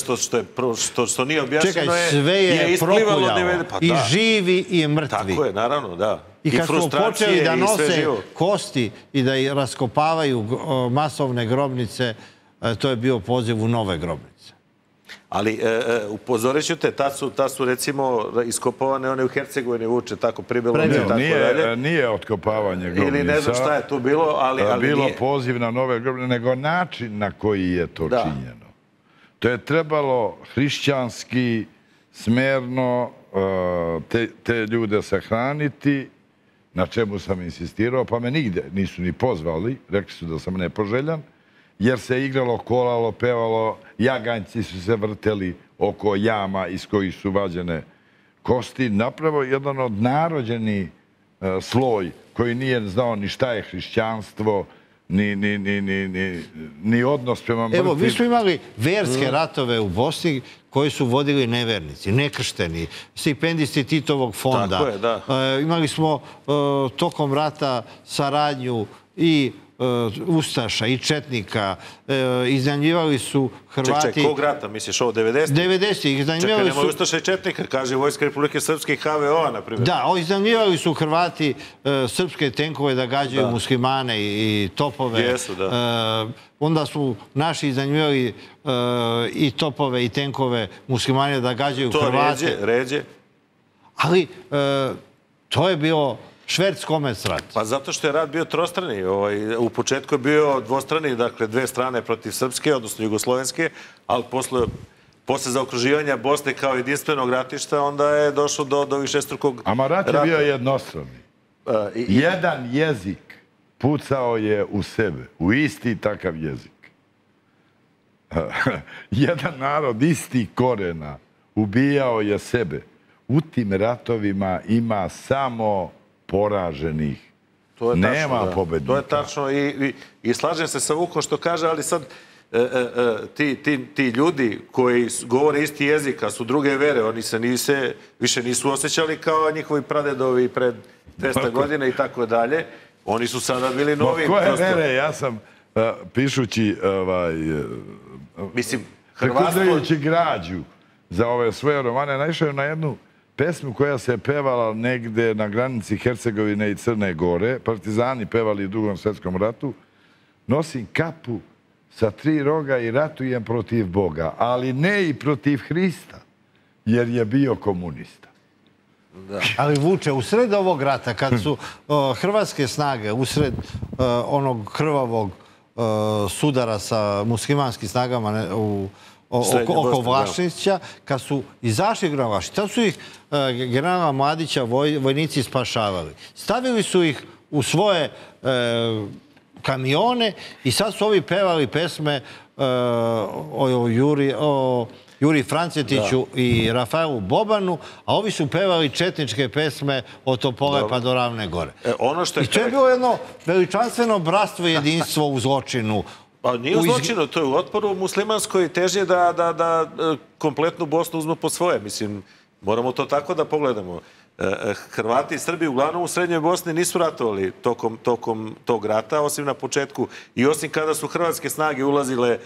što nije objašnjeno je... Čekaj, sve je prokuljalo. I živi i mrtvi. Tako je, naravno, da. I kad smo počeli da nose kosti i da raskopavaju masovne grobnice, to je bio poziv u nove grobnice. Ali upozorit ću te, tad su recimo iskopavane one u Hercegovini, vuče tako pribelone i tako dalje. Nije otkopavanje grobnica. Ili ne znam šta je tu bilo, ali nije. Bilo poziv na nove grobnice, nego način na koji je to činjeno. To je trebalo hrišćanski, smerno te ljude sahraniti, na čemu sam insistirao, pa me nigde nisu ni pozvali, rekli su da sam nepoželjan, jer se igralo, kolalo, pevalo, jaganjci su se vrteli oko jama iz kojih su vađene kosti. Napravo jedan odnarođeni sloj koji nije znao ni šta je hrišćanstvo, ni odnos prema mrtvim. Evo, mi smo imali verske ratove u Bosni koji su vodili nevernici, nekršteni, stipendisti Titovog fonda. Tako je, da. Imali smo tokom rata saradnju i ustaša i četnika. Iznajmljivali su Hrvati... Ček, ček, kog rata misliš? Ovo devedesetih? devedesetih. Iznajmljivali su... Čekaj, nemoj ustaša i četnika, kaže Vojska Republike Srpske i ha ve o, na primjer. Da, iznajmljivali su Hrvati srpske tenkove da gađaju muslimane i topove. Jesu, da. Onda su naši iznajmljivali i topove i tenkove muslimane da gađaju Hrvate. To ređe, ređe. Ali to je bilo... Šverc komec rat. Pa zato što je rat bio trostrani. U početku je bio dvostrani, dakle dve strane protiv srpske, odnosno jugoslovenske, ali posle zaokruživanja Bosne kao jedinstvenog ratišta onda je došlo do višestrukog rata. Ama rat je bio jednostrani. Jedan jezik pucao je u sebe, u isti takav jezik. Jedan narod isti korena ubijao je sebe. U tim ratovima ima samo poraženih. Nema pobednika. To je tačno i slažem se sa Vukom što kaže, ali sad ti ljudi koji govore isti jezik, a su druge vere, oni se više nisu osjećali kao njihovi pradedovi pred dvesta godina i tako dalje. Oni su sada bili novi. Koje vere? Ja sam pišući prikupljajući građu za ove svoje romane naišao na jednu pesmu koja se pevala negde na granici Hercegovine i Crne Gore, partizani pevali u Drugom svjetskom ratu, nosim kapu sa tri roga i ratujem protiv Boga, ali ne i protiv Hrista, jer je bio komunista. Ali Vuče, usred ovog rata, kad su hrvatske snage, usred onog krvavog sudara sa muslimanskim snagama oko Vlašnića, kad su izašli granaši, tad su ih generala Mladića vojnici spašavali. Stavili su ih u svoje kamione i sad su ovi pevali pesme o Juri, o Juri Francetiću i Rafaelu Bobanu, a ovi su pevali četničke pesme od Topole pa do Ravne Gore. I to je bilo jedno veličanstveno bratstvo i jedinstvo u zločinu. Pa nije u zločinu, to je u otporu muslimanskoj težnje da kompletnu Bosnu uzmu po svoje. Mislim, moramo to tako da pogledamo. Hrvati i Srbi uglavnom u Srednjoj Bosni nisu ratovali tokom tog rata, osim na početku i osim kada su hrvatske snage ulazile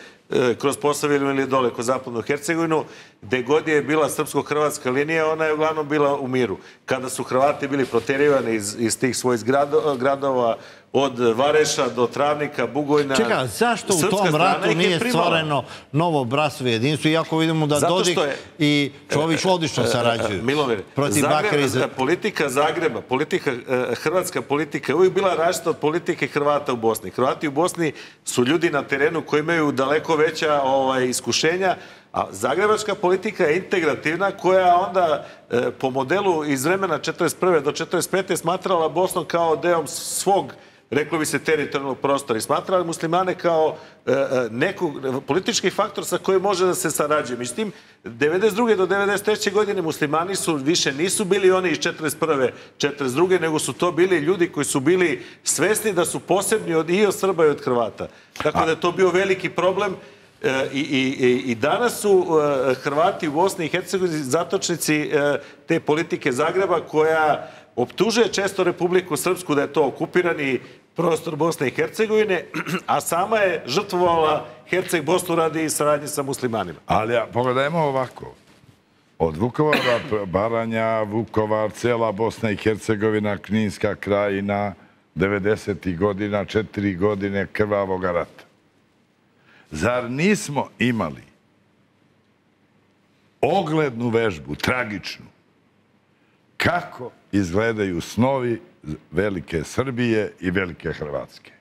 kroz Posavinu ili dole kroz zapadnu Hercegovinu, gde god je bila srpsko-hrvatska linija, ona je uglavnom bila u miru. Kada su Hrvati bili proterivani iz tih svojih gradova, od Vareša do Travnika, Bugojna... Čekaj, zašto u tom ratu nije stvoreno novo bratstvo i jedinstvo, iako vidimo da Dodik i Čović odlično sarađuju protiv Bakrize? Politika Zagreba, hrvatska politika je uvijek bila različita od politike Hrvata u Bosni. Hrvati u Bosni su ljudi na terenu koji imaju daleko veća iskušenja, a zagrebačka politika je integrativna, koja onda po modelu iz vremena četrdeset prve do četrdeset pete smatrala Bosnu kao deom svog, reklo bi se, teritorijalnog prostora i smatrali muslimane kao nekog politički faktor sa kojim može da se sarađuje. Međutim, devedeset druge do devedeset treće godine muslimani su više nisu bili oni iz četrdeset prve, četrdeset druge, nego su to bili ljudi koji su bili svesni da su posebni i od Srba i od Hrvata. Tako da je to bio veliki problem. I danas su Hrvati u Bosni i Hercegovini zatočnici te politike Zagreba, koja optužuje često Republiku Srpsku da je to okupirani prostor Bosne i Hercegovine, a sama je žrtvovala Herceg Bosnu radi saradnje sa muslimanima. Ali pogledajmo ovako. Od Vukovara, Baranja, Vukovar, cela Bosna i Hercegovina, Kninska krajina, devedesetih godina, četiri godine krvavog rata. Zar nismo imali oglednu vežbu, tragičnu, kako izgledaju snovi velike Srbije i velike Hrvatske?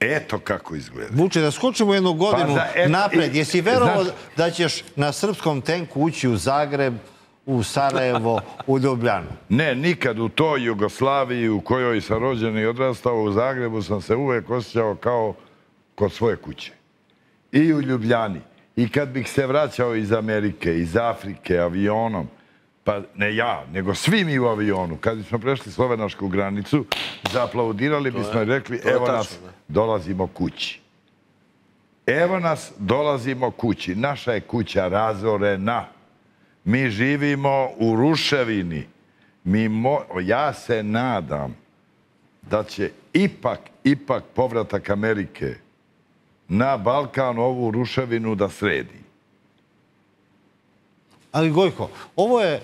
Eto kako izgleda. Vuče, da skočimo jednu godinu napred. Jesi verovao da ćeš na srpskom tenku ući u Zagreb, u Sarajevo, u Ljubljanu? Ne, nikad. U toj Jugoslaviji u kojoj sam rođen i odrastao, u Zagrebu sam se uvek osjećao kao kod svoje kuće. I u Ljubljani. I kad bih se vraćao iz Amerike, iz Afrike, avionom, pa ne ja, nego svi mi u avionu, kad smo prešli slovenačku granicu, zaplaudirali bismo i rekli, evo nas, dolazimo kući. Evo nas, dolazimo kući. Naša je kuća razorena. Mi živimo u ruševini. Ja se nadam da će ipak, ipak povratak Amerike na Balkan ovu ruševinu da sredi. Ali Gojko, ovo je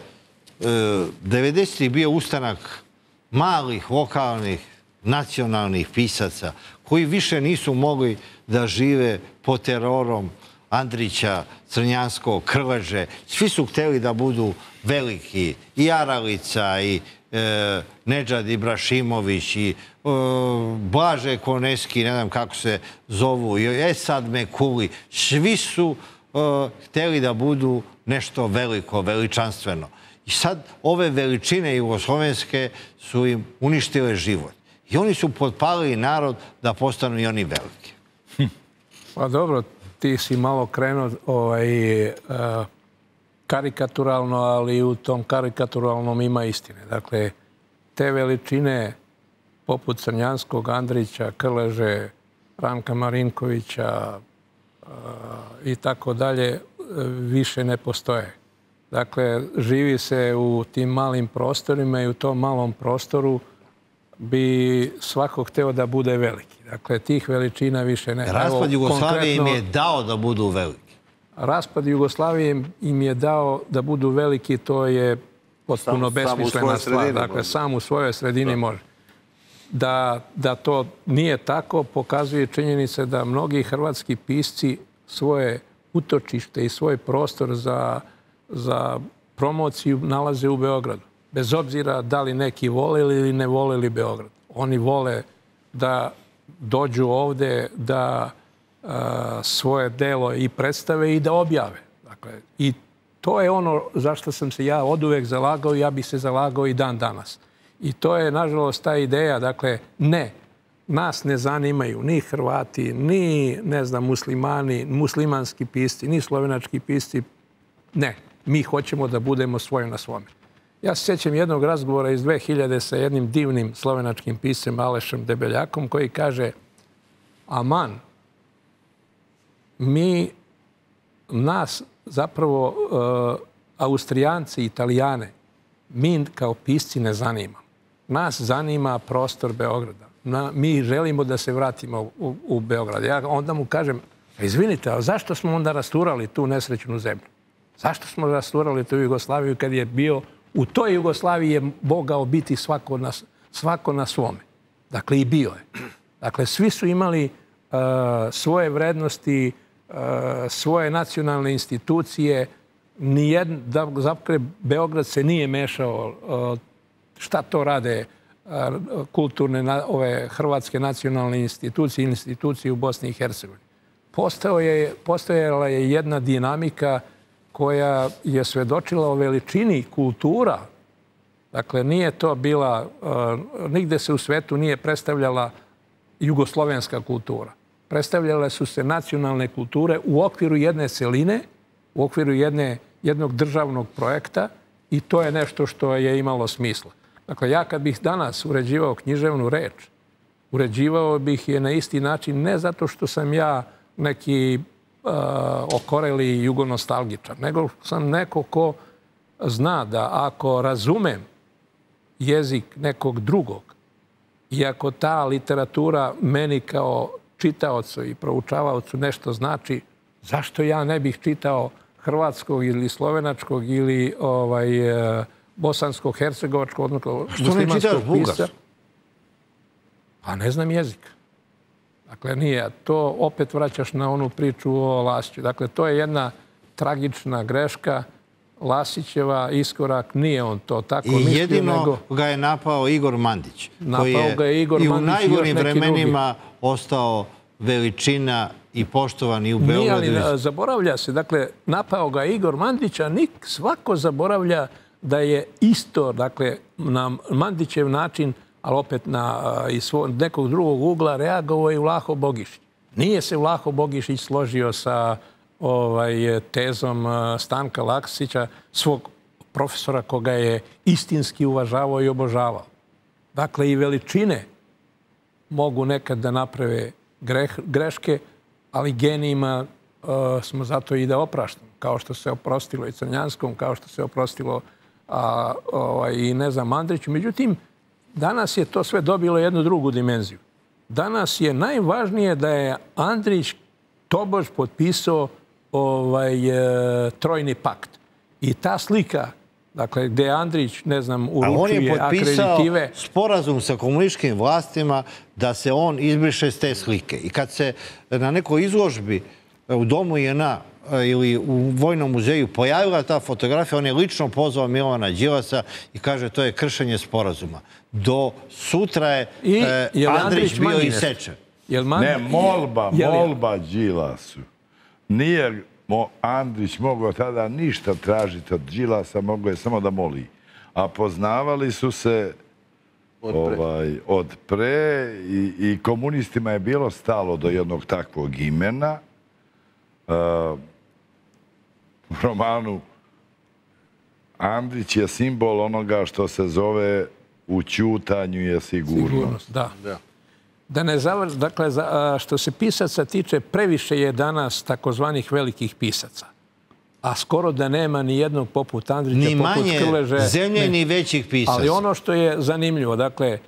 devedesetih bio ustanak malih, lokalnih, nacionalnih pisaca koji više nisu mogli da žive pod terorom Andrića, Crnjanskog, Krleže. Svi su hteli da budu veliki. I Aralica, i Nedžad Ibrašimović, i Blaže Koneski, ne znam kako se zovu, i Esad Mekuli. Svi su hteli da budu nešto veliko, veličanstveno. I sad ove veličine jugoslovenske su im uništile život. I oni su potpalili narod da postanu i oni veliki. Pa dobro, ti si malo krenuo karikaturalno, ali u tom karikaturalnom ima istine. Dakle, te veličine poput Crnjanskog, Andrića, Krleže, Ranka Marinkovića i tako dalje, više ne postoje. Dakle, živi se u tim malim prostorima i u tom malom prostoru bi svako hteo da bude veliki. Dakle, tih veličina više ne. Raspad Jugoslavije im je dao da budu veliki. Raspad Jugoslavije im je dao da budu veliki, to je potpuno besmislena stvar. Dakle, sam u svojoj sredini može. Da to nije tako pokazuje činjenice da mnogi hrvatski pisci svoje utočište i svoj prostor za promociju nalaze u Beogradu. Bez obzira da li neki voleli ili ne voleli Beograd. Oni vole da dođu ovde, da svoje delo i predstave i da objave. I to je ono za što sam se ja oduvek zalagao i ja bih se zalagao i dan danas. I to je, nažalost, ta ideja. Dakle, ne, nas ne zanimaju ni Hrvati, ni, ne znam, muslimani, muslimanski pisci, ni slovenački pisci. Ne, mi hoćemo da budemo svoji na svome. Ja se sjećam jednog razgovora iz dve hiljade sa jednim divnim slovenačkim piscem Alešem Debeljakom koji kaže, aman, mi, nas zapravo Austrijanci i Italijane, mi kao pisci ne zanimamo. Nas zanima prostor Beograda. Mi želimo da se vratimo u Beograd. Ja onda mu kažem, izvinite, ali zašto smo onda rasturali tu nesrećnu zemlju? Zašto smo rasturali tu Jugoslaviju kad je bio, u toj Jugoslaviji je mogao biti svako na svome. Dakle, i bio je. Dakle, svi su imali svoje vrednosti, svoje nacionalne institucije. Zapravo, Beograd se nije mešao šta to rade kulturne hrvatske nacionalne institucije i institucije u Bosni i Hercegovini. Postojala je jedna dinamika koja je svedočila o veličini kultura. Dakle, nije to bila, nigde se u svetu nije predstavljala jugoslovenska kultura. Predstavljale su se nacionalne kulture u okviru jedne celine, u okviru jednog državnog projekta i to je nešto što je imalo smisla. Dakle, ja kad bih danas uređivao književnu reč, uređivao bih je na isti način, ne zato što sam ja neki okoreli jugonostalgičar, nego sam neko ko zna da ako razumem jezik nekog drugog i ako ta literatura meni kao čitaocu i proučavaocu nešto znači, zašto ja ne bih čitao hrvatskog ili slovenačkog ili bosanskog, hercegovačkog, odnosno muslimanskog pisca? A ne znam jezika. Dakle, nije. To opet vraćaš na onu priču o Lasiću. Dakle, to je jedna tragična greška. Lasićeva iskorak, nije on to tako mislio. I jedino ga je napao Igor Mandić. Napao ga je Igor Mandić i još neki drugi. I u najgorim vremenima ostao veličina i poštovan i u Beogradu. Nije, ali zaboravlja se. Dakle, napao ga je Igor Mandić, a nik svako zaboravlja da je isto, dakle, na Mandićev način, ali opet iz nekog drugog ugla, reagovao je Vlaho Bogišić. Nije se Vlaho Bogišić složio sa tezom Stanka Laksića, svog profesora koga je istinski uvažavao i obožavao. Dakle, i veličine mogu nekad da naprave greške, ali genijima smo zato i da opraštamo. Kao što se oprostilo i Crnjanskom, kao što se oprostilo i ne znam Andriću. Međutim, danas je to sve dobilo jednu drugu dimenziju. Danas je najvažnije da je Andrić tobož potpisao Trojni pakt. I ta slika, dakle, gde Andrić, ne znam, uručuje akreditive... A on je potpisao sporazum sa komunističkim vlastima da se on izbriše s te slike. I kad se na nekoj izložbi u Domu JNA ili u Vojnom muzeju pojavila ta fotografija, on je lično pozvao Milana Đilasa i kaže to je kršenje sporazuma. Do sutra je Andrić bio isečen. Ne, molba, molba Đilasu. Nije Andrić mogao tada ništa tražiti od Đilasa, mogao je samo da moli. A poznavali su se od pre i komunistima je bilo stalo do jednog takvog imena. U romanu Andrić je simbol onoga što se zove u ćutanju je sigurnost. Da. Da ne završi, dakle, što se pisaca tiče, previše je danas takozvanih velikih pisaca. A skoro da nema ni jednog poput Andrića, poput Krleže. Ni manje zemlje, ni većih pisaca. Ali ono što je zanimljivo, dakle,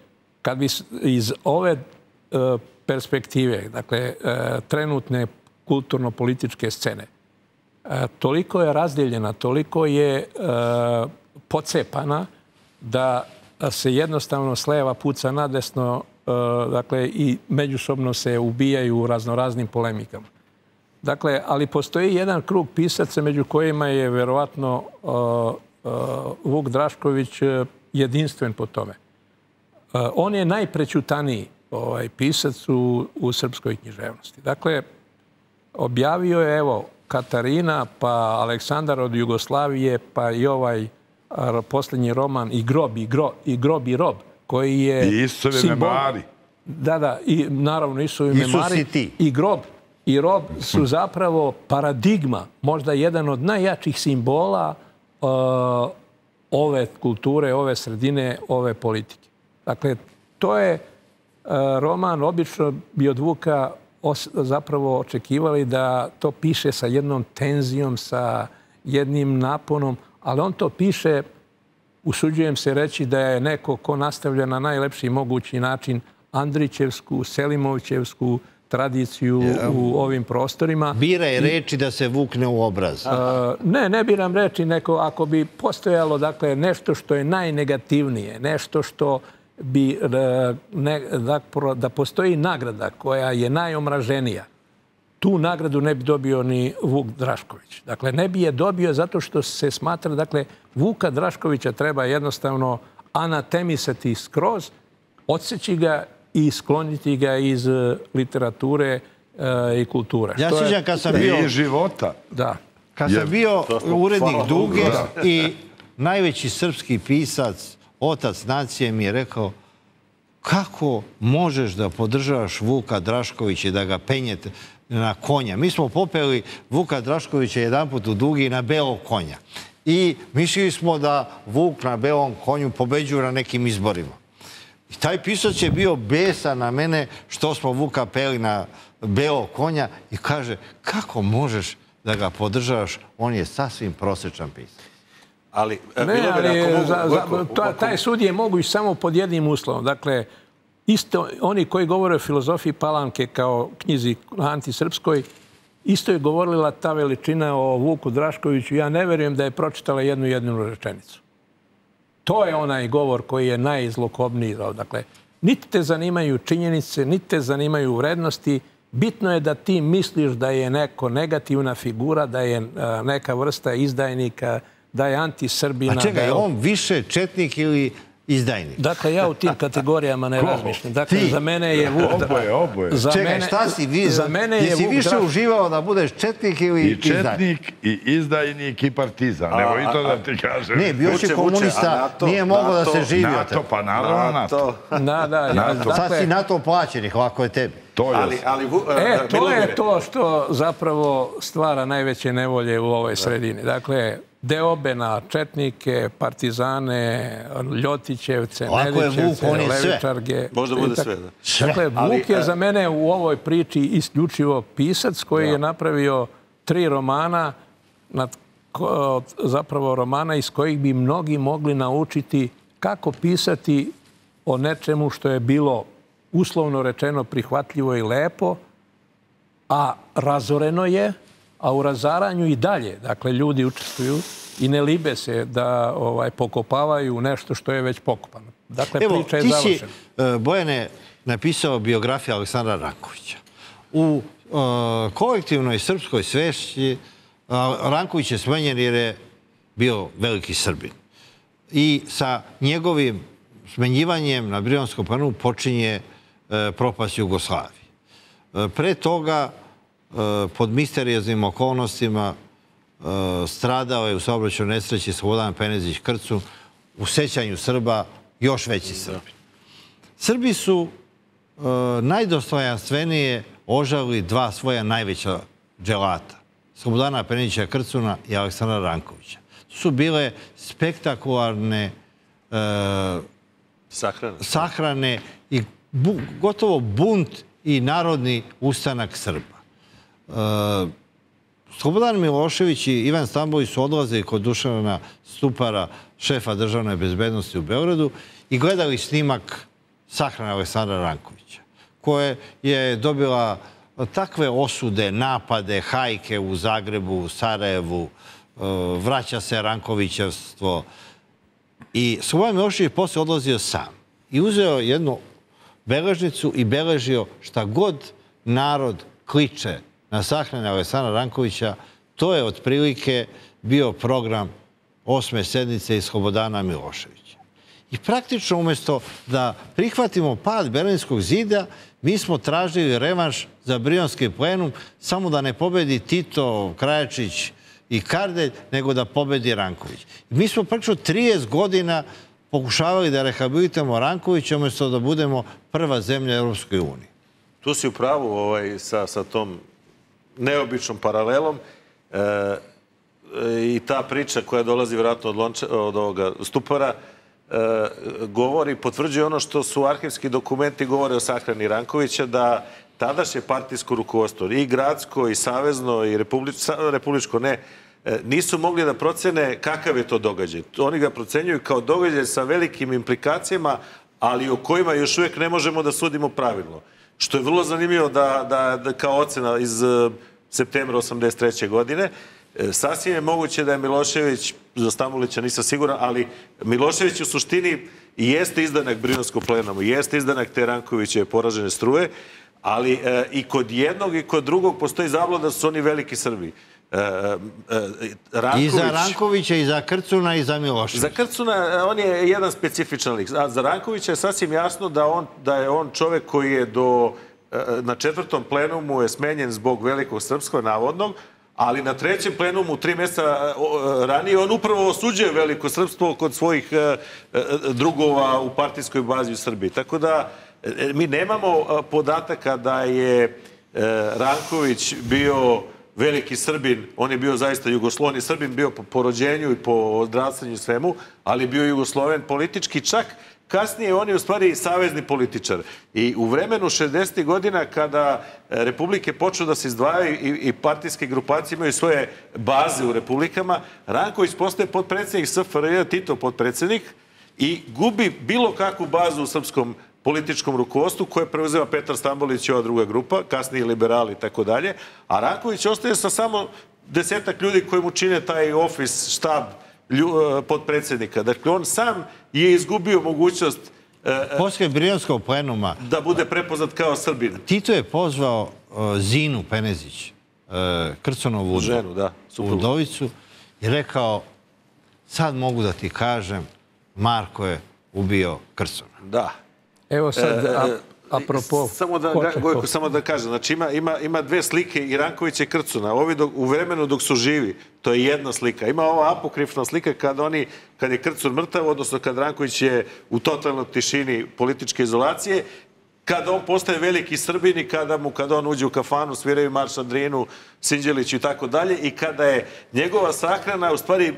kad bi iz ove perspektive, dakle, trenutne kulturno-političke scene, toliko je razdeljena, toliko je pocepana da se jednostavno s leva puca nadesno dakle, i međusobno se ubijaju u raznoraznim polemikama. Dakle, ali postoji jedan krug pisaca među kojima je verovatno Vuk Drašković jedinstven po tome. On je najprećutaniji pisac u srpskoj književnosti. Dakle, objavio je, evo, Katarina, pa Aleksandar od Jugoslavije, pa i ovaj posljednji roman I grob i rob, koji je... I Isusove memari. Da, da, i naravno Isusove memari. I grob i rob su zapravo paradigma, možda jedan od najjačih simbola ove kulture, ove sredine, ove politike. Dakle, to je roman, obično bi od Vuka zapravo očekivali da to piše sa jednom tenzijom, sa jednim naponom, ali on to piše, usuđujem se reći, da je neko ko nastavlja na najlepši mogući način Andrićevsku, Selimovićevsku tradiciju u ovim prostorima. Bira je reči da se vukne u obraz. Ne, ne biram reči. Neko, ako bi postojalo nešto što je najnegativnije, nešto što bi, da postoji nagrada koja je najomraženija, tu nagradu ne bi dobio ni Vuk Drašković. Dakle, ne bi je dobio zato što se smatra, dakle, Vuka Draškovića treba jednostavno anatemisati skroz, odseći ga i skloniti ga iz literature i kulture. Ja sjećam kad sam bio... I života. Da. Kad sam bio urednik Duge i najveći srpski pisac, otac nacije, mi je rekao kako možeš da podržavaš Vuka Draškovića i da ga penjete na konja. Mi smo popeli Vuka Draškovića jedan put u Dugi na belog konja. I mislili smo da Vuk na belom konju pobeđuje na nekim izborima. I taj pisac je bio besan na mene što smo Vuka peli na belog konja i kaže kako možeš da ga podržavaš, on je sasvim prosječan pisac. Ali taj sud je moguć samo pod jednim uslovom. Dakle, isto oni koji govore o filozofiji Palanke kao knjizi antisrpskoj, isto je govorila ta veličina o Vuku Draškoviću. Ja ne vjerujem da je pročitala jednu jednu rečenicu. To je onaj govor koji je najzlokobniji. Dakle, niti te zanimaju činjenice, niti te zanimaju vrednosti. Bitno je da ti misliš da je neko negativna figura, da je neka vrsta izdajnika, da je antisrbina. A čega, je on više četnik ili izdajnik? Dakle, ja u tim kategorijama ne razmišljam. Dakle, za mene je Vuk... Oboje, oboje. Čekaj, šta si vi? Za mene je Vuk... Jesi više uživao da budeš četnik ili izdajnik? I četnik, i izdajnik, i partizan. Evo i to da ti kažem. Ne, bio si komunista, nije mogo da se živio. NATO, pa naravno NATO. Sad si NATO plaćenih, ovako je tebi. E, to je to što zapravo stvara najveće nevolje u ovoj sredini. Dakle, deobe na četnike, partizane, Ljotićevce, Nedićevce, Levičarge. Možda bude sve, da. Dakle, Vuk je za mene u ovoj priči isključivo pisac koji je napravio tri romana, zapravo romana iz kojih bi mnogi mogli naučiti kako pisati o nečemu što je bilo uslovno rečeno prihvatljivo i lepo, a razoreno je, a u razaranju i dalje. Dakle, ljudi učestvuju i ne libe se da pokopavaju nešto što je već pokopano. Dakle, priča je završena. Evo, ti si, Bojane, napisao biografiju Aleksandra Rankovića. U kolektivnoj srpskoj svesti Ranković je smenjen jer je bio veliki Srbin. I sa njegovim smenjivanjem na Brionskom planu počinje propast Jugoslavije. Pre toga pod misterioznim okolnostima stradao je u saobraćajnoj nesreći Slobodan Penezić Krcun, u sećanju Srba još veći Srbi. Srbi su najdostojanstvenije ožalili dva svoja najveća dželata, Slobodana Penezića Krcuna i Aleksandra Rankovića. To su bile spektakularne sahrane i gotovo bunt i narodni ustanak Srba. Slobodan Milošević i Ivan Stambolić su odlazili kod Dušana Stupara, šefa državne bezbednosti u Beogradu, i gledali snimak sahrane Aleksandra Rankovića, koje je dobila takve osude, napade, hajke u Zagrebu, u Sarajevu, vraća se Rankovićevstvo. I Slobodan Milošević je poslije odlazio sam i uzeo jednu beležnicu i beležio šta god narod kliče na sahrane Aleksandra Rankovića. To je otprilike bio program osme sednice i Slobodana Miloševića. I praktično umjesto da prihvatimo pad Berlinskog zida, mi smo tražili revanš za Brionski plenum, samo da ne pobedi Tito, Krajačić i Kardelj, nego da pobedi Ranković. Mi smo praktično trideset godina pokušavali da rehabilitamo Rankovića umjesto da budemo prva zemlja Europskoj uniji. Tu si u pravu sa tom neobičnom paralelom. I ta priča koja dolazi vjerojatno od ovoga Stupora govori, potvrđuje ono što su arhivski dokumenti govore o sahrani Rankovića, da tadašnje partijsko rukovodstvo, i gradsko, i savezno, i republičko, ne, nisu mogli da procene kakav je to događaj. Oni ga procenjuju kao događaj sa velikim implikacijama, ali o kojima još uvijek ne možemo da sudimo pravilno. Što je vrlo zanimljivo da kao ocena iz septembra osamdeset treće godine, sasvim je moguće da je Milošević, za Stamulića nisam siguran, ali Milošević u suštini jeste izdanak Brionskog plenuma, jeste izdanak te Rankovićeve poražene struje, ali i kod jednog i kod drugog postoji zabluda da su oni veliki Srbi. I za Rankovića, i za Krcuna, i za Miloševića. Za Krcuna on je jedan specifičan lik, a za Rankovića je sasvim jasno da je on čovjek koji je do... Na četvrtom plenumu je smenjen zbog velikog srpskog navodnog, ali na trećem plenumu, tri mjesta ranije, on upravo osuđuje veliko srpstvo kod svojih drugova u partijskoj bazi u Srbiji. Tako da mi nemamo podataka da je Ranković bio veliki Srbin, on je bio zaista jugoslovni Srbin, bio po rođenju i po odrastanju i svemu, ali je bio jugosloven politički, čak kasnije on je u stvari savezni političar. I u vremenu šezdesetih godina kada republike počnu da se izdvajaju i partijske grupacije imaju svoje baze u republikama, Ranković postaje potpredsjednik S F R J, Tito potpredsjednik, i gubi bilo kakvu bazu u srpskom političkom rukovodstvu koje preuzeva Petar Stambolić i ova druga grupa, kasniji liberali i tako dalje. A Ranković ostaje sa samo desetak ljudi koji mu čine taj ofis, štab potpredsjednika. Dakle, on sam je izgubio mogućnost posle Brionskog plenuma da bude prepoznat kao Srbin. Tito je pozvao Zinu Penezić, Krconovu udovicu, i rekao: sad mogu da ti kažem, Marko je ubio Krcona. Da. Evo sad, apropo... Gojko, samo da kažem, znači ima dve slike, i Rankovića i Krcuna. Ovi u vremenu dok su živi, to je jedna slika. Ima ova apokrifna slika kad je Krcun mrtav, odnosno kad Ranković je u totalnoj tišini političke izolacije, kada on postaje veliki Srbin i kada on uđe u kafanu, sviraju marš na Drinu, Sinđeliću i tako dalje, i kada je njegova sahrana u stvari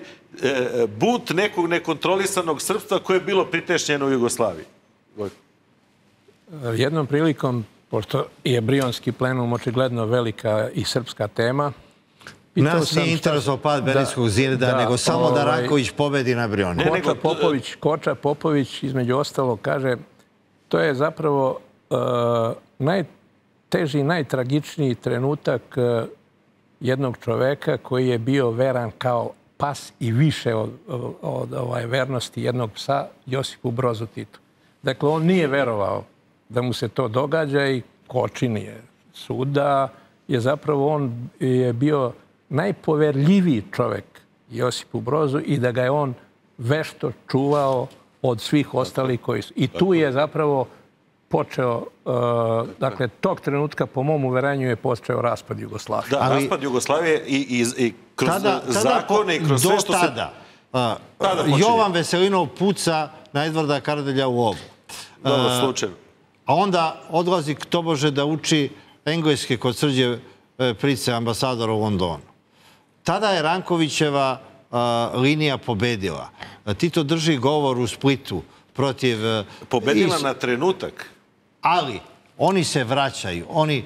but nekog nekontrolisanog srpstva koje je bilo pritešnjeno u Jugoslaviji. Gojko. Jednom prilikom, pošto je Brionski plenum očigledno velika i srpska tema... Nas nije interesao pad Berlinskog zida, nego samo da Ranković pobedi na Brioni. Koča Popović, između ostalo, kaže to je zapravo najteži, najtragičniji trenutak jednog čoveka koji je bio veran kao pas i više od vernosti jednog psa Josipu Brozu Titu. Dakle, on nije verovao da mu se to događa i Kočin je suda, je zapravo on je bio najpoverljiviji čovjek Josipu Brozu i da ga je on vešto čuvao od svih ostalih koji su. I tu je zapravo počeo, dakle, tog trenutka, po mom uverenju, je počeo raspad Jugoslavije. Da, raspad Jugoslavije i kroz zakone i kroz sve što se... Do tada. Jovan Veselinov puca na Edvarda Kardelja u ovu. Dobro, slučajno. A onda odlazi k tobože da uči engleski kod Srđe Price, ambasadora u Londonu. Tada je Rankovićeva linija pobedila. Tito drži govor u Splitu protiv... Pobedila na trenutak. Ali oni se vraćaju. Oni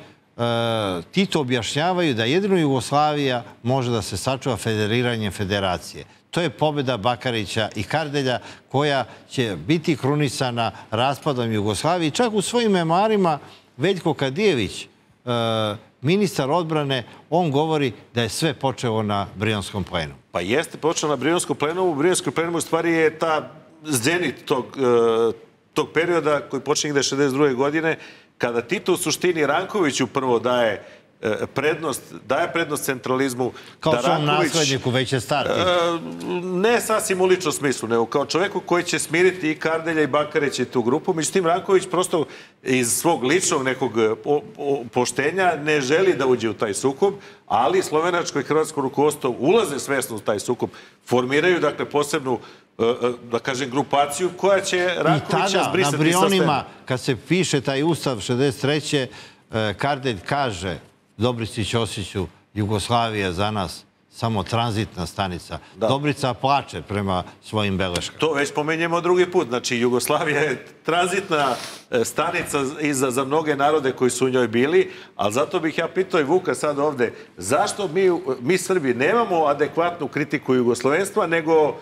Tito objašnjavaju da jedino Jugoslavija može da se sačuva federiranjem federacije. To je pobjeda Bakarića i Kardelja koja će biti krunisana raspadom Jugoslavije. Čak u svojim memoarima Veljko Kadijević, ministar odbrane, on govori da je sve počelo na Brionskom plenumu. Pa jeste počelo na Brionskom plenumu. Brionski plenum u stvari je ta zenit tog tog perioda koji počinje šezdeset druge godine, kada Tito u suštini Rankoviću prvo daje prednost, daje prednost centralizmu. Kao svom nasledniku, već je star Tito. Ne sasvim u ličnom smislu, nego kao čoveku koji će smiriti i Kardelja i Bakareća i tu grupu. Međutim, Ranković prosto iz svog ličnog nekog poštenja ne želi da uđe u taj sukob, ali slovenačko i hrvatsko rukovodstvo ulaze svesno u taj sukob, formiraju dakle posebnu, da kažem, grupaciju koja će Rankovića zbrisati sa scene. I tada, na Brionima, kad se piše taj ustav šezdeset treće, Kardelj kaže Dobričić Osiću, Jugoslavija za nas samo tranzitna stanica. Dobrica plače prema svojim beleškama. To već pomenjemo drugi put. Znači, Jugoslavija je tranzitna stanica za mnoge narode koji su u njoj bili, ali zato bih ja pitao i Vuka sad ovde, zašto mi Srbi nemamo adekvatnu kritiku jugoslovenstva, nego,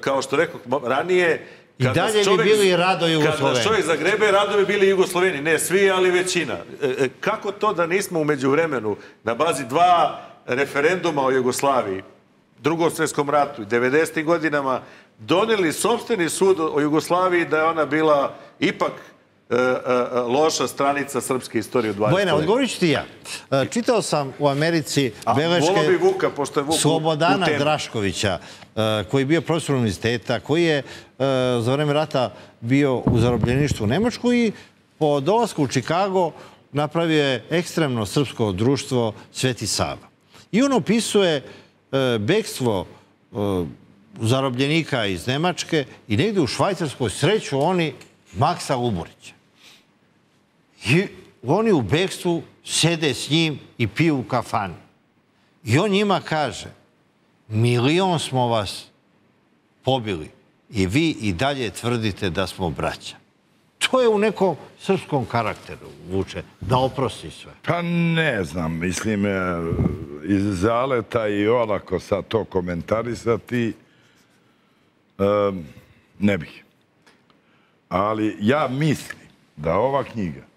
kao što rekao ranije, i dalje bi bili rado Jugosloveni. Kada čovjek zagrebe, rado bi bili Jugosloveni. Ne svi, ali većina. Kako to da nismo u međuvremenu na bazi dva referenduma o Jugoslaviji, Drugom svjetskom ratu i devedesetim godinama, doneli sopstveni sud o Jugoslaviji da je ona bila ipak loša stranica srpske istorije u dvadesetom veku. Bojana, odgovorit ću ti ja. Čitao sam u Americi beleške Slobodana Draškovića, koji je bio profesor univerziteta, koji je za vreme rata bio u zarobljeništvu u Nemačku i po dolasku u Čikago napravio je ekstremno srpsko društvo Sveti Sava. I on opisuje bekstvo zarobljenika iz Nemačke i negde u Švajcarskoj sreću oni Maksa Luburića. I oni u bekstvu sede s njim i piju u kafani. I on njima kaže, milion smo vas pobili i vi i dalje tvrdite da smo braća. To je u nekom srpskom karakteru, Vuče, da oprosti sve. Pa ne znam, mislim, iz zaleta i olako sad to komentarisati ne bih. Ali ja mislim da ova knjiga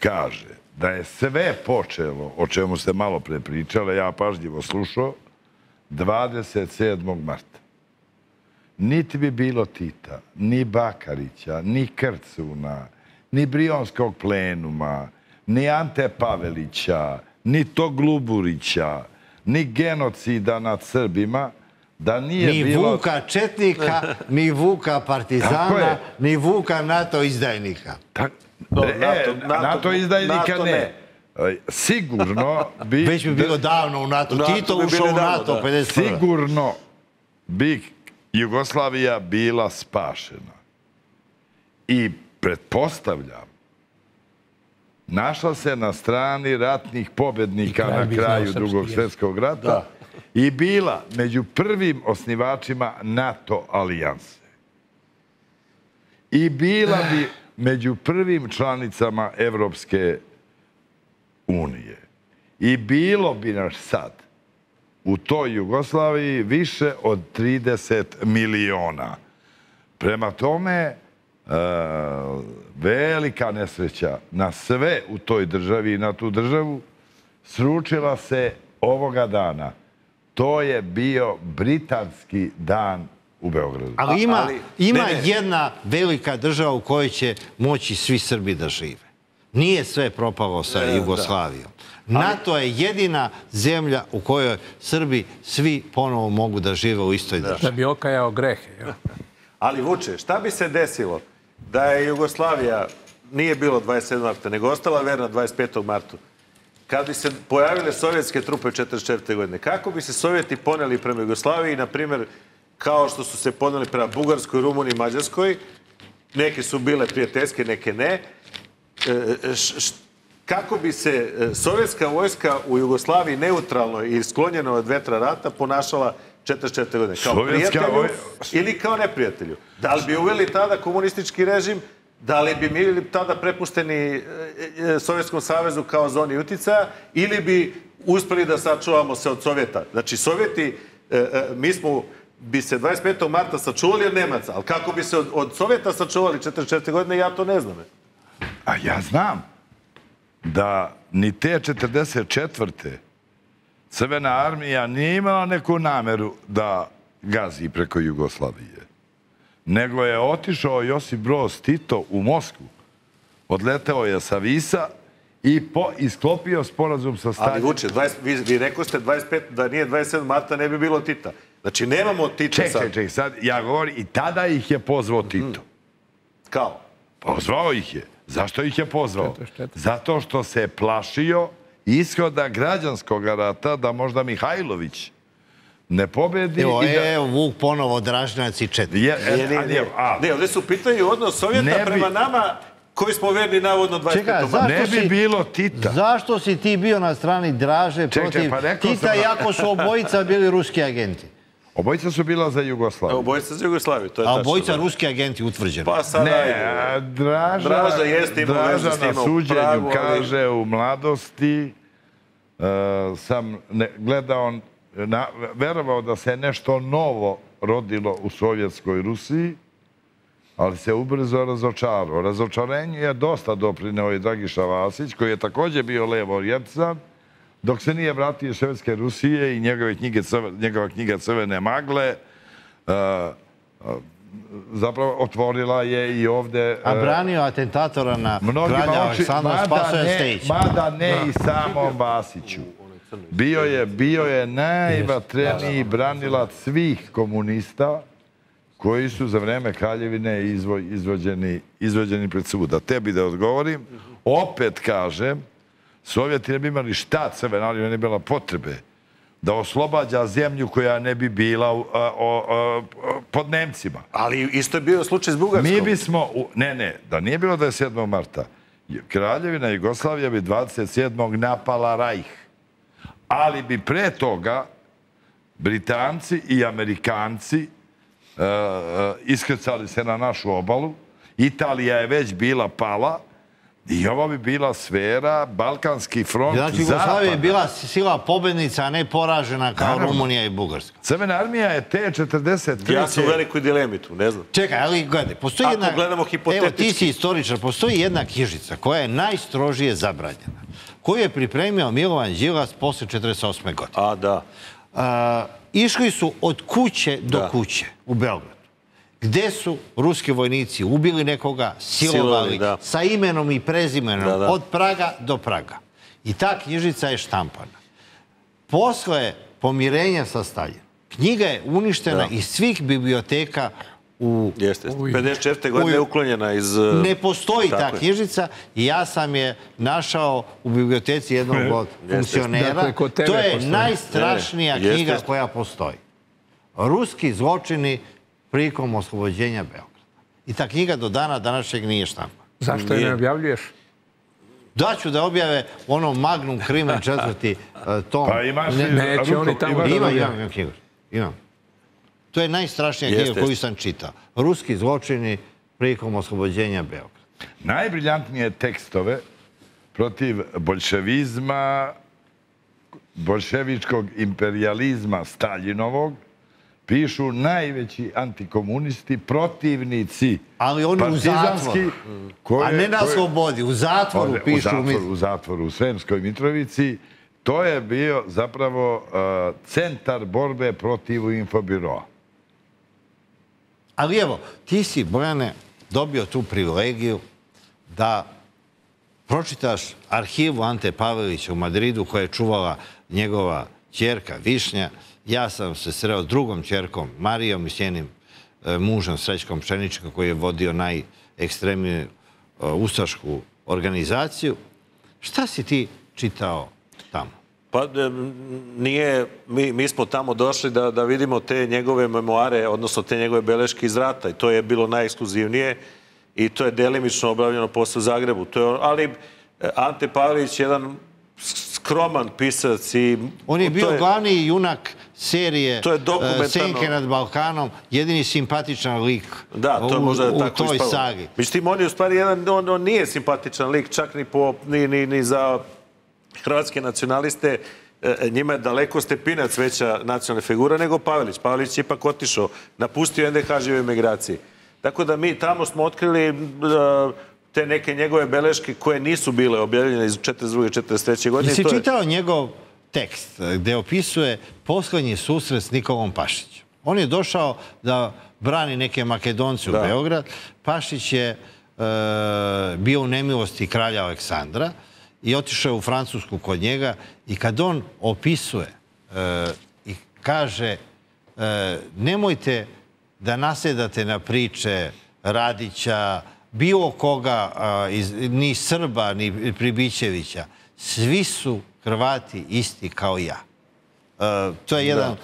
kaže da je sve počelo, o čemu ste malo pre pričali, ja pažljivo slušao, dvadeset sedmog marta. Niti bi bilo Tita, ni Bakarića, ni Krcuna, ni Brionskog plenuma, ni Ante Pavelića, ni Togluburića, ni genocida nad Srbima, ni Vuka Četnika, ni Vuka Partizana, ni Vuka NATO izdajnika. NATO izdajnika ne. Sigurno bi... Već bi bilo davno u NATO. Tito ušao u NATO. Sigurno bi Jugoslavija bila spašena. I pretpostavljam, našla se na strani ratnih pobednika na kraju Drugog svjetskog rata i bila među prvim osnivačima NATO alijanse. I bila bi među prvim članicama Evropske unije. I bilo bi naš sad u toj Jugoslaviji više od trideset miliona. Prema tome, velika nesreća na sve u toj državi i na tu državu sručila se ovoga dana. To je bio britanski dan u Beogradu. Ali ima jedna velika država u kojoj će moći svi Srbi da žive. Nije sve propalo sa Jugoslavijom. NATO je jedina zemlja u kojoj Srbi svi ponovo mogu da žive u istoj državi. Da bi okajao grehe. Ali Vuče, šta bi se desilo da je Jugoslavija nije bilo dvadeset sedmog marta, nego ostala verna dvadeset petog marta? Kad bi se pojavile sovjetske trupe u četrdeset četvrte godine, kako bi se Sovjeti poneli prema Jugoslaviji, na primjer, kao što su se poneli prema Bugarskoj, Rumuniji, Mađarskoj, neke su bile prijateljske, neke ne, kako bi se sovjetska vojska u Jugoslaviji neutralno i sklonjeno od vetra rata ponašala četrdeset četvrte godine? Kao prijatelju ili kao neprijatelju? Da li bi uveli tada komunistički režim? Da li bi mi tada prepušteni Sovjetskom savezu kao zoni uticaja ili bi uspeli da sačuvamo se od Sovjeta? Znači, Sovjeti, mi smo, bi se dvadeset petog marta sačuvali od Nemaca, ali kako bi se od Sovjeta sačuvali četrdeset četvrte godine, ja to ne znam. A ja znam da ni te četrdeset četvrte Crvena armija nije imala neku nameru da gazi preko Jugoslavije. nego je otišao Josip Broz Tito u Moskvu. Odleteo je sa Visa i isklopio sporazum sa Staljin. Ali Vuče, vi rekao ste da nije dvadeset sedmog marta, ne bi bilo Tita. Znači, nemamo Tita sad. Ček, ček, sad ja govorim i tada ih je pozvao Tito. Kao? Pozvao ih je. Zašto ih je pozvao? Zato što se je plašio ishoda građanskog rata da možda Mihajlović ne pobedi. Evo, Vuk ponovo, Dražnjac i Četnik. Ne, ovdje su pitanju odnos Sovjeta prema nama koji smo verni navodno dvadeset petog marta. Ne bi bilo Tita. Zašto si ti bio na strani Draže protiv Tita, iako su obojica bili ruski agenti? Obojica su bila za Jugoslaviju. Obojica za Jugoslaviju, to je tačno. A obojica ruski agenti utvrđeni. Pa sada je. Draža na suđenju kaže u mladosti sam gledao, verovao da se nešto novo rodilo u Sovjetskoj Rusiji, ali se ubrzo razočarao. Razočarenju je dosta doprineo i Dragiša Vasić, koji je također bio levo orijentisan, dok se nije vratio iz Sovjetske Rusije i njegova knjiga Crvene magle zapravo otvorila je i ovdje... A branio atentatora na Kralja Aleksandra, spaso je Stejić. Mada ne i samom Vasiću. Bio je najvatreniji branilac svih komunista koji su za vreme Kraljevine izvođeni pred suda. Tebi da odgovorim, opet kažem, Sovjeti ne bi imali šta Crvena armija, ne bi bila potrebe da oslobađa zemlju koja ne bi bila pod Nemcima. Ali isto je bio slučaj s Bugarskom. Mi bismo, ne, ne, da nije bilo dvadeset sedmog marta, Kraljevina Jugoslavija bi dvadeset sedmog napala Rajh. Ali bi pre toga Britanci i Amerikanci iskrcali se na našu obalu. Italija je već bila pala. I ovo bi bila sfera, Balkanski front, zapada. Znači, Jugoslavija je bila sila pobednica, a ne poražena kao Rumunija i Bugarska. Crvena armija je te četrdeset treće. Ja sam u velikoj dilemi tu, ne znam. Čekaj, ali gledaj, postoji jedna... Ako gledamo hipotetički... Evo, ti si istoričar, postoji jedna knjižica koja je najstrožije zabranjena, koju je pripremio Milovan Đilas posle četrdeset osme godine. A, da. Išli su od kuće do kuće u Beogradu, gde su ruski vojnici ubili nekoga, silovali, sa imenom i prezimenom, od Praga do Praga. I ta knjižica je štampana. Posle pomirenja sa Staljinom, knjiga je uništena iz svih biblioteka u... Jeste, pedeset četvrte godine je uklonjena iz... Ne postoji ta knjižica i ja sam je našao u biblioteci jednog od funkcionera. To je najstrašnija knjiga koja postoji. Ruski zločini prilikom oslobođenja Beograda. I ta knjiga do dana današnjeg nije štampa. Zašto je ne objavljuješ? Daću da objave ono Magnum Crimen četvrti tom. Pa imaš li oni tamo? Imam, imam knjigu. Imam. To je najstrašnija knjiga koju sam čitao. Ruski zločini prilikom oslobođenja Beograda. Najbriljantnije tekstove protiv bolševizma, bolševičkog imperializma Staljinovog, pišu najveći antikomunisti, protivnici. Ali oni u zatvoru. A ne na slobodi, u zatvoru pišu. U zatvoru, u Sremskoj Mitrovici. To je bio zapravo centar borbe protiv infobiroa. Ali evo, ti si, Bojane, dobio tu privilegiju da pročitaš arhivu Ante Pavelića u Madridu koja je čuvala njegova ćerka Višnja. Ja sam se sreo drugom čerkom, Marijom i sjenim mužom Srećkom Pšeničkom, koji je vodio najekstremniju ustašku organizaciju. Šta si ti čitao tamo? Pa nije, mi smo tamo došli da vidimo te njegove memoare, odnosno te njegove beleške iz rata, i to je bilo najekskluzivnije i to je delimično objavljeno posle u Zagrebu. Ali Ante Pavelić je jedan skroman pisac i... On je bio glavni junak serije Senke nad Balkanom, jedini simpatičan lik u toj sagi. Mislim, on je u stvari jedan, on nije simpatičan lik, čak ni za hrvatske nacionaliste, njima je daleko Stepinac veća nacionalna figura nego Pavelić. Pavelić je ipak otišao, napustio en de ha, žive u emigraciji. Tako da mi tamo smo otkrili te neke njegove beleške koje nisu bile objavljene iz četrdeset druge i četrdeset treće godine. Jesi čitao njegov tekst gde opisuje poslednji susret s Nikolom Pašićem? On je došao da brani neke Makedonce u Beograd. Pašić je bio u nemilosti kralja Aleksandra i otišao je u Francusku kod njega. I kad on opisuje i kaže nemojte da nasedate na priče Radića, bilo koga, ni Srba, ni Pribićevića. Svi su Hrvati isti kao ja. To je jedan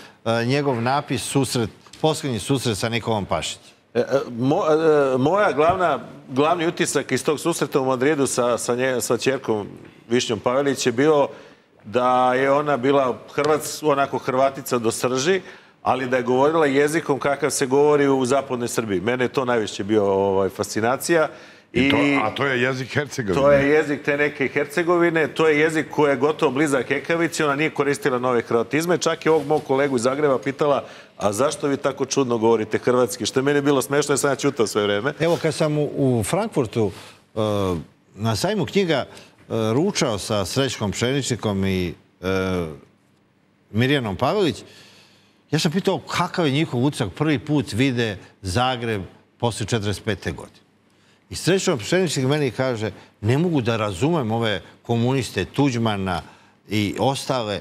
njegov napis, posljednji susret sa Nikolom Pašićem. Moja glavni utisak iz tog susreta u Madridu sa ćerkom Višnjom Pavelić je bio da je ona bila onako Hrvatica do srži, ali da je govorila jezikom kakav se govori u zapadnoj Srbiji. Mene je to najviše bio fascinacija. A to je jezik Hercegovine. To je jezik te neke Hercegovine. To je jezik koji je gotovo blizak Ekavici. Ona nije koristila nove hrvatizme. Čak je ovog mog kolegu iz Zagreba pitala a zašto vi tako čudno govorite hrvatski? Što je meni bilo smešno jer sam ja ćutao sve vreme. Evo, kad sam u Frankfurtu na sajmu knjiga ručao sa Srećkom Pšeničnikom i Mirjanom Pavelić, ja sam pitao kakav je njihov utisak prvi put vide Zagreb posle četrdeset pete. godine. I Srećko Pšeničnik meni kaže ne mogu da razumem ove komuniste, Tuđmana i ostale.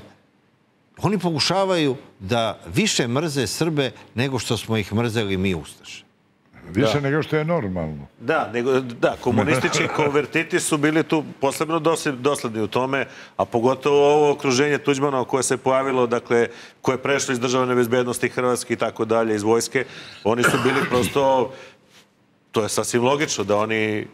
Oni pokušavaju da više mrze Srbe nego što smo ih mrzeli mi Ustaše. Više nego što je normalno. Da, komunistički konvertiti su bili tu posebno dosledni u tome, a pogotovo ovo okruženje Tuđmana koje se pojavilo, dakle, koje je prešlo iz državne bezbednosti Hrvatske i tako dalje, iz vojske, oni su bili prosto, to je sasvim logično da oni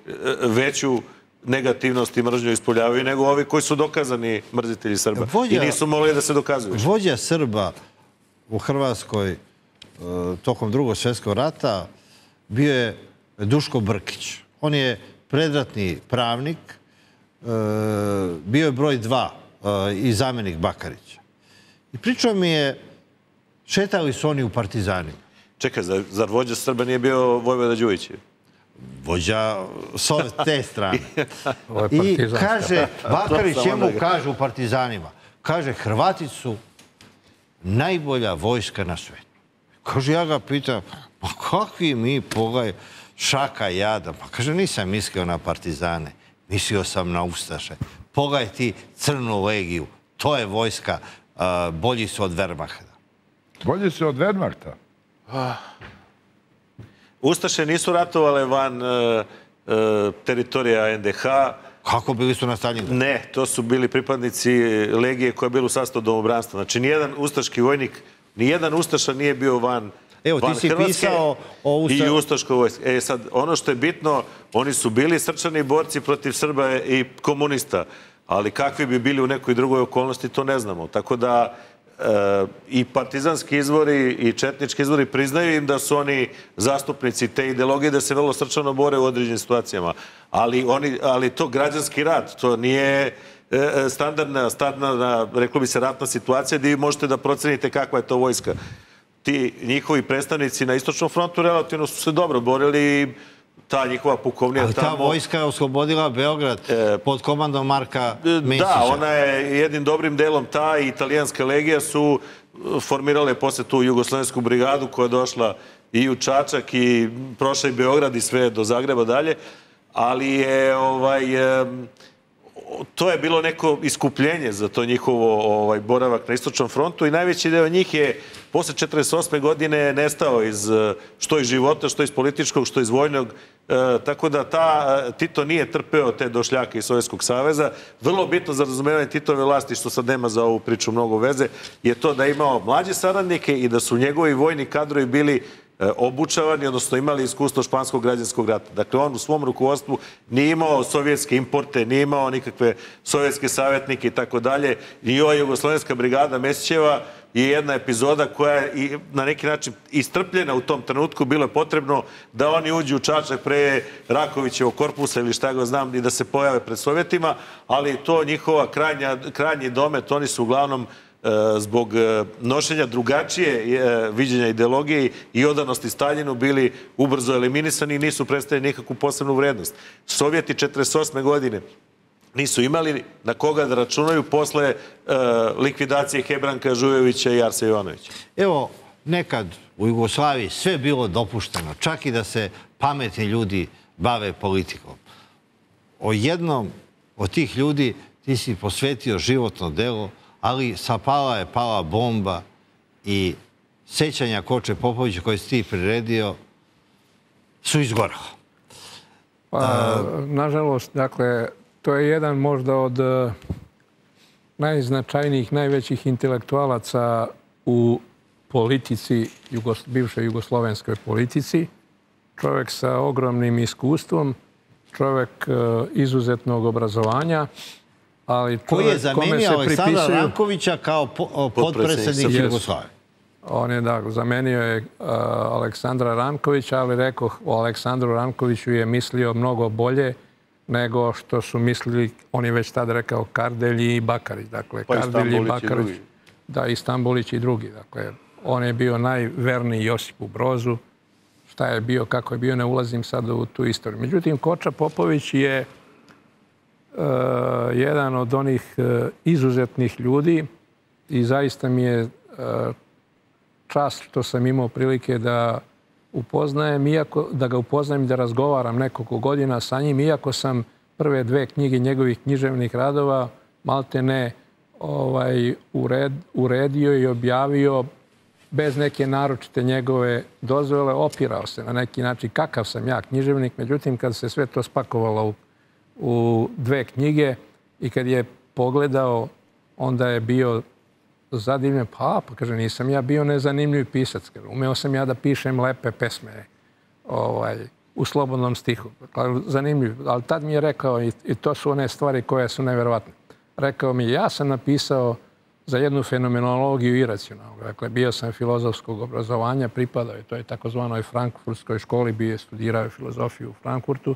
veću negativnost i mržnju ispoljavaju nego ovi koji su dokazani mrzitelji Srba i nisu mogli da se dokazuju. Vođa Srba u Hrvatskoj tokom Drugog svjetskog rata bio je Duško Brkić. On je predratni pravnik, bio je broj dva i zamjenik Bakarića. I pričao mi je, šetali su oni u partizanima. Čekaj, zar vođa Srba nije bio Vojvoda Đujićev? Vođa s ove te strane. I kaže, Bakarić njemu kaže u partizanima, kaže, Hrvati su najbolja vojska na svetu. Kaže, ja ga pitam, pa kakvi mi, pogaj, šaka jada? Pa kaže, nisam mislio na partizane, mislio sam na Ustaše. Pogaj ti Crnu legiju, to je vojska, bolji su od Wehrmachta. Bolji su od Wehrmachta? Ustaše nisu ratovale van teritorija en de ha. Kako bili su na Staljinu? Ne, to su bili pripadnici legije koja je bila u sastavu domobranstva. Znači, nijedan ustaški vojnik, nijedan ustaša nije bio van Hrvatske i ustaškoj vojske. E sad, ono što je bitno, oni su bili srčani borci protiv Srba i komunista, ali kakvi bi bili u nekoj drugoj okolnosti, to ne znamo. Tako da i partizanski izvori i četnički izvori priznaju im da su oni zastupnici te ideologije, da se vrlo srčano bore u određenim situacijama. Ali to građanski rat, to nije standardna, reklo bi se, ratna situacija gdje vi možete da procenite kakva je to vojska. Ti njihovi predstavnici na Istočnom frontu relativno su se dobro borili i ta njihova pukovnija tamo. Ali ta vojska je oslobodila Beograd pod komandom Marka Mesića. Da, ona je jednim dobrim delom ta i italijanska legija su formirale posle tu jugoslovensku brigadu koja je došla i u Čačak i prošla i Beograd i sve do Zagreba dalje. Ali je to je bilo neko iskupljenje za to njihovo boravak na Istočnom frontu i najveći deo njih je posle četrdeset osme. godine nestao iz što iz života, što iz političkog, što iz vojnog. Tako da Tito nije trpeo te došljake iz Sovjetskog saveza. Vrlo bitno za razumevanje Titove vlasti, što sad nema za ovu priču mnogo veze, je to da je imao mlađe saradnike i da su njegovi vojni kadrovi bili obučavani, odnosno imali iskustvo španskog građanskog rata. Dakle, on u svom rukovodstvu nije imao sovjetske importe, nije imao nikakve sovjetske savjetnike i tako dalje. I ova jugoslovenska brigada Mesićeva je jedna epizoda koja je na neki način istrpljena u tom trenutku. Bilo je potrebno da oni uđu u Čačak pre Rakovićevog korpusa ili šta ga znam i da se pojave pred Sovjetima, ali to njihova krajnji domet, oni su uglavnom zbog nošenja drugačije viđenja ideologije i odanosti Staljinu bili ubrzo eliminisani i nisu predstavili nikakvu posebnu vrednost. Sovjeti četrdeset osme. godine nisu imali na koga da računaju posle likvidacije Hebranka Žujevića i Arsa Jovanovića. Evo, nekad u Jugoslaviji sve bilo dopušteno, čak i da se pametni ljudi bave politikom. O jednom od tih ljudi ti si posvetio životno delo, ali sapala je pala bomba i sećanja Koče Popovića koje si ti priredio su izgorala. Nažalost, dakle, to je jedan možda od najznačajnijih, najvećih intelektualaca u politici, bivšoj jugoslovenskoj politici. Čovjek sa ogromnim iskustvom, čovjek izuzetnog obrazovanja, ali koji je zamenio Aleksandra Rankovića kao potpredsjednik Jugoslavije. On je, dakle, zamenio je Aleksandra Rankovića, ali rekoh, o Aleksandru Rankoviću je mislio mnogo bolje nego što su mislili, on je već tad rekao, Kardelji i Bakarić. Dakle, Kardelji i Bakarić, da, Istanbulić i drugi. Dakle, on je bio najverniji Josipu Brozu. Šta je bio, kako je bio, ne ulazim sad u tu istoriju. Međutim, Koča Popović je jedan od onih izuzetnih ljudi i zaista mi je čast što sam imao prilike da upoznajem, da ga upoznajem i da razgovaram nekoliko godina sa njim, iako sam prve dve knjige njegovih književnih radova malte ne uredio i objavio bez neke naročite njegove dozvole, opirao se na neki način kakav sam ja književnik. Međutim, kad se sve to spakovalo u dve knjige i kad je pogledao, onda je bio zadivljen. Pa, pa, kaže, nisam ja bio nezanimljiv pisac. Umeo sam ja da pišem lepe pesme u slobodnom stihu. Zanimljiv. Ali tad mi je rekao, i to su one stvari koje su nevjerovatne, rekao mi, ja sam napisao za jednu fenomenologiju iracionalnu. Dakle, bio sam filozofskog obrazovanja, pripadao je toj takozvanoj frankfurtskoj školi, bio je studirao filozofiju u Frankfurtu.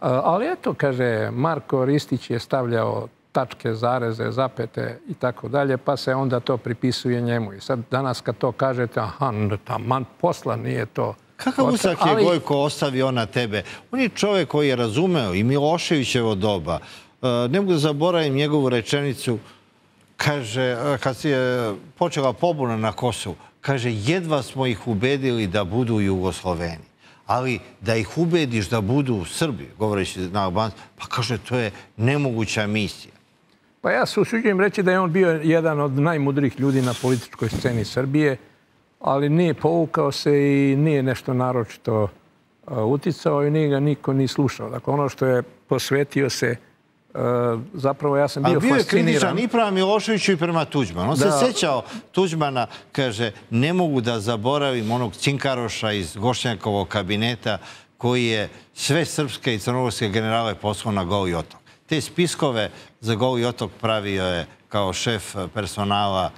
Ali eto, kaže, Marko Ristić je stavljao tačke, zareze, zapete i tako dalje, pa se onda to pripisuje njemu. I sad danas kad to kažete, aha, taman posla nije to. Kakav usak je Gojko ostavio na tebe? On je čovjek koji je razumeo i Miloševićevo doba. Ne mogu da zaboravim njegovu rečenicu, kaže, kad je počela pobuna na Kosovu, kaže, jedva smo ih ubedili da budu Jugosloveni. Ali da ih ubediš da budu u Srbiji, govoreći na albanski, pa kaže, to je nemoguća misija. Pa ja se usuđujem reći da je on bio jedan od najmudrijih ljudi na političkoj sceni Srbije, ali nije povukao se i nije nešto naročito uticao i nije ga niko ni slušao. Dakle, ono što je posvetio se, zapravo ja sam bio fasciniran. Ali bio je kritičan i prema Miloševiću i prema Tuđmanu. On se sjećao Tuđmana, kaže, ne mogu da zaboravim onog Cinkaroša iz Gošnjakovog kabineta koji je sve srpske i crnogorske generale poslao na Goli otok. Te spiskove za Goli otok pravio je kao šef personala.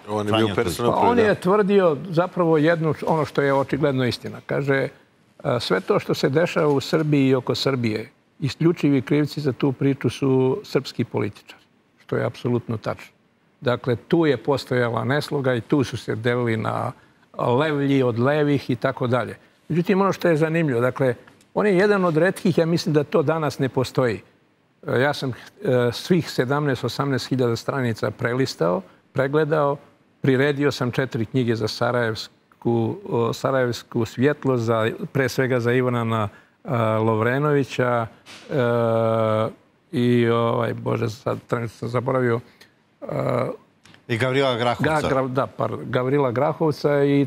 On je tvrdio zapravo jednu, ono što je očigledno istina. Kaže, sve to što se dešava u Srbiji i oko Srbije, isključivi krivci za tu priču su srpski političari, što je apsolutno tačno. Dakle, tu je postojala nesloga i tu su se delili na levlji od levih i tako dalje. Međutim, ono što je zanimljivo, dakle, on je jedan od retkih, ja mislim da to danas ne postoji. Ja sam svih sedamnaest do osamnaest hiljada stranica prelistao, pregledao, priredio sam četiri knjige za sarajevsku svjetlo, pre svega za Ivana Lovrenovića i, bože, sad trenutno sam zaboravio... I Gavrila Grahovca. Da, Gavrila Grahovca, i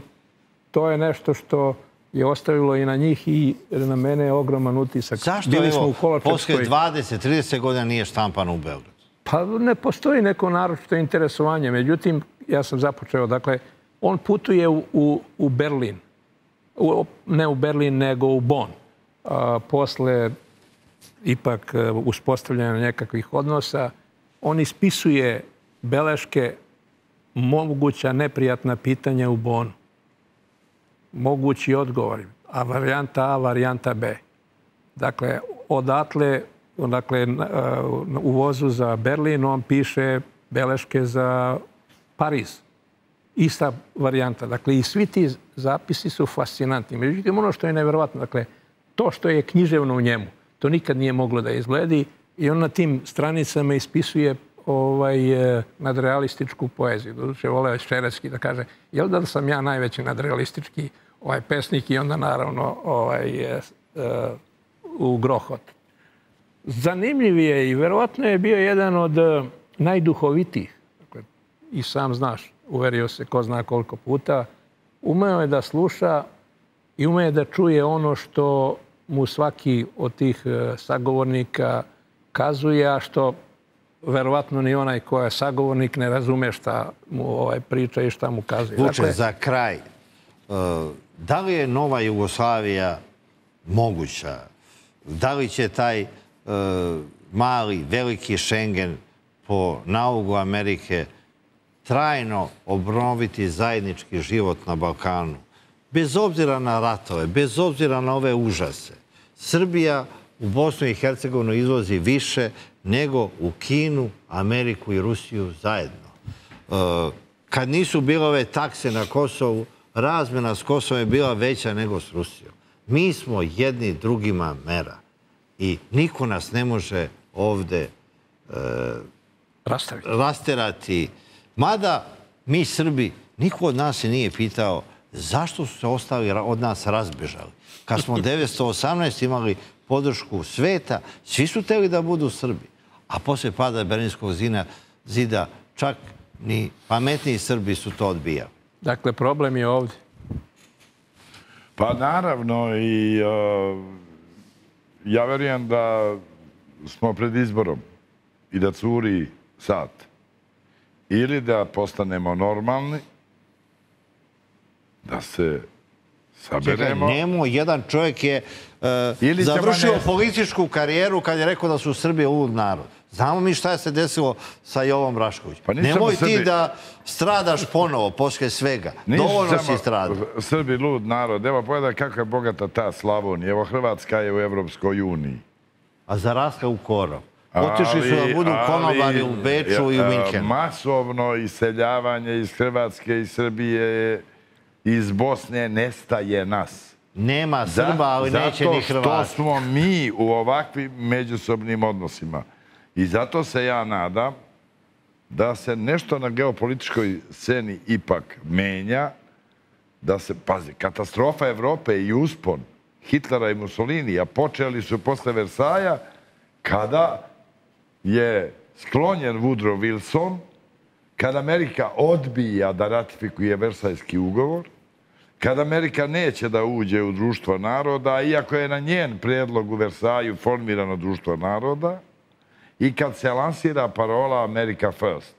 to je nešto što je ostavilo i na njih i na mene ogroman utisak. Zašto je ovo posle dvadeset do trideset godina nije štampan u Beogradu? Pa ne postoji neko naročito interesovanje. Međutim, ja sam započeo, dakle, on putuje u Berlin. Ne u Berlin, nego u Bonn. Posle ipak uspostavljanja nekakvih odnosa, on ispisuje beleške moguća neprijatna pitanja u Bonu. Mogući odgovori. A varijanta A, varijanta B. Dakle, odatle u vozu za Berlin on piše beleške za Pariz. Ista varijanta. Dakle, i svi ti zapisi su fascinantni. Međutim, ono što je nevjerovatno, dakle, to što je književno u njemu, to nikad nije moglo da izgledi, i on na tim stranicama ispisuje nadrealističku poeziju. Doduče, voleo je Ščerecki da kaže, jel da sam ja najveći nadrealistički pesnik i onda naravno u grohot. Zanimljiv je i verovatno je bio jedan od najduhovitijih. I sam znaš, uverio se ko zna koliko puta. Umeo je da sluša i umeo je da čuje ono što mu svaki od tih sagovornika kazuje, a što verovatno ni onaj ko je sagovornik ne razume šta mu priča i šta mu kazuje. Vuče, za kraj, da li je nova Jugoslavija moguća? Da li će taj mali, veliki Šengen po nauku Amerike trajno obnoviti zajednički život na Balkanu? Bez obzira na ratove, bez obzira na ove užase, Srbija u Bosnu i Hercegovinu izvozi više nego u Kinu, Ameriku i Rusiju zajedno. Kad nisu bile ove takse na Kosovu, razmjena s Kosovom je bila veća nego s Rusijom. Mi smo jedni drugima mera i niko nas ne može ovde rasterati. Mada mi Srbi, niko od nas se nije pitao zašto su se ostali od nas razbežali. Kad smo devetnaest osamnaeste imali podršku sveta, svi su hteli da budu Srbi. A posle pada Berlinskog zida čak ni pametniji Srbi su to odbijali. Dakle, problem je ovdje. Pa naravno, i ja verujem da smo pred izborom i da curi sat. Ili da postanemo normalni, da se saberemo. Nemo, jedan čovjek je završio političku karijeru kad je rekao da su Srbije ulud narod. Znamo mi šta je se desilo sa Jovom Draškovićem. Nemoj ti da stradaš ponovo, poslije svega. Dovoljno si strada. Srbi lud narod. Evo, pogledaj kako je bogata ta Slavonija. Evo, Hrvatska je u Evropskoj uniji. A zarasla u korov. Otišli su da budu konobari u Beču i u Minhenu. Masovno iseljavanje iz Hrvatske, iz Srbije, iz Bosne nestaje nas. Nema Srba, ali neće ni Hrvati. Zato što smo mi u ovakvim međusobnim odnosima. I zato se ja nadam da se nešto na geopolitičkoj sceni ipak menja. Da se, pazi, katastrofa Evrope i uspon Hitlera i Musolinija počeli su posle Versaja kada je sklonjen Woodrow Wilson, kad Amerika odbija da ratifikuje Versajski ugovor, kad Amerika neće da uđe u društvo naroda, iako je na njen predlog u Versaju formirano društvo naroda, i kad se lansira parola America First,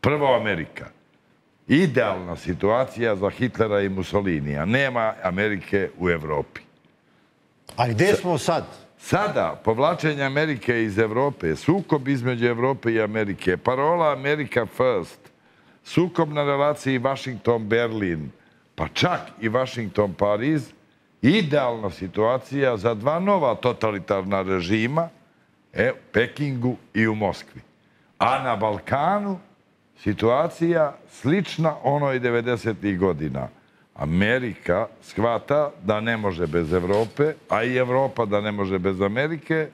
prvo Amerika, idealna situacija za Hitlera i Mussolinija. Nema Amerike u Evropi. A gde smo sad? Sada, povlačenje Amerike iz Evrope, sukob između Evrope i Amerike, parola America First, sukob na relaciji Washington-Berlin, pa čak i Washington-Pariz, idealna situacija za dva nova totalitarna režima u Pekingu i u Moskvi. A na Balkanu situacija slična onoj devedesetih godina. Amerika shvata da ne može bez Evrope, a i Evropa da ne može bez Amerike.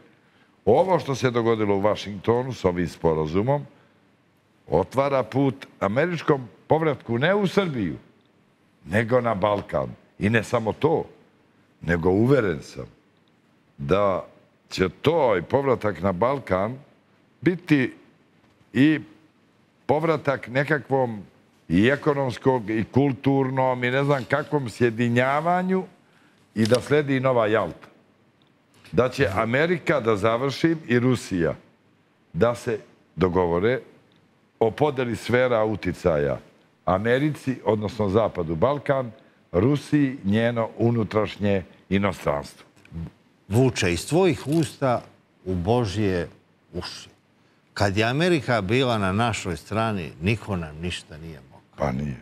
Ovo što se dogodilo u Vašingtonu s ovim sporazumom otvara put američkom povratku ne u Srbiju, nego na Balkan. I ne samo to, nego uveren sam da će to i povratak na Balkan biti i povratak nekakvom i ekonomskog, i kulturnom, i ne znam kakvom sjedinjavanju i da sledi nova Jalta. Da će Amerika, da završim, i Rusija da se dogovore o podeli sfera uticaja Americi, odnosno Zapadu Balkan, Rusiji njeno unutrašnje inostranstvo. Vuče, iz tvojih usta u Božje uši. Kad je Amerika bila na našoj strani, niko nam ništa nije mogao. Pa nije.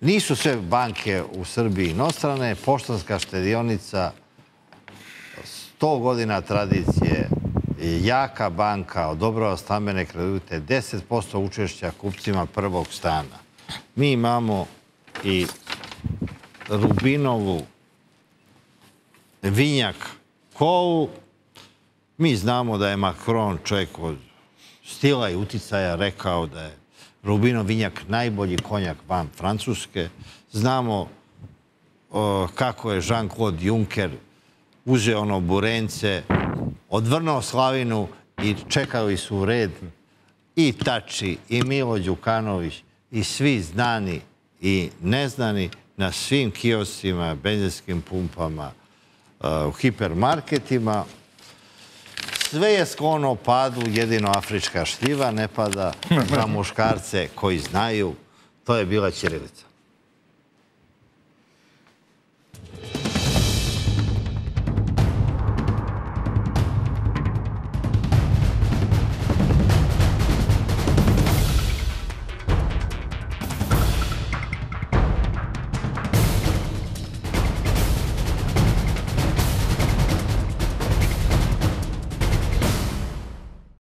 Nisu sve banke u Srbiji inostrane, Poštanska štedionica, sto godina tradicije, jaka banka, odobrava stambene kredite, deset posto učešća kupcima prvog stana. Mi imamo i Rubinovu vinjak Kovu. Mi znamo da je Macron čovjek od stila i uticaja rekao da je Rubinov vinjak najbolji konjak van Francuske. Znamo kako je Jean-Claude Juncker uzeo ono burence, odvrnuo slavinu i čekali su red i Tači, i Milo Đukanović, i svi znani i neznani na svim kioscima, benzinskim pumpama, u hipermarketima. Sve je sklono padu, jedino afrička šljiva ne pada, za muškarce koji znaju. To je bila ćirilica.